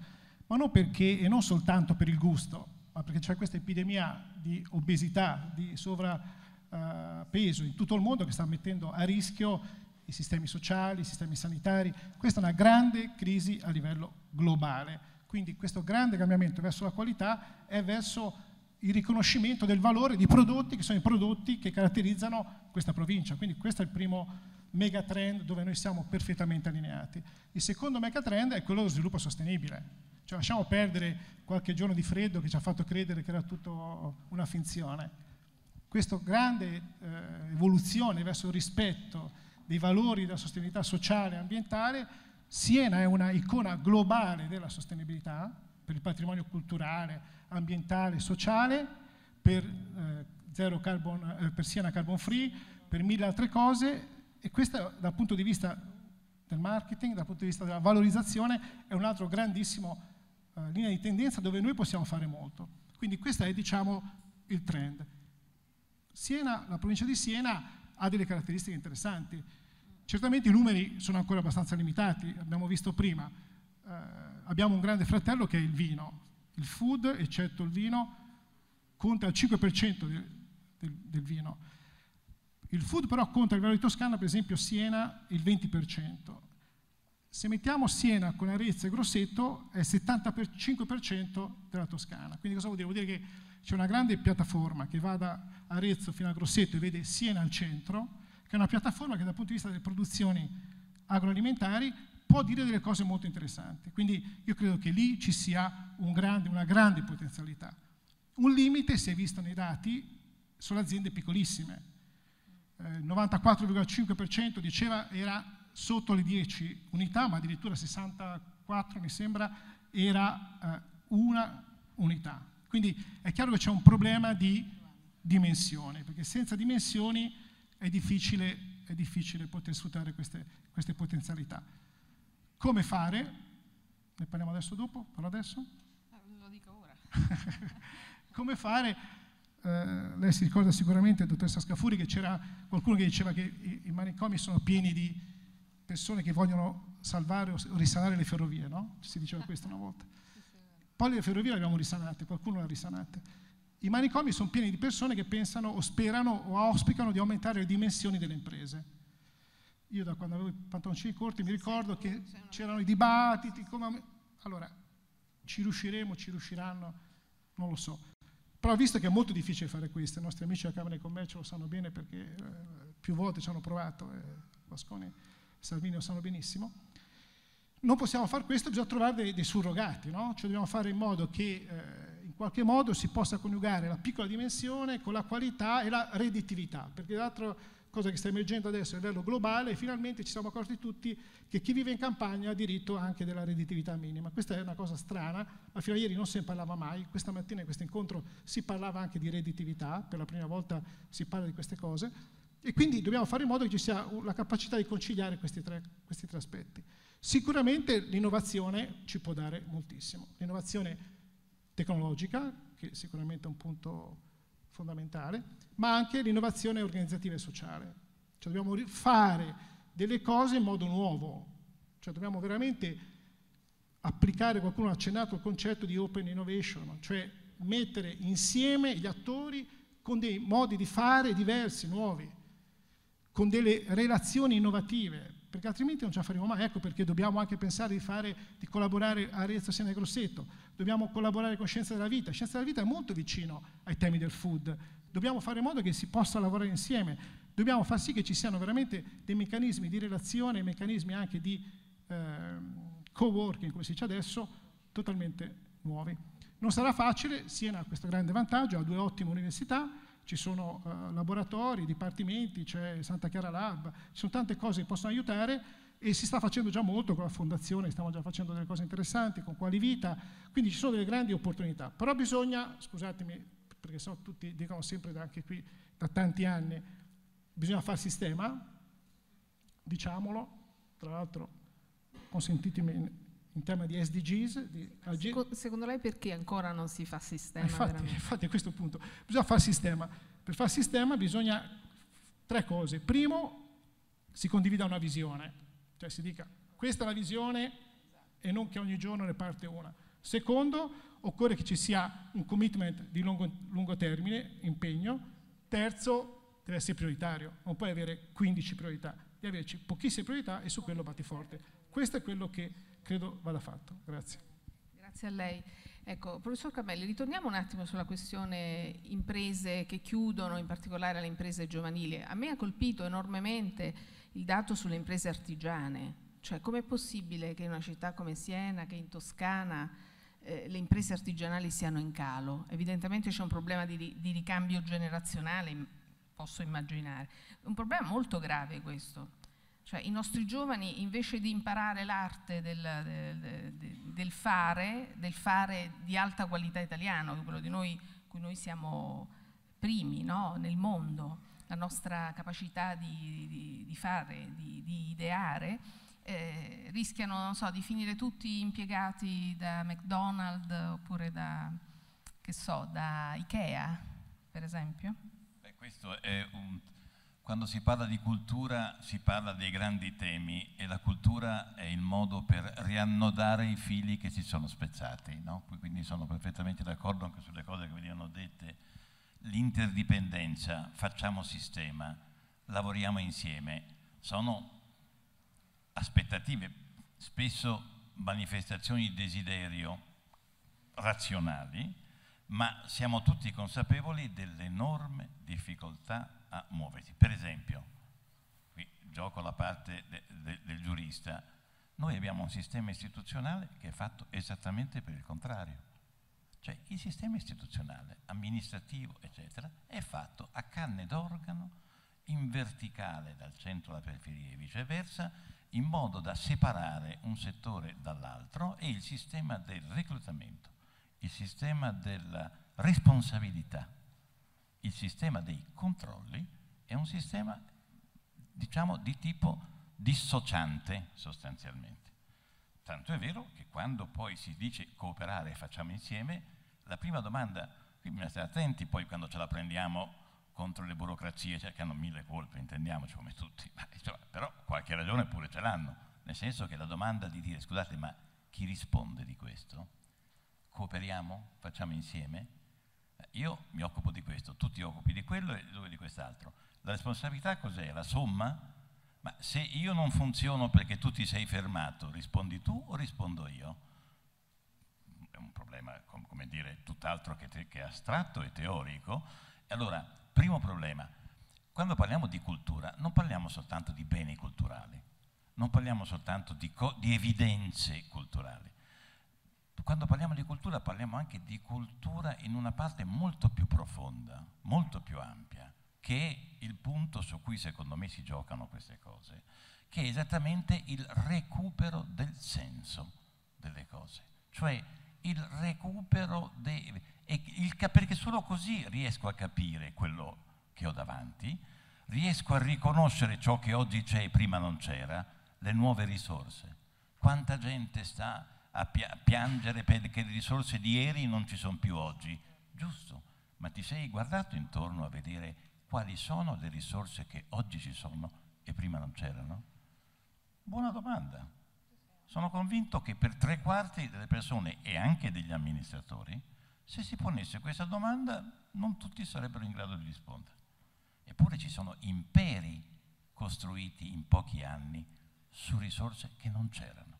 ma non perché, e non soltanto per il gusto, ma perché c'è questa epidemia di obesità, di sovrappeso in tutto il mondo che sta mettendo a rischio i sistemi sociali, i sistemi sanitari. Questa è una grande crisi a livello globale. Quindi questo grande cambiamento verso la qualità è verso il riconoscimento del valore di prodotti che sono i prodotti che caratterizzano questa provincia. Quindi questo è il primo megatrend dove noi siamo perfettamente allineati. Il secondo megatrend è quello dello sviluppo sostenibile. Cioè lasciamo perdere qualche giorno di freddo che ci ha fatto credere che era tutto una finzione. Questa grande eh, evoluzione verso il rispetto dei valori della sostenibilità sociale e ambientale. Siena è una icona globale della sostenibilità per il patrimonio culturale, ambientale, sociale, per eh, zero carbon, eh, per Siena carbon free, per mille altre cose, e questo dal punto di vista del marketing, dal punto di vista della valorizzazione, è un altro grandissimo eh, linea di tendenza dove noi possiamo fare molto. Quindi questo è, diciamo, il trend. Siena, la provincia di Siena ha delle caratteristiche interessanti. Certamente i numeri sono ancora abbastanza limitati, abbiamo visto prima. Eh, abbiamo un grande fratello che è il vino. Il food, eccetto il vino, conta il cinque per cento del, del, del vino. Il food però conta a livello di Toscana, per esempio Siena, il venti per cento. Se mettiamo Siena con Arezzo e Grosseto è il settantacinque per cento della Toscana. Quindi cosa vuol dire? Vuol dire che c'è una grande piattaforma che va da Arezzo fino a Grosseto e vede Siena al centro, che è una piattaforma che dal punto di vista delle produzioni agroalimentari può dire delle cose molto interessanti. Quindi io credo che lì ci sia un grande, una grande potenzialità. Un limite, si è visto nei dati, sono aziende piccolissime. Eh, il novantaquattro virgola cinque per cento diceva era sotto le dieci unità, ma addirittura sessantaquattro mi sembra era eh, una unità. Quindi è chiaro che c'è un problema di dimensione, perché senza dimensioni è difficile, è difficile poter sfruttare queste, queste potenzialità. Come fare? Ne parliamo adesso dopo? Parlo adesso? Lo dico ora. Come fare? Eh, lei si ricorda sicuramente, dottoressa Scafuri, che c'era qualcuno che diceva che i, i manicomi sono pieni di persone che vogliono salvare o risanare le ferrovie, no? Si diceva questo una volta. Poi le ferrovie le abbiamo risanate, qualcuno le ha risanate. I manicomi sono pieni di persone che pensano o sperano o auspicano di aumentare le dimensioni delle imprese. Io da quando avevo i pantaloncini corti mi ricordo che c'erano i dibattiti, come... allora ci riusciremo, ci riusciranno, non lo so. Però visto che è molto difficile fare questo, i nostri amici della Camera di Commercio lo sanno bene perché eh, più volte ci hanno provato, Guasconi eh, e Salvini lo sanno benissimo, non possiamo fare questo, bisogna trovare dei, dei surrogati, no? Cioè dobbiamo fare in modo che eh, in qualche modo si possa coniugare la piccola dimensione con la qualità e la redditività, perché l'altro... cosa che sta emergendo adesso a livello globale, e finalmente ci siamo accorti tutti che chi vive in campagna ha diritto anche della redditività minima. Questa è una cosa strana, ma fino a ieri non se ne parlava mai. Questa mattina in questo incontro si parlava anche di redditività, per la prima volta si parla di queste cose, e quindi dobbiamo fare in modo che ci sia la capacità di conciliare questi tre, questi tre aspetti. Sicuramente l'innovazione ci può dare moltissimo. L'innovazione tecnologica, che è sicuramente un punto fondamentale, ma anche l'innovazione organizzativa e sociale. Cioè dobbiamo fare delle cose in modo nuovo, cioè dobbiamo veramente applicare, qualcuno ha accennato il concetto di open innovation, cioè mettere insieme gli attori con dei modi di fare diversi, nuovi, con delle relazioni innovative, perché altrimenti non ce la faremo mai. Ecco perché dobbiamo anche pensare di, fare, di collaborare a Arezzo, Siena e Grosseto, dobbiamo collaborare con Scienza della Vita. Scienza della Vita è molto vicino ai temi del food, dobbiamo fare in modo che si possa lavorare insieme, dobbiamo far sì che ci siano veramente dei meccanismi di relazione, meccanismi anche di eh, co-working, come si dice adesso, totalmente nuovi. Non sarà facile, Siena ha questo grande vantaggio, ha due ottime università, ci sono uh, laboratori, dipartimenti, c'è Santa Chiara Lab, ci sono tante cose che possono aiutare e si sta facendo già molto con la fondazione, stiamo già facendo delle cose interessanti, con Quali Vita, quindi ci sono delle grandi opportunità. Però bisogna, scusatemi perché sennò tutti dicono sempre da, anche qui da tanti anni, bisogna far sistema, diciamolo, tra l'altro consentitemi... in tema di S D Gs. Di secondo, secondo lei perché ancora non si fa sistema? Infatti, infatti a questo punto bisogna far sistema. Per far sistema bisogna tre cose. Primo, si condivida una visione, cioè si dica questa è la visione e non che ogni giorno ne parte una. Secondo, occorre che ci sia un commitment di lungo, lungo termine, impegno. Terzo, deve essere prioritario, non puoi avere quindici priorità, devi averci pochissime priorità e su quello batti forte. Questo è quello che credo vada fatto. Grazie. Grazie a lei. Ecco, professor Cammelli, ritorniamo un attimo sulla questione imprese che chiudono, in particolare le imprese giovanili. A me ha colpito enormemente il dato sulle imprese artigiane. Cioè, com'è possibile che in una città come Siena, che in Toscana, eh, le imprese artigianali siano in calo? Evidentemente c'è un problema di, di ricambio generazionale, posso immaginare. Un problema molto grave questo. Cioè, i nostri giovani invece di imparare l'arte del, del, del, fare, del fare di alta qualità italiano, quello di noi, cui noi siamo primi, no, nel mondo, la nostra capacità di, di, di fare, di, di ideare, eh, rischiano, non so, di finire tutti impiegati da McDonald's oppure da, che so, da Ikea, per esempio? Beh, questo è un... Quando si parla di cultura si parla dei grandi temi, e la cultura è il modo per riannodare i fili che si sono spezzati, no? Quindi sono perfettamente d'accordo anche sulle cose che venivano dette. L'interdipendenza, facciamo sistema, lavoriamo insieme, sono aspettative, spesso manifestazioni di desiderio razionali, ma siamo tutti consapevoli dell'enorme difficoltà a muoversi. Per esempio, qui gioco la parte de, de, del giurista, noi abbiamo un sistema istituzionale che è fatto esattamente per il contrario, cioè il sistema istituzionale, amministrativo, eccetera, è fatto a canne d'organo, in verticale dal centro alla periferia e viceversa, in modo da separare un settore dall'altro, e il sistema del reclutamento, il sistema della responsabilità, il sistema dei controlli è un sistema, diciamo, di tipo dissociante sostanzialmente. Tanto è vero che quando poi si dice cooperare e facciamo insieme, la prima domanda, qui bisogna stare attenti poi quando ce la prendiamo contro le burocrazie, cioè che hanno mille colpe, intendiamoci, come tutti, ma, cioè, però qualche ragione pure ce l'hanno, nel senso che la domanda di dire, scusate, ma chi risponde di questo? Cooperiamo? Facciamo insieme? Io mi occupo di questo, tu ti occupi di quello e lui di quest'altro. La responsabilità cos'è? La somma? Ma se io non funziono perché tu ti sei fermato, rispondi tu o rispondo io? È un problema, come dire, tutt'altro che, che astratto e teorico. E allora, primo problema, quando parliamo di cultura non parliamo soltanto di beni culturali, non parliamo soltanto di, di evidenze culturali. Quando parliamo di cultura parliamo anche di cultura in una parte molto più profonda, molto più ampia, che è il punto su cui secondo me si giocano queste cose, che è esattamente il recupero del senso delle cose, cioè il recupero, de, il, perché solo così riesco a capire quello che ho davanti, riesco a riconoscere ciò che oggi c'è e prima non c'era, le nuove risorse. Quanta gente sta a piangere perché le risorse di ieri non ci sono più oggi, giusto, ma ti sei guardato intorno a vedere quali sono le risorse che oggi ci sono e prima non c'erano? Buona domanda. Sono convinto che per tre quarti delle persone e anche degli amministratori, se si ponesse questa domanda, non tutti sarebbero in grado di rispondere. Eppure ci sono imperi costruiti in pochi anni su risorse che non c'erano.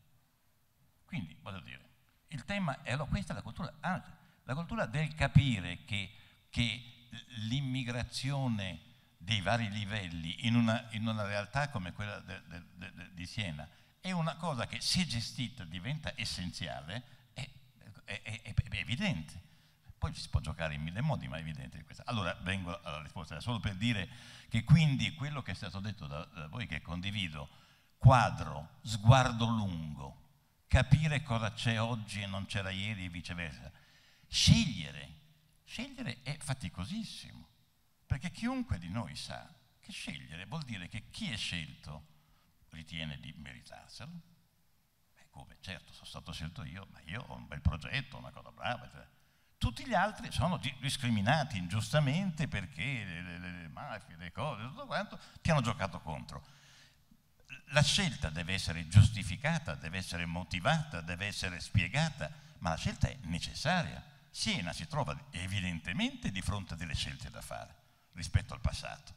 Quindi, voglio dire, il tema è questa, la cultura, ah, la cultura del capire che, che l'immigrazione dei vari livelli in una, in una realtà come quella de, de, de, di Siena è una cosa che, se gestita, diventa essenziale, è, è, è, è evidente. Poi ci si può giocare in mille modi, ma è evidente questa. Allora, vengo alla risposta, solo per dire che quindi quello che è stato detto da, da voi, che condivido, quadro, sguardo lungo, capire cosa c'è oggi e non c'era ieri e viceversa. Scegliere, scegliere è faticosissimo, perché chiunque di noi sa che scegliere vuol dire che chi è scelto ritiene di meritarselo. Beh, come? Certo, sono stato scelto io, ma io ho un bel progetto, una cosa brava, eccetera. Tutti gli altri sono discriminati ingiustamente perché le, le, le mafie, le cose, tutto quanto, ti hanno giocato contro. La scelta deve essere giustificata, deve essere motivata, deve essere spiegata, ma la scelta è necessaria. Siena si trova evidentemente di fronte a delle scelte da fare rispetto al passato,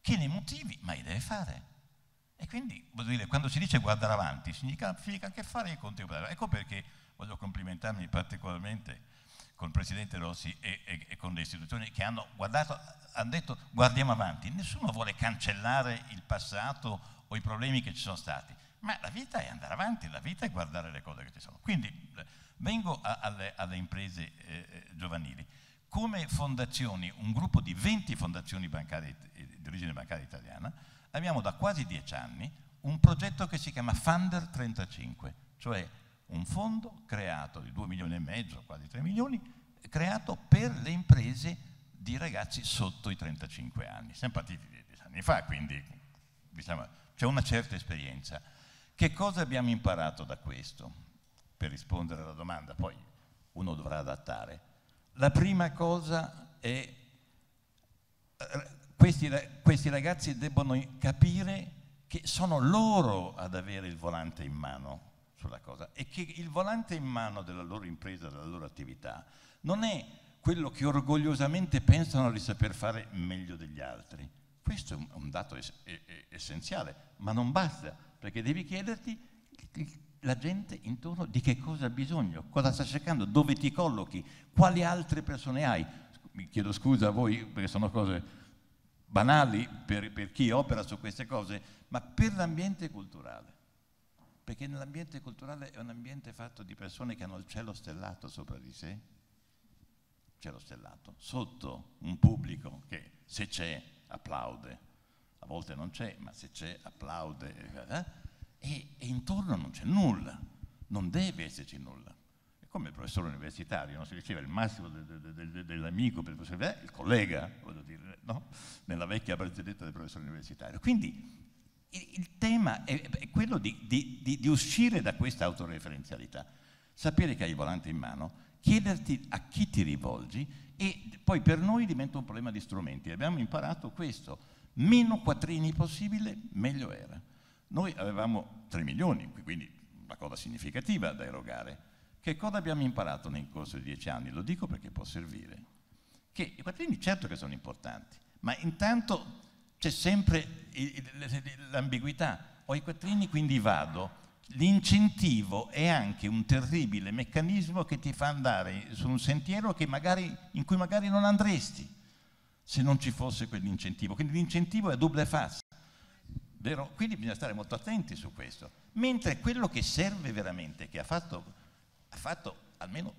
che ne motivi, ma le deve fare. E quindi, voglio dire, quando si dice guardare avanti, significa, significa anche fare i conti. Ecco perché voglio complimentarmi particolarmente con il Presidente Rossi e, e, e con le istituzioni che hanno guardato, hanno detto guardiamo avanti. Nessuno vuole cancellare il passato o i problemi che ci sono stati, ma la vita è andare avanti, la vita è guardare le cose che ci sono. Quindi vengo a, alle, alle imprese eh, giovanili. Come fondazioni, un gruppo di venti fondazioni bancarie, di origine bancaria italiana, abbiamo da quasi dieci anni un progetto che si chiama Funder trentacinque, cioè un fondo creato di due milioni e mezzo, quasi tre milioni, creato per le imprese di ragazzi sotto i trentacinque anni. Siamo partiti dieci anni fa, quindi diciamo, c'è una certa esperienza. Che cosa abbiamo imparato da questo? Per rispondere alla domanda, poi uno dovrà adattare. La prima cosa è questi, questi ragazzi debbono capire che sono loro ad avere il volante in mano sulla cosa e che il volante in mano della loro impresa, della loro attività, non è quello che orgogliosamente pensano di saper fare meglio degli altri. Questo è un dato es essenziale, ma non basta, perché devi chiederti la gente intorno di che cosa ha bisogno, cosa sta cercando, dove ti collochi, quali altre persone hai. Mi chiedo scusa a voi perché sono cose banali per, per chi opera su queste cose, ma per l'ambiente culturale, perché l'ambiente culturale è un ambiente fatto di persone che hanno il cielo stellato sopra di sé, cielo stellato, sotto un pubblico che se c'è applaude, a volte non c'è, ma se c'è applaude, eh? e, e intorno non c'è nulla, non deve esserci nulla. È come il professore universitario, non si riceve il massimo de, de, de, de, dell'amico, per il, eh, il collega, voglio dire, no? Nella vecchia barzelletta del professore universitario. Quindi il, il tema è, è quello di, di, di, di uscire da questa autoreferenzialità, sapere che hai il volante in mano, chiederti a chi ti rivolgi, e poi per noi diventa un problema di strumenti. Abbiamo imparato questo, meno quattrini possibile meglio era. Noi avevamo tre milioni, quindi una cosa significativa da erogare. Che cosa abbiamo imparato nel corso di dieci anni? Lo dico perché può servire, che i quattrini certo che sono importanti, ma intanto c'è sempre l'ambiguità, ho i quattrini quindi vado. L'incentivo è anche un terribile meccanismo che ti fa andare su un sentiero che magari, in cui magari non andresti se non ci fosse quell'incentivo. Quindi l'incentivo è a doppia faccia, vero? Quindi bisogna stare molto attenti su questo. Mentre quello che serve veramente, che ha fatto, ha fatto almeno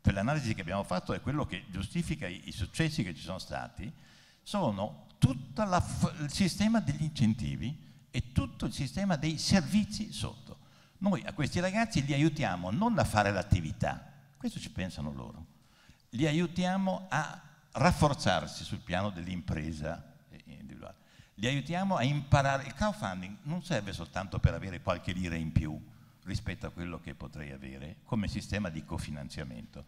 per l'analisi che abbiamo fatto, è quello che giustifica i, i successi che ci sono stati, sono tutto il sistema degli incentivi e tutto il sistema dei servizi sotto. Noi a questi ragazzi li aiutiamo non a fare l'attività, questo ci pensano loro, li aiutiamo a rafforzarsi sul piano dell'impresa individuale, li aiutiamo a imparare. Il crowdfunding non serve soltanto per avere qualche lira in più rispetto a quello che potrei avere come sistema di cofinanziamento.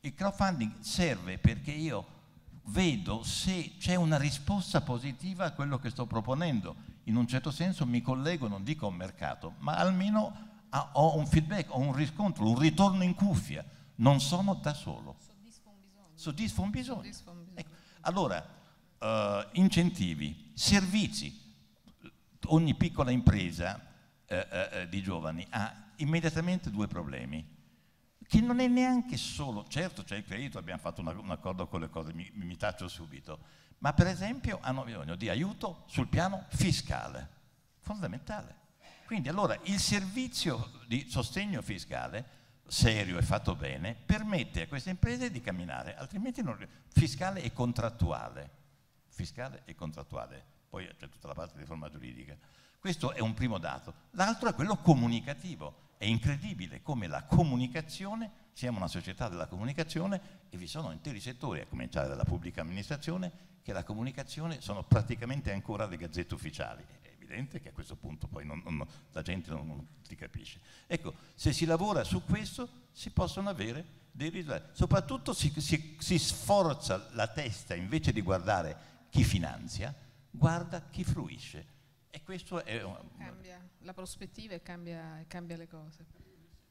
Il crowdfunding serve perché io vedo se c'è una risposta positiva a quello che sto proponendo. In un certo senso mi collego, non dico a un mercato, ma almeno a, ho un feedback, ho un riscontro, un ritorno in cuffia. Non sono da solo. Soddisfa un bisogno. Soddisfa un bisogno. Soddisfa un bisogno. Ecco. Allora, eh, incentivi, servizi. Ogni piccola impresa eh, eh, di giovani ha immediatamente due problemi, che non è neanche solo, certo c'è il credito, abbiamo fatto una, un accordo con le cose, mi, mi taccio subito, ma per esempio hanno bisogno di aiuto sul piano fiscale, fondamentale. Quindi allora il servizio di sostegno fiscale, serio e fatto bene, permette a queste imprese di camminare, altrimenti non, fiscale e contrattuale, fiscale e contrattuale, poi c'è tutta la parte di riforma giuridica. Questo è un primo dato. L'altro è quello comunicativo. È incredibile come la comunicazione, siamo una società della comunicazione e vi sono interi settori, a cominciare dalla pubblica amministrazione, che la comunicazione sono praticamente ancora le gazzette ufficiali. È evidente che a questo punto poi non, non, la gente non, non ti capisce. Ecco, se si lavora su questo si possono avere dei risultati. Soprattutto si, si, si sforza la testa, invece di guardare chi finanzia, guarda chi fruisce. E questo è un... cambia la prospettiva e cambia, cambia le cose.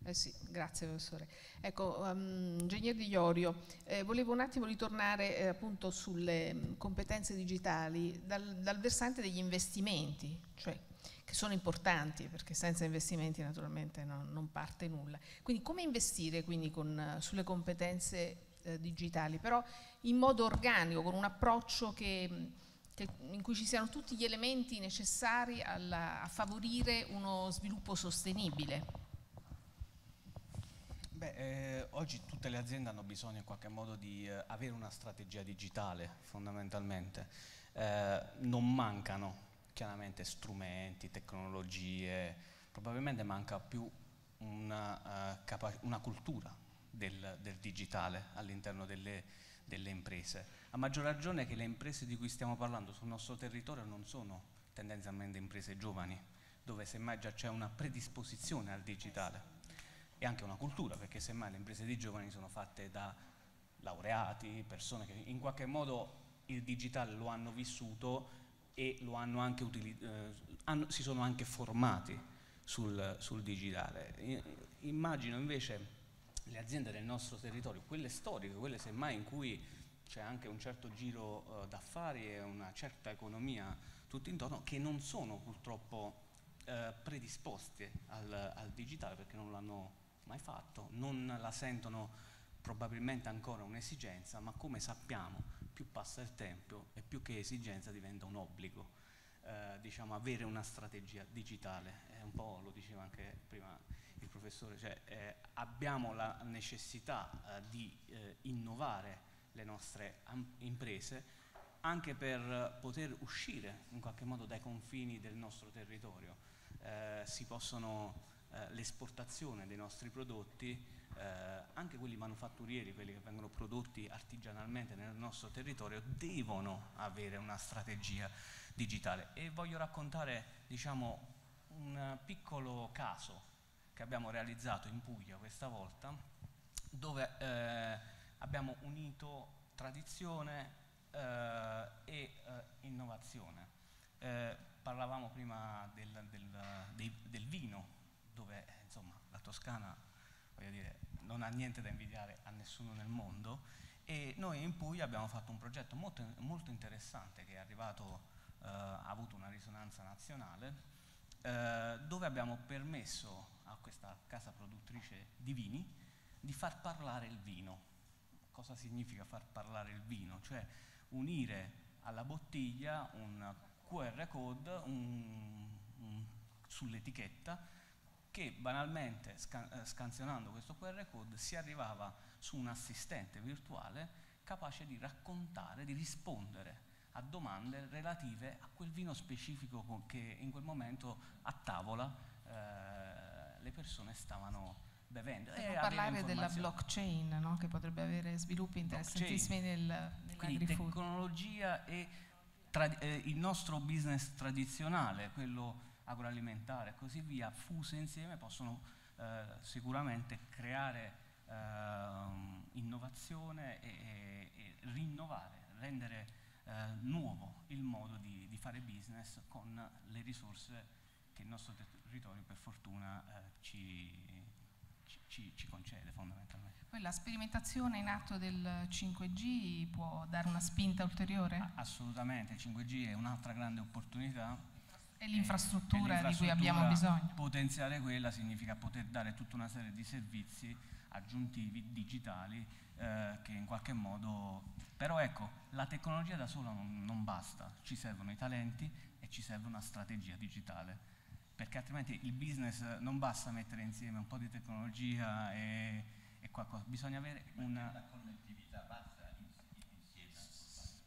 Eh sì, grazie professore. Ecco, um, ingegner Di Iorio, eh, volevo un attimo ritornare eh, appunto sulle mh, competenze digitali dal, dal versante degli investimenti, cioè che sono importanti perché senza investimenti naturalmente no, non parte nulla. Quindi come investire quindi con, sulle competenze eh, digitali, però in modo organico, con un approccio che... Mh, in cui ci siano tutti gli elementi necessari alla, a favorire uno sviluppo sostenibile? Beh, eh, oggi tutte le aziende hanno bisogno in qualche modo di eh, avere una strategia digitale, fondamentalmente. Eh, non mancano chiaramente strumenti, tecnologie, probabilmente manca più una, uh, una cultura del, del digitale all'interno delle delle imprese, a maggior ragione che le imprese di cui stiamo parlando sul nostro territorio non sono tendenzialmente imprese giovani, dove semmai già c'è una predisposizione al digitale e anche una cultura, perché semmai le imprese di giovani sono fatte da laureati, persone che in qualche modo il digitale lo hanno vissuto e lo hanno anche eh, hanno, si sono anche formati sul, sul digitale. I, immagino invece le aziende del nostro territorio, quelle storiche, quelle semmai in cui c'è anche un certo giro eh, d'affari e una certa economia tutto intorno, che non sono purtroppo eh, predisposte al, al digitale, perché non l'hanno mai fatto, non la sentono probabilmente ancora un'esigenza, ma come sappiamo più passa il tempo e più che esigenza diventa un obbligo, eh, diciamo, avere una strategia digitale. Eh, un po' lo diceva anche prima il professore, cioè eh, abbiamo la necessità eh, di eh, innovare le nostre imprese anche per poter uscire in qualche modo dai confini del nostro territorio. Eh, si possono eh, l'esportazione dei nostri prodotti, Eh, anche quelli manufatturieri, quelli che vengono prodotti artigianalmente nel nostro territorio, devono avere una strategia digitale. E voglio raccontare, diciamo, un piccolo caso che abbiamo realizzato in Puglia questa volta, dove eh, abbiamo unito tradizione eh, e eh, innovazione. Eh, parlavamo prima del, del, del, del vino, dove insomma la Toscana, voglio dire, non ha niente da invidiare a nessuno nel mondo, e noi in Puglia abbiamo fatto un progetto molto, molto interessante che è arrivato, eh, ha avuto una risonanza nazionale, eh, dove abbiamo permesso a questa casa produttrice di vini di far parlare il vino. Cosa significa far parlare il vino? Cioè unire alla bottiglia un Q R code un, un, sull'etichetta, che banalmente scan scansionando questo Q R code si arrivava su un assistente virtuale capace di raccontare, di rispondere a domande relative a quel vino specifico che in quel momento a tavola eh, le persone stavano bevendo. E parlare della blockchain, no? Che potrebbe avere sviluppi interessantissimi nel, nell'agrifood. Quindi tecnologia e eh, il nostro business tradizionale, quello agroalimentare e così via, fuse insieme possono eh, sicuramente creare eh, innovazione e, e, e rinnovare, rendere eh, nuovo il modo di, di fare business con le risorse che il nostro territorio per fortuna eh, ci, ci, ci concede fondamentalmente. Poi la sperimentazione in atto del cinque G può dare una spinta ulteriore? Assolutamente, il cinque G è un'altra grande opportunità. E l'infrastruttura di cui abbiamo bisogno. Potenziare quella significa poter dare tutta una serie di servizi aggiuntivi, digitali, eh, che in qualche modo... Però ecco, la tecnologia da sola non, non basta, ci servono i talenti e ci serve una strategia digitale, perché altrimenti il business non basta mettere insieme un po' di tecnologia e, e qualcosa, bisogna avere una... La connettività basta insieme.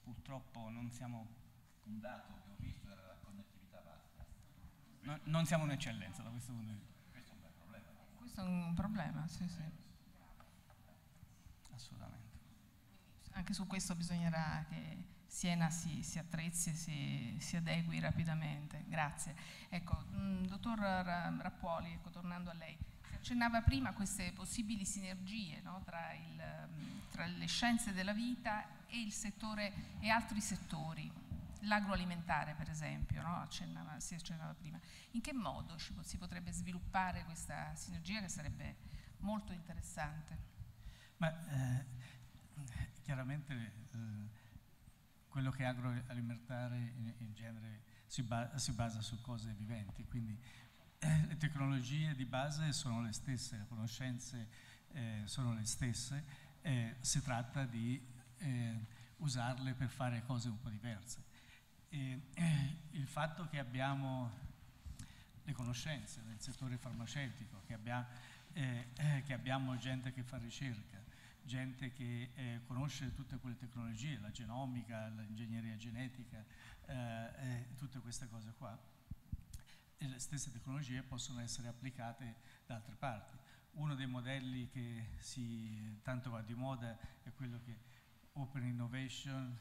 Purtroppo non siamo... Un dato che ho visto era la connettività. No, non siamo un'eccellenza da questo punto di vista. Questo è un bel problema. Questo è un problema, sì, sì. Assolutamente. Anche su questo bisognerà che Siena si, si attrezzi e si, si adegui rapidamente. Grazie. Ecco, mh, dottor Rappuoli, ecco, tornando a lei, si accennava prima a queste possibili sinergie, no, tra, il, tra le scienze della vita e, il settore, e altri settori. L'agroalimentare, per esempio, no? accennava, si accennava prima. In che modo ci, si potrebbe sviluppare questa sinergia che sarebbe molto interessante? Ma, eh, chiaramente eh, quello che è agroalimentare in, in genere si, ba si basa su cose viventi, quindi eh, le tecnologie di base sono le stesse, le conoscenze eh, sono le stesse, eh, si tratta di eh, usarle per fare cose un po' diverse. E il fatto che abbiamo le conoscenze nel settore farmaceutico, che, abbia, eh, che abbiamo gente che fa ricerca, gente che eh, conosce tutte quelle tecnologie, la genomica, l'ingegneria genetica, eh, eh, tutte queste cose qua, e le stesse tecnologie possono essere applicate da altre parti. Uno dei modelli che si, tanto va di moda è quello che Open Innovation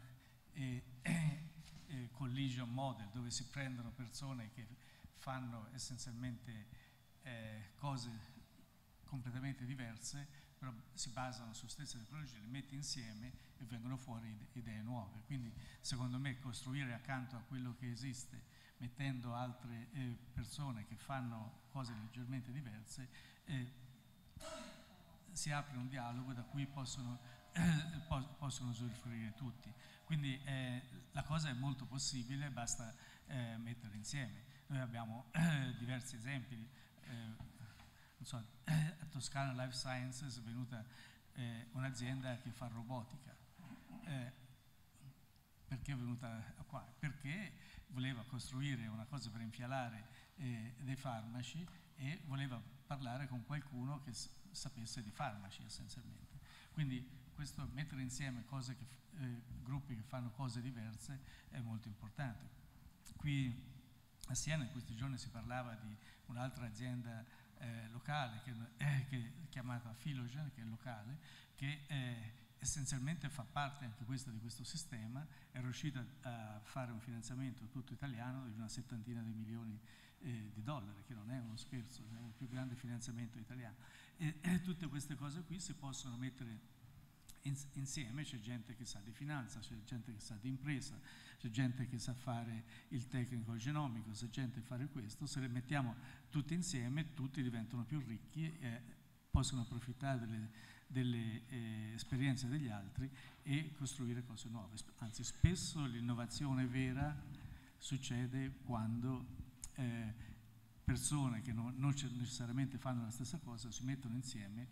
e, e Collision Model, dove si prendono persone che fanno essenzialmente eh, cose completamente diverse, però si basano su stesse tecnologie, le metti insieme e vengono fuori idee nuove. Quindi secondo me costruire accanto a quello che esiste, mettendo altre eh, persone che fanno cose leggermente diverse, eh, si apre un dialogo da cui possono, eh, possono usufruire tutti. Quindi eh, la cosa è molto possibile, basta eh, metterla insieme. Noi abbiamo eh, diversi esempi. Eh, Non so, a Toscana Life Sciences è venuta eh, un'azienda che fa robotica. Eh, perché è venuta qua? Perché voleva costruire una cosa per infialare eh, dei farmaci e voleva parlare con qualcuno che sapesse di farmaci essenzialmente. Quindi questo mettere insieme cose che, eh, gruppi che fanno cose diverse è molto importante. Qui a Siena in questi giorni si parlava di un'altra azienda Eh, locale, che, eh, che è chiamata Philogen, che è locale, che eh, essenzialmente fa parte anche questa di questo sistema, è riuscita a fare un finanziamento tutto italiano di una settantina di milioni eh, di dollari, che non è uno scherzo, è il più grande finanziamento italiano. E, e tutte queste cose qui si possono mettere insieme, c'è gente che sa di finanza, c'è gente che sa di impresa, c'è gente che sa fare il tecnico genomico, c'è gente che fare questo, se le mettiamo tutte insieme tutti diventano più ricchi, eh, possono approfittare delle, delle eh, esperienze degli altri e costruire cose nuove. Anzi, spesso l'innovazione vera succede quando eh, persone che non, non necessariamente fanno la stessa cosa si mettono insieme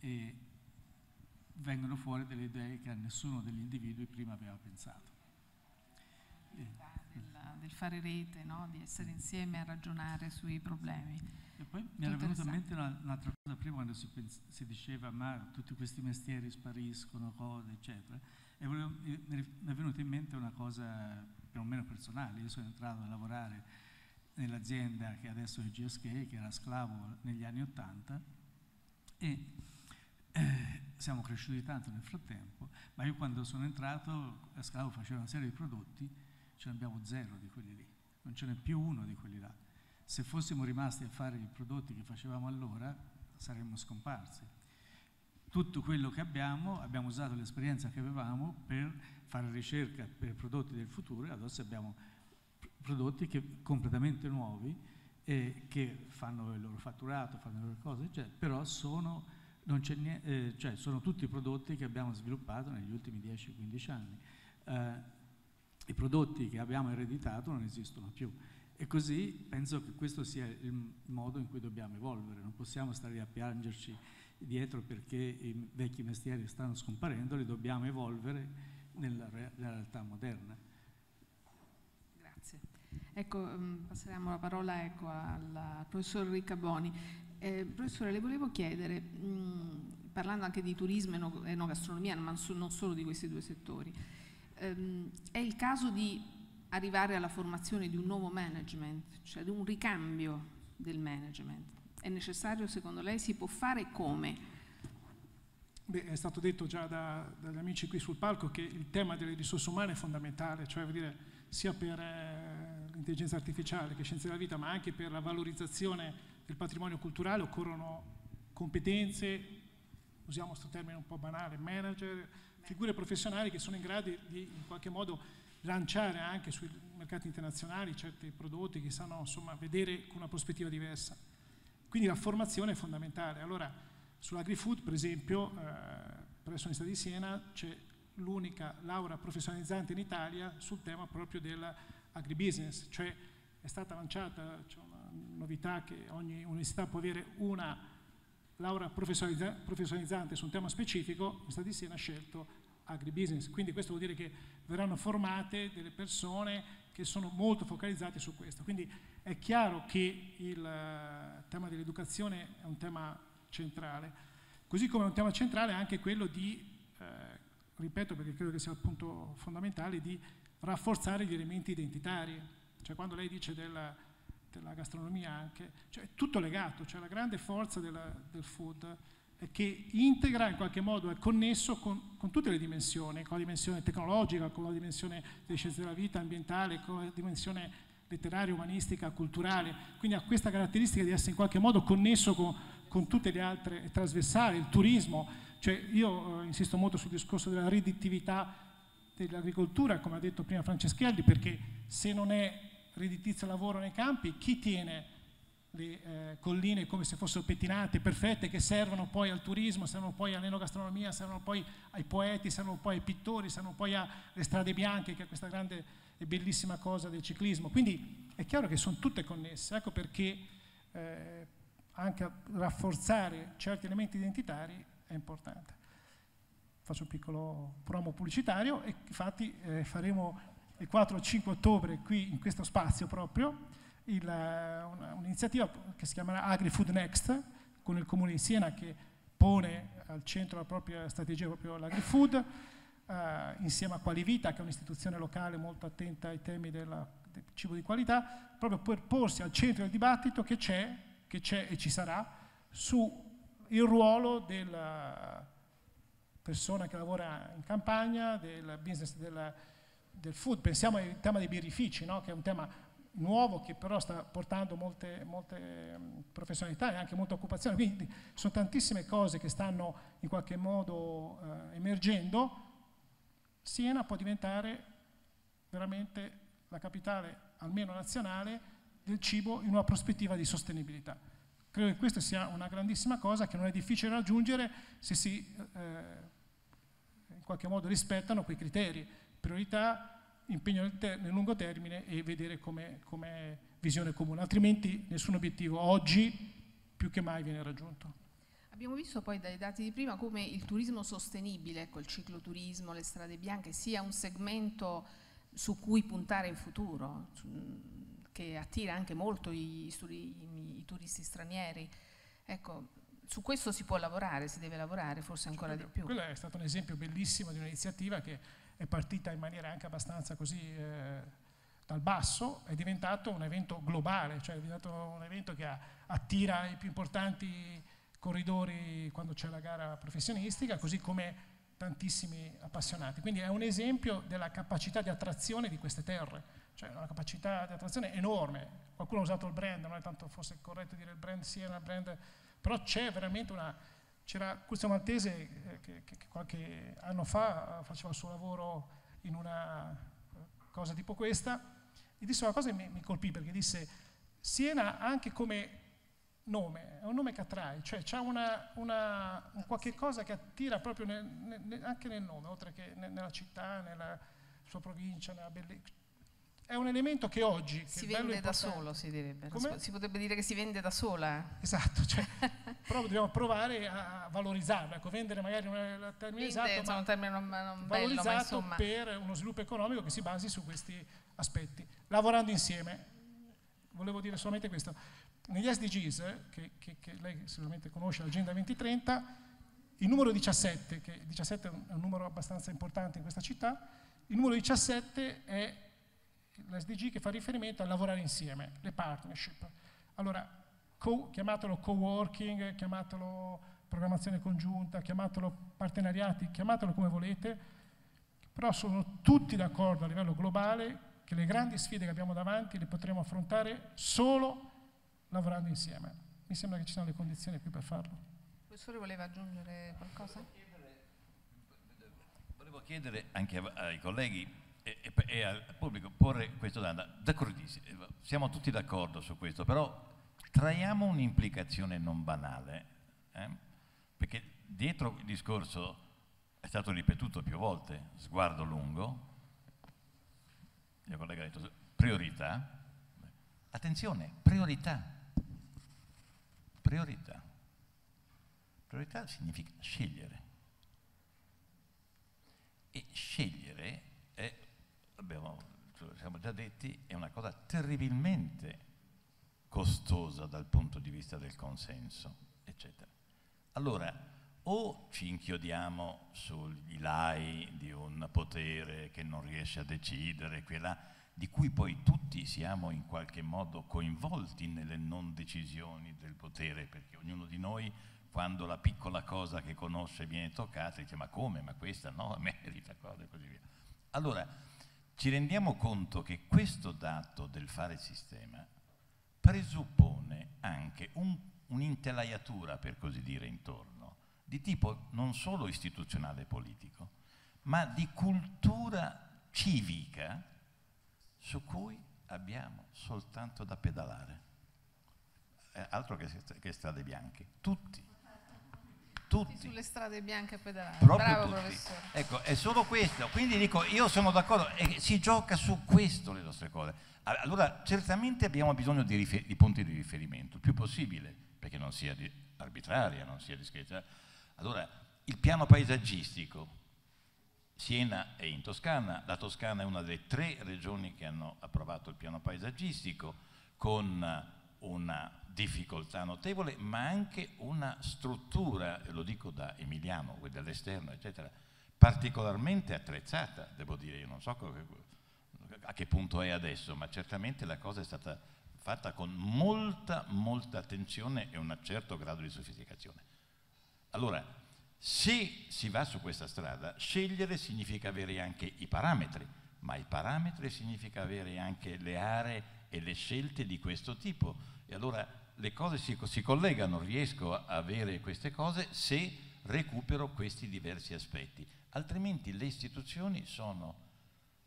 e vengono fuori delle idee che a nessuno degli individui prima aveva pensato. Del, del fare rete, no? Di essere insieme a ragionare sui problemi. E poi mi era venuta in mente un'altra cosa, prima quando si, si diceva ma tutti questi mestieri spariscono, cose eccetera, e volevo, mi è venuta in mente una cosa più o meno personale. Io sono entrato a lavorare nell'azienda che adesso è G S K, che era Sclavo negli anni ottanta, e eh, siamo cresciuti tanto nel frattempo, ma io quando sono entrato a Sclavo faceva una serie di prodotti, ce ne abbiamo zero di quelli lì, non ce n'è più uno di quelli là. Se fossimo rimasti a fare i prodotti che facevamo allora saremmo scomparsi. Tutto quello che abbiamo, abbiamo usato l'esperienza che avevamo per fare ricerca per prodotti del futuro, e adesso abbiamo prodotti che, completamente nuovi, eh, che fanno il loro fatturato, fanno le loro cose, cioè, però sono... Non c'è niente, eh, cioè sono tutti i prodotti che abbiamo sviluppato negli ultimi dieci quindici anni. Eh, i prodotti che abbiamo ereditato non esistono più. E così penso che questo sia il modo in cui dobbiamo evolvere. Non possiamo stare a piangerci dietro perché i vecchi mestieri stanno scomparendo, li dobbiamo evolvere nella, re nella realtà moderna. Grazie. Ecco, passeremo la parola ecco, al professor Riccaboni. Eh, professore, le volevo chiedere, mh, parlando anche di turismo e no gastronomia, ma non solo di questi due settori, ehm, è il caso di arrivare alla formazione di un nuovo management, cioè di un ricambio del management? È necessario, secondo lei? Si può fare come? Beh, è stato detto già da, dagli amici qui sul palco che il tema delle risorse umane è fondamentale, cioè vuol dire, sia per eh, l'intelligenza artificiale che scienze della vita, ma anche per la valorizzazione del patrimonio culturale occorrono competenze, usiamo questo termine un po' banale, manager, figure professionali che sono in grado di in qualche modo lanciare anche sui mercati internazionali certi prodotti che sanno insomma vedere con una prospettiva diversa. Quindi la formazione è fondamentale. Allora sull'agrifood per esempio eh, presso l'Università di Siena c'è l'unica laurea professionalizzante in Italia sul tema proprio dell'agribusiness, cioè è stata lanciata, cioè una novità che ogni università può avere una laurea professionalizzante su un tema specifico, l'Università di Siena ha scelto agribusiness, quindi questo vuol dire che verranno formate delle persone che sono molto focalizzate su questo. Quindi è chiaro che il tema dell'educazione è un tema centrale, così come è un tema centrale anche quello di, eh, ripeto perché credo che sia il punto fondamentale, di rafforzare gli elementi identitari. Cioè quando lei dice della, della gastronomia anche, cioè è tutto legato, cioè la grande forza della, del food che integra in qualche modo, è connesso con, con tutte le dimensioni, con la dimensione tecnologica, con la dimensione delle scienze della vita, ambientale, con la dimensione letteraria, umanistica, culturale, quindi ha questa caratteristica di essere in qualche modo connesso con, con tutte le altre trasversali, il turismo, cioè io eh, insisto molto sul discorso della redditività dell'agricoltura, come ha detto prima Franceschelli, perché se non è redditizio lavoro nei campi, chi tiene le eh, colline come se fossero pettinate, perfette, che servono poi al turismo, servono poi all'enogastronomia, servono poi ai poeti, servono poi ai pittori, servono poi alle strade bianche, che è questa grande e bellissima cosa del ciclismo. Quindi è chiaro che sono tutte connesse, ecco perché eh, anche a rafforzare certi elementi identitari è importante. Faccio un piccolo promo pubblicitario e infatti eh, faremo il quattro e cinque ottobre qui in questo spazio proprio un'iniziativa che si chiamerà AgriFood Next, con il Comune di Siena che pone al centro la propria strategia proprio l'agrifood, eh, insieme a Qualivita, che è un'istituzione locale molto attenta ai temi della, del cibo di qualità, proprio per porsi al centro del dibattito che c'è che c'è e ci sarà sul ruolo della persona che lavora in campagna, del business della, del food. Pensiamo al tema dei birrifici, no? Che è un tema nuovo che però sta portando molte, molte professionalità e anche molta occupazione, quindi sono tantissime cose che stanno in qualche modo eh, emergendo. Siena può diventare veramente la capitale, almeno nazionale, del cibo in una prospettiva di sostenibilità. Credo che questa sia una grandissima cosa che non è difficile raggiungere se si eh, in qualche modo rispettano quei criteri, priorità, impegno nel, nel lungo termine e vedere come, come visione comune, altrimenti nessun obiettivo oggi più che mai viene raggiunto. Abbiamo visto poi dai dati di prima come il turismo sostenibile, ecco, il cicloturismo, le strade bianche, sia un segmento su cui puntare in futuro, su, che attira anche molto i, i, i turisti stranieri. Ecco, su questo si può lavorare, si deve lavorare forse ancora di più. Quello è stato un esempio bellissimo di un'iniziativa che è partita in maniera anche abbastanza così eh, dal basso, è diventato un evento globale, cioè è diventato un evento che attira i più importanti corridori quando c'è la gara professionistica, così come tantissimi appassionati. Quindi è un esempio della capacità di attrazione di queste terre, cioè una capacità di attrazione enorme. Qualcuno ha usato il brand, non è tanto forse corretto dire il brand Siena, il brand, però c'è veramente una... C'era Curzio Maltese che, che, che qualche anno fa faceva il suo lavoro in una cosa tipo questa e disse una cosa che mi, mi colpì, perché disse Siena anche come nome, è un nome che attrae, cioè c'è una, una, un qualche cosa che attira proprio nel, nel, anche nel nome, oltre che nella città, nella sua provincia, nella bellezza. È un elemento che oggi... Che si vende da solo, si direbbe. Come? Si potrebbe dire che si vende da sola. Esatto, cioè, però dobbiamo provare a valorizzarlo. Ecco, vendere magari un termine esatto, ma un termine non, non valorizzato, ma insomma, per uno sviluppo economico che si basi su questi aspetti. Lavorando insieme, volevo dire solamente questo. Negli S D Gs, che, che, che lei sicuramente conosce, l'Agenda duemilatrenta, il numero diciassette, che diciassette è un numero abbastanza importante in questa città, il numero diciassette è... l'S D G che fa riferimento a lavorare insieme, le partnership. Allora, co chiamatelo co-working, chiamatelo programmazione congiunta, chiamatelo partenariati, chiamatelo come volete, però sono tutti d'accordo a livello globale che le grandi sfide che abbiamo davanti le potremo affrontare solo lavorando insieme. Mi sembra che ci siano le condizioni qui per farlo. Il professore voleva aggiungere qualcosa? Volevo chiedere anche ai colleghi E, e, e al pubblico porre questa domanda. D'accordissimo, siamo tutti d'accordo su questo, però traiamo un'implicazione non banale, eh? Perché dietro il discorso è stato ripetuto più volte, sguardo lungo, il mio collega ha detto priorità, attenzione, priorità, priorità, priorità significa scegliere, e scegliere è abbiamo, siamo già detti, è una cosa terribilmente costosa dal punto di vista del consenso, eccetera. Allora, o ci inchiodiamo sugli lai di un potere che non riesce a decidere, quella di cui poi tutti siamo in qualche modo coinvolti nelle non decisioni del potere, perché ognuno di noi quando la piccola cosa che conosce viene toccata, dice ma come, ma questa no, merita cosa e così via. Allora, ci rendiamo conto che questo dato del fare sistema presuppone anche un, un'intelaiatura, per così dire, intorno, di tipo non solo istituzionale e politico, ma di cultura civica su cui abbiamo soltanto da pedalare. Eh, altro che, che strade bianche, tutti. Tutti. Tutti sulle strade bianche a pedalare. Proprio bravo tutti. Professore. Ecco, è solo questo. Quindi dico, io sono d'accordo, eh, si gioca su questo le nostre cose. Allora, certamente abbiamo bisogno di, di punti di riferimento, il più possibile, perché non sia arbitraria, non sia discreta. Allora, il piano paesaggistico, Siena è in Toscana, la Toscana è una delle tre regioni che hanno approvato il piano paesaggistico, con una difficoltà notevole, ma anche una struttura, lo dico da emiliano, dall'esterno, eccetera, particolarmente attrezzata, devo dire, io non so a che punto è adesso, ma certamente la cosa è stata fatta con molta, molta attenzione e un certo grado di sofisticazione. Allora, se si va su questa strada, scegliere significa avere anche i parametri, ma i parametri significa avere anche le aree e le scelte di questo tipo. E allora le cose si, si collegano, riesco a avere queste cose se recupero questi diversi aspetti, altrimenti le istituzioni sono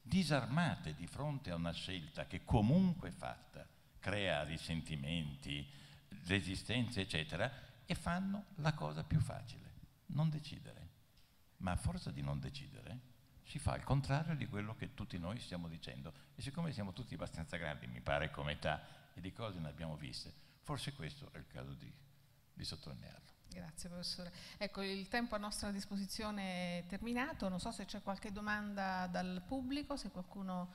disarmate di fronte a una scelta che comunque fatta crea risentimenti, resistenze eccetera, e fanno la cosa più facile, non decidere, ma a forza di non decidere si fa il contrario di quello che tutti noi stiamo dicendo, e siccome siamo tutti abbastanza grandi, mi pare come età, e di cose ne abbiamo viste, forse questo è il caso di, di sottolinearlo. Grazie professore. Ecco, il tempo a nostra disposizione è terminato, non so se c'è qualche domanda dal pubblico, se qualcuno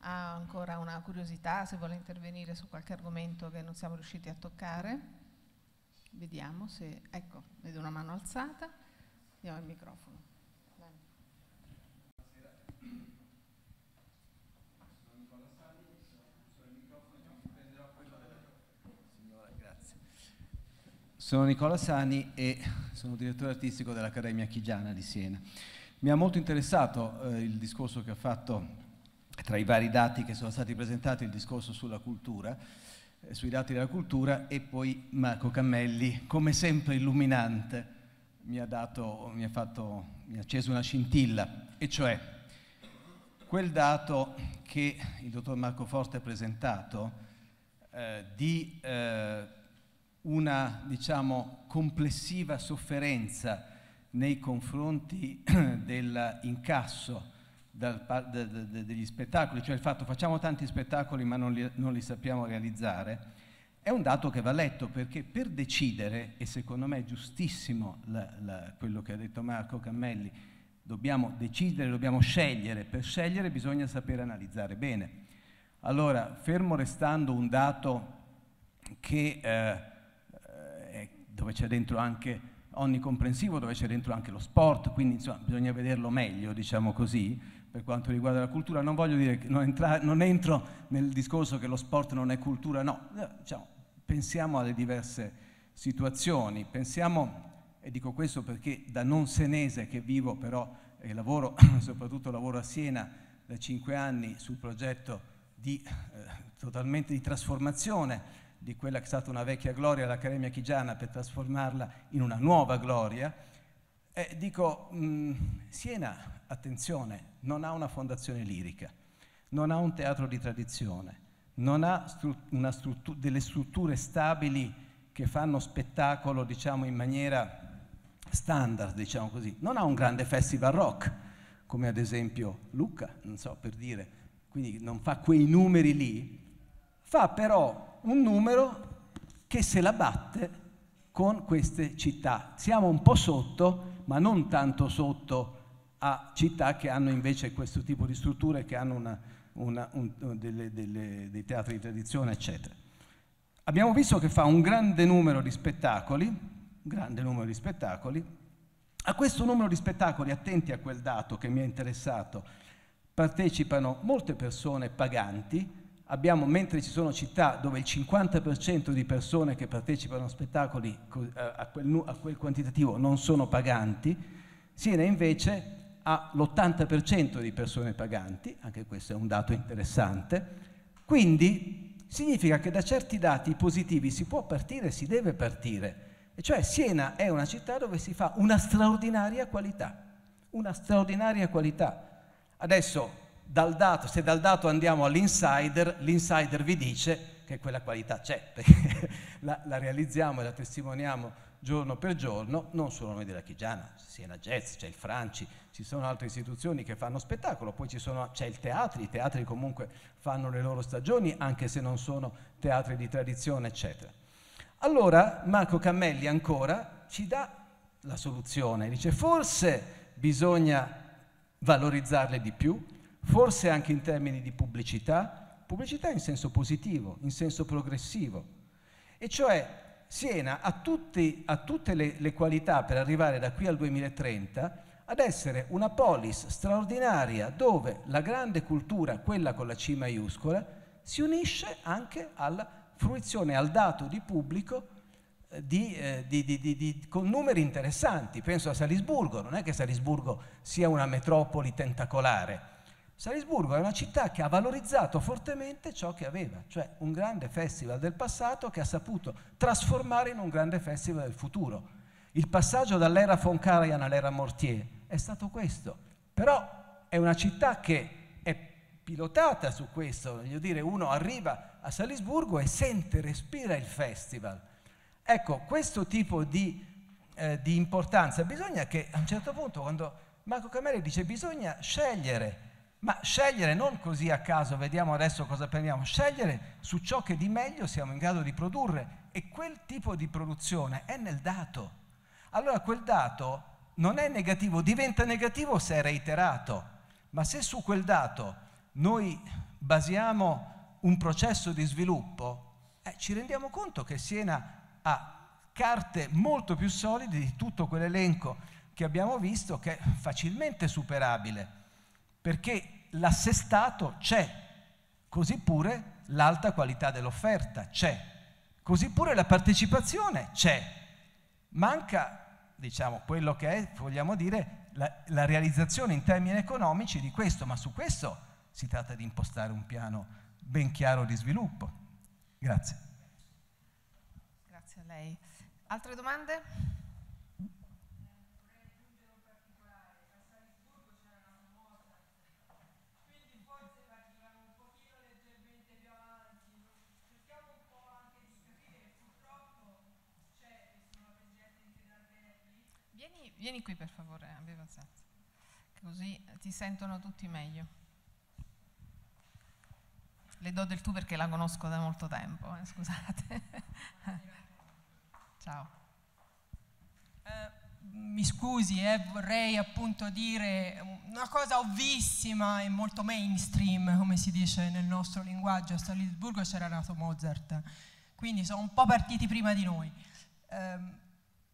ha ancora una curiosità, se vuole intervenire su qualche argomento che non siamo riusciti a toccare. Vediamo se, ecco, vedo una mano alzata, andiamo al microfono. Sono Nicola Sani e sono direttore artistico dell'Accademia Chigiana di Siena. Mi ha molto interessato eh, il discorso che ha fatto, tra i vari dati che sono stati presentati, il discorso sulla cultura, eh, sui dati della cultura, e poi Marco Cammelli, come sempre illuminante, mi ha, dato, mi ha, fatto, mi ha acceso una scintilla, e cioè quel dato che il dottor Marco Forte ha presentato eh, di... Eh, una, diciamo, complessiva sofferenza nei confronti dell'incasso degli spettacoli, cioè il fatto facciamo tanti spettacoli ma non li, non li sappiamo realizzare, è un dato che va letto, perché per decidere, e secondo me è giustissimo la, la, quello che ha detto Marco Cammelli, dobbiamo decidere, dobbiamo scegliere, per scegliere bisogna sapere analizzare bene. Allora, fermo restando un dato che... Eh, dove c'è dentro anche onnicomprensivo, dove c'è dentro anche lo sport, quindi insomma bisogna vederlo meglio, diciamo così, per quanto riguarda la cultura. Non voglio dire che non, entra, non entro nel discorso che lo sport non è cultura, no, diciamo, pensiamo alle diverse situazioni, pensiamo, e dico questo perché da non senese che vivo però e lavoro, soprattutto lavoro a Siena da cinque anni sul progetto di, eh, totalmente di trasformazione di quella che è stata una vecchia gloria, l'Accademia Chigiana, per trasformarla in una nuova gloria, eh, dico, mh, Siena, attenzione, non ha una fondazione lirica, non ha un teatro di tradizione, non ha stru una struttu delle strutture stabili che fanno spettacolo, diciamo, in maniera standard, diciamo così, non ha un grande festival rock, come ad esempio Lucca, non so, per dire, quindi non fa quei numeri lì, fa però un numero che se la batte con queste città. Siamo un po' sotto, ma non tanto sotto a città che hanno invece questo tipo di strutture, che hanno una, una, un, delle, delle, dei teatri di tradizione, eccetera. Abbiamo visto che fa un grande numero di spettacoli, un grande numero di spettacoli. A questo numero di spettacoli, attenti a quel dato che mi è interessato, partecipano molte persone paganti, abbiamo, mentre ci sono città dove il cinquanta per cento di persone che partecipano a spettacoli a quel, a quel quantitativo non sono paganti, Siena invece ha l'ottanta per cento di persone paganti, anche questo è un dato interessante. Quindi significa che da certi dati positivi si può partire, si deve partire, e cioè Siena è una città dove si fa una straordinaria qualità, una straordinaria qualità. Adesso dal dato, se dal dato andiamo all'insider, l'insider vi dice che quella qualità c'è, perché la, la realizziamo e la testimoniamo giorno per giorno, non solo noi della Chigiana, Siena Jazz, c'è il Franci, ci sono altre istituzioni che fanno spettacolo, poi c'è il teatro, i teatri comunque fanno le loro stagioni, anche se non sono teatri di tradizione, eccetera. Allora Marco Cammelli ancora ci dà la soluzione, dice forse bisogna valorizzarle di più, forse anche in termini di pubblicità, pubblicità in senso positivo, in senso progressivo, e cioè Siena ha, tutti, ha tutte le, le qualità per arrivare da qui al duemilatrenta ad essere una polis straordinaria dove la grande cultura, quella con la C maiuscola, si unisce anche alla fruizione, al dato di pubblico eh, di, eh, di, di, di, di, con numeri interessanti. Penso a Salisburgo, non è che Salisburgo sia una metropoli tentacolare. Salisburgo è una città che ha valorizzato fortemente ciò che aveva, cioè un grande festival del passato che ha saputo trasformare in un grande festival del futuro. Il passaggio dall'era von Karajan all'era Mortier è stato questo, però è una città che è pilotata su questo, voglio dire, uno arriva a Salisburgo e sente, respira il festival. Ecco, questo tipo di, eh, di importanza bisogna che a un certo punto, quando Marco Cammelli dice bisogna scegliere, ma scegliere non così a caso, vediamo adesso cosa prendiamo, scegliere su ciò che di meglio siamo in grado di produrre, e quel tipo di produzione è nel dato. Allora quel dato non è negativo, diventa negativo se è reiterato, ma se su quel dato noi basiamo un processo di sviluppo, eh, ci rendiamo conto che Siena ha carte molto più solide di tutto quell'elenco che abbiamo visto, che è facilmente superabile, perché l'assestato c'è, così pure l'alta qualità dell'offerta c'è, così pure la partecipazione c'è. Manca, diciamo, quello che è, vogliamo dire, la, la realizzazione in termini economici di questo, ma su questo si tratta di impostare un piano ben chiaro di sviluppo. Grazie. Grazie a lei. Altre domande? Vieni qui per favore, abbi pazienza, così ti sentono tutti meglio. Le do del tu perché la conosco da molto tempo, eh, scusate. Ciao. Eh, mi scusi, eh, vorrei appunto dire una cosa ovvissima e molto mainstream, come si dice nel nostro linguaggio. A Salisburgo c'era nato Mozart, quindi sono un po' partiti prima di noi. Eh,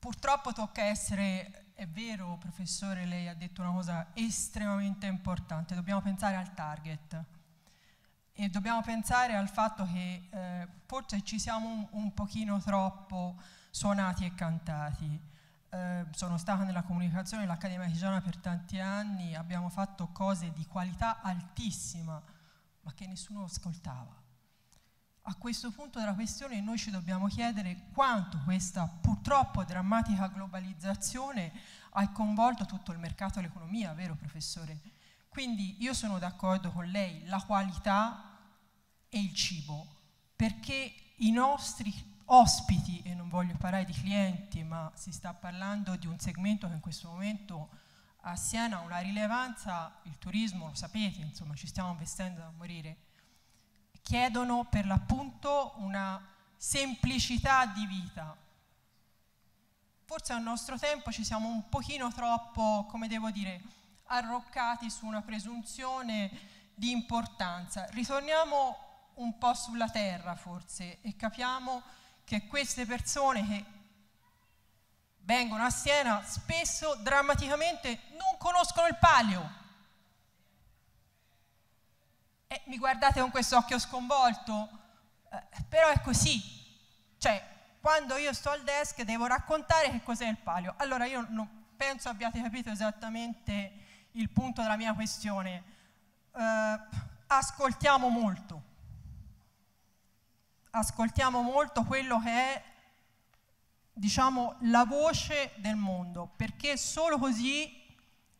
Purtroppo tocca essere, è vero professore, lei ha detto una cosa estremamente importante, dobbiamo pensare al target e dobbiamo pensare al fatto che eh, forse ci siamo un, un pochino troppo suonati e cantati. Eh, sono stata nella comunicazione dell'Accademia Chigiana per tanti anni, abbiamo fatto cose di qualità altissima ma che nessuno ascoltava. A questo punto della questione noi ci dobbiamo chiedere quanto questa purtroppo drammatica globalizzazione ha coinvolto tutto il mercato e l'economia, vero professore? Quindi io sono d'accordo con lei, la qualità e il cibo, perché i nostri ospiti, e non voglio parlare di clienti, ma si sta parlando di un segmento che in questo momento a Siena ha una rilevanza, il turismo, lo sapete, insomma ci stiamo investendo da morire, chiedono per l'appunto una semplicità di vita. Forse al nostro tempo ci siamo un pochino troppo, come devo dire, arroccati su una presunzione di importanza. Ritorniamo un po' sulla terra forse e capiamo che queste persone che vengono a Siena spesso drammaticamente non conoscono il palio. E mi guardate con questo occhio sconvolto, eh, però è così. Cioè, quando io sto al desk devo raccontare che cos'è il palio. Allora, io non penso abbiate capito esattamente il punto della mia questione. Eh, ascoltiamo molto. Ascoltiamo molto quello che è, diciamo, la voce del mondo, perché solo così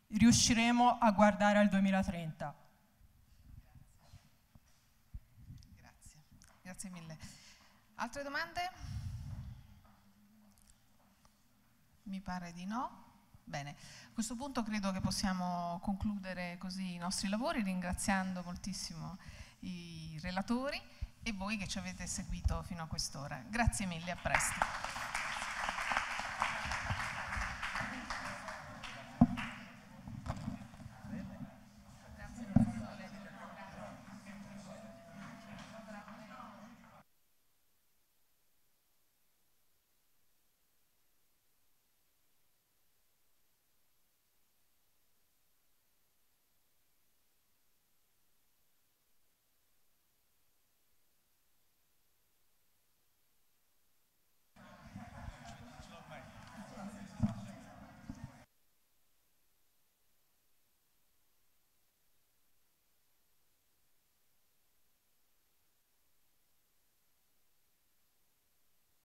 riusciremo a guardare al duemilatrenta. Grazie, grazie mille. Altre domande? Mi pare di no. Bene, a questo punto credo che possiamo concludere così i nostri lavori, ringraziando moltissimo i relatori e voi che ci avete seguito fino a quest'ora. Grazie mille, a presto.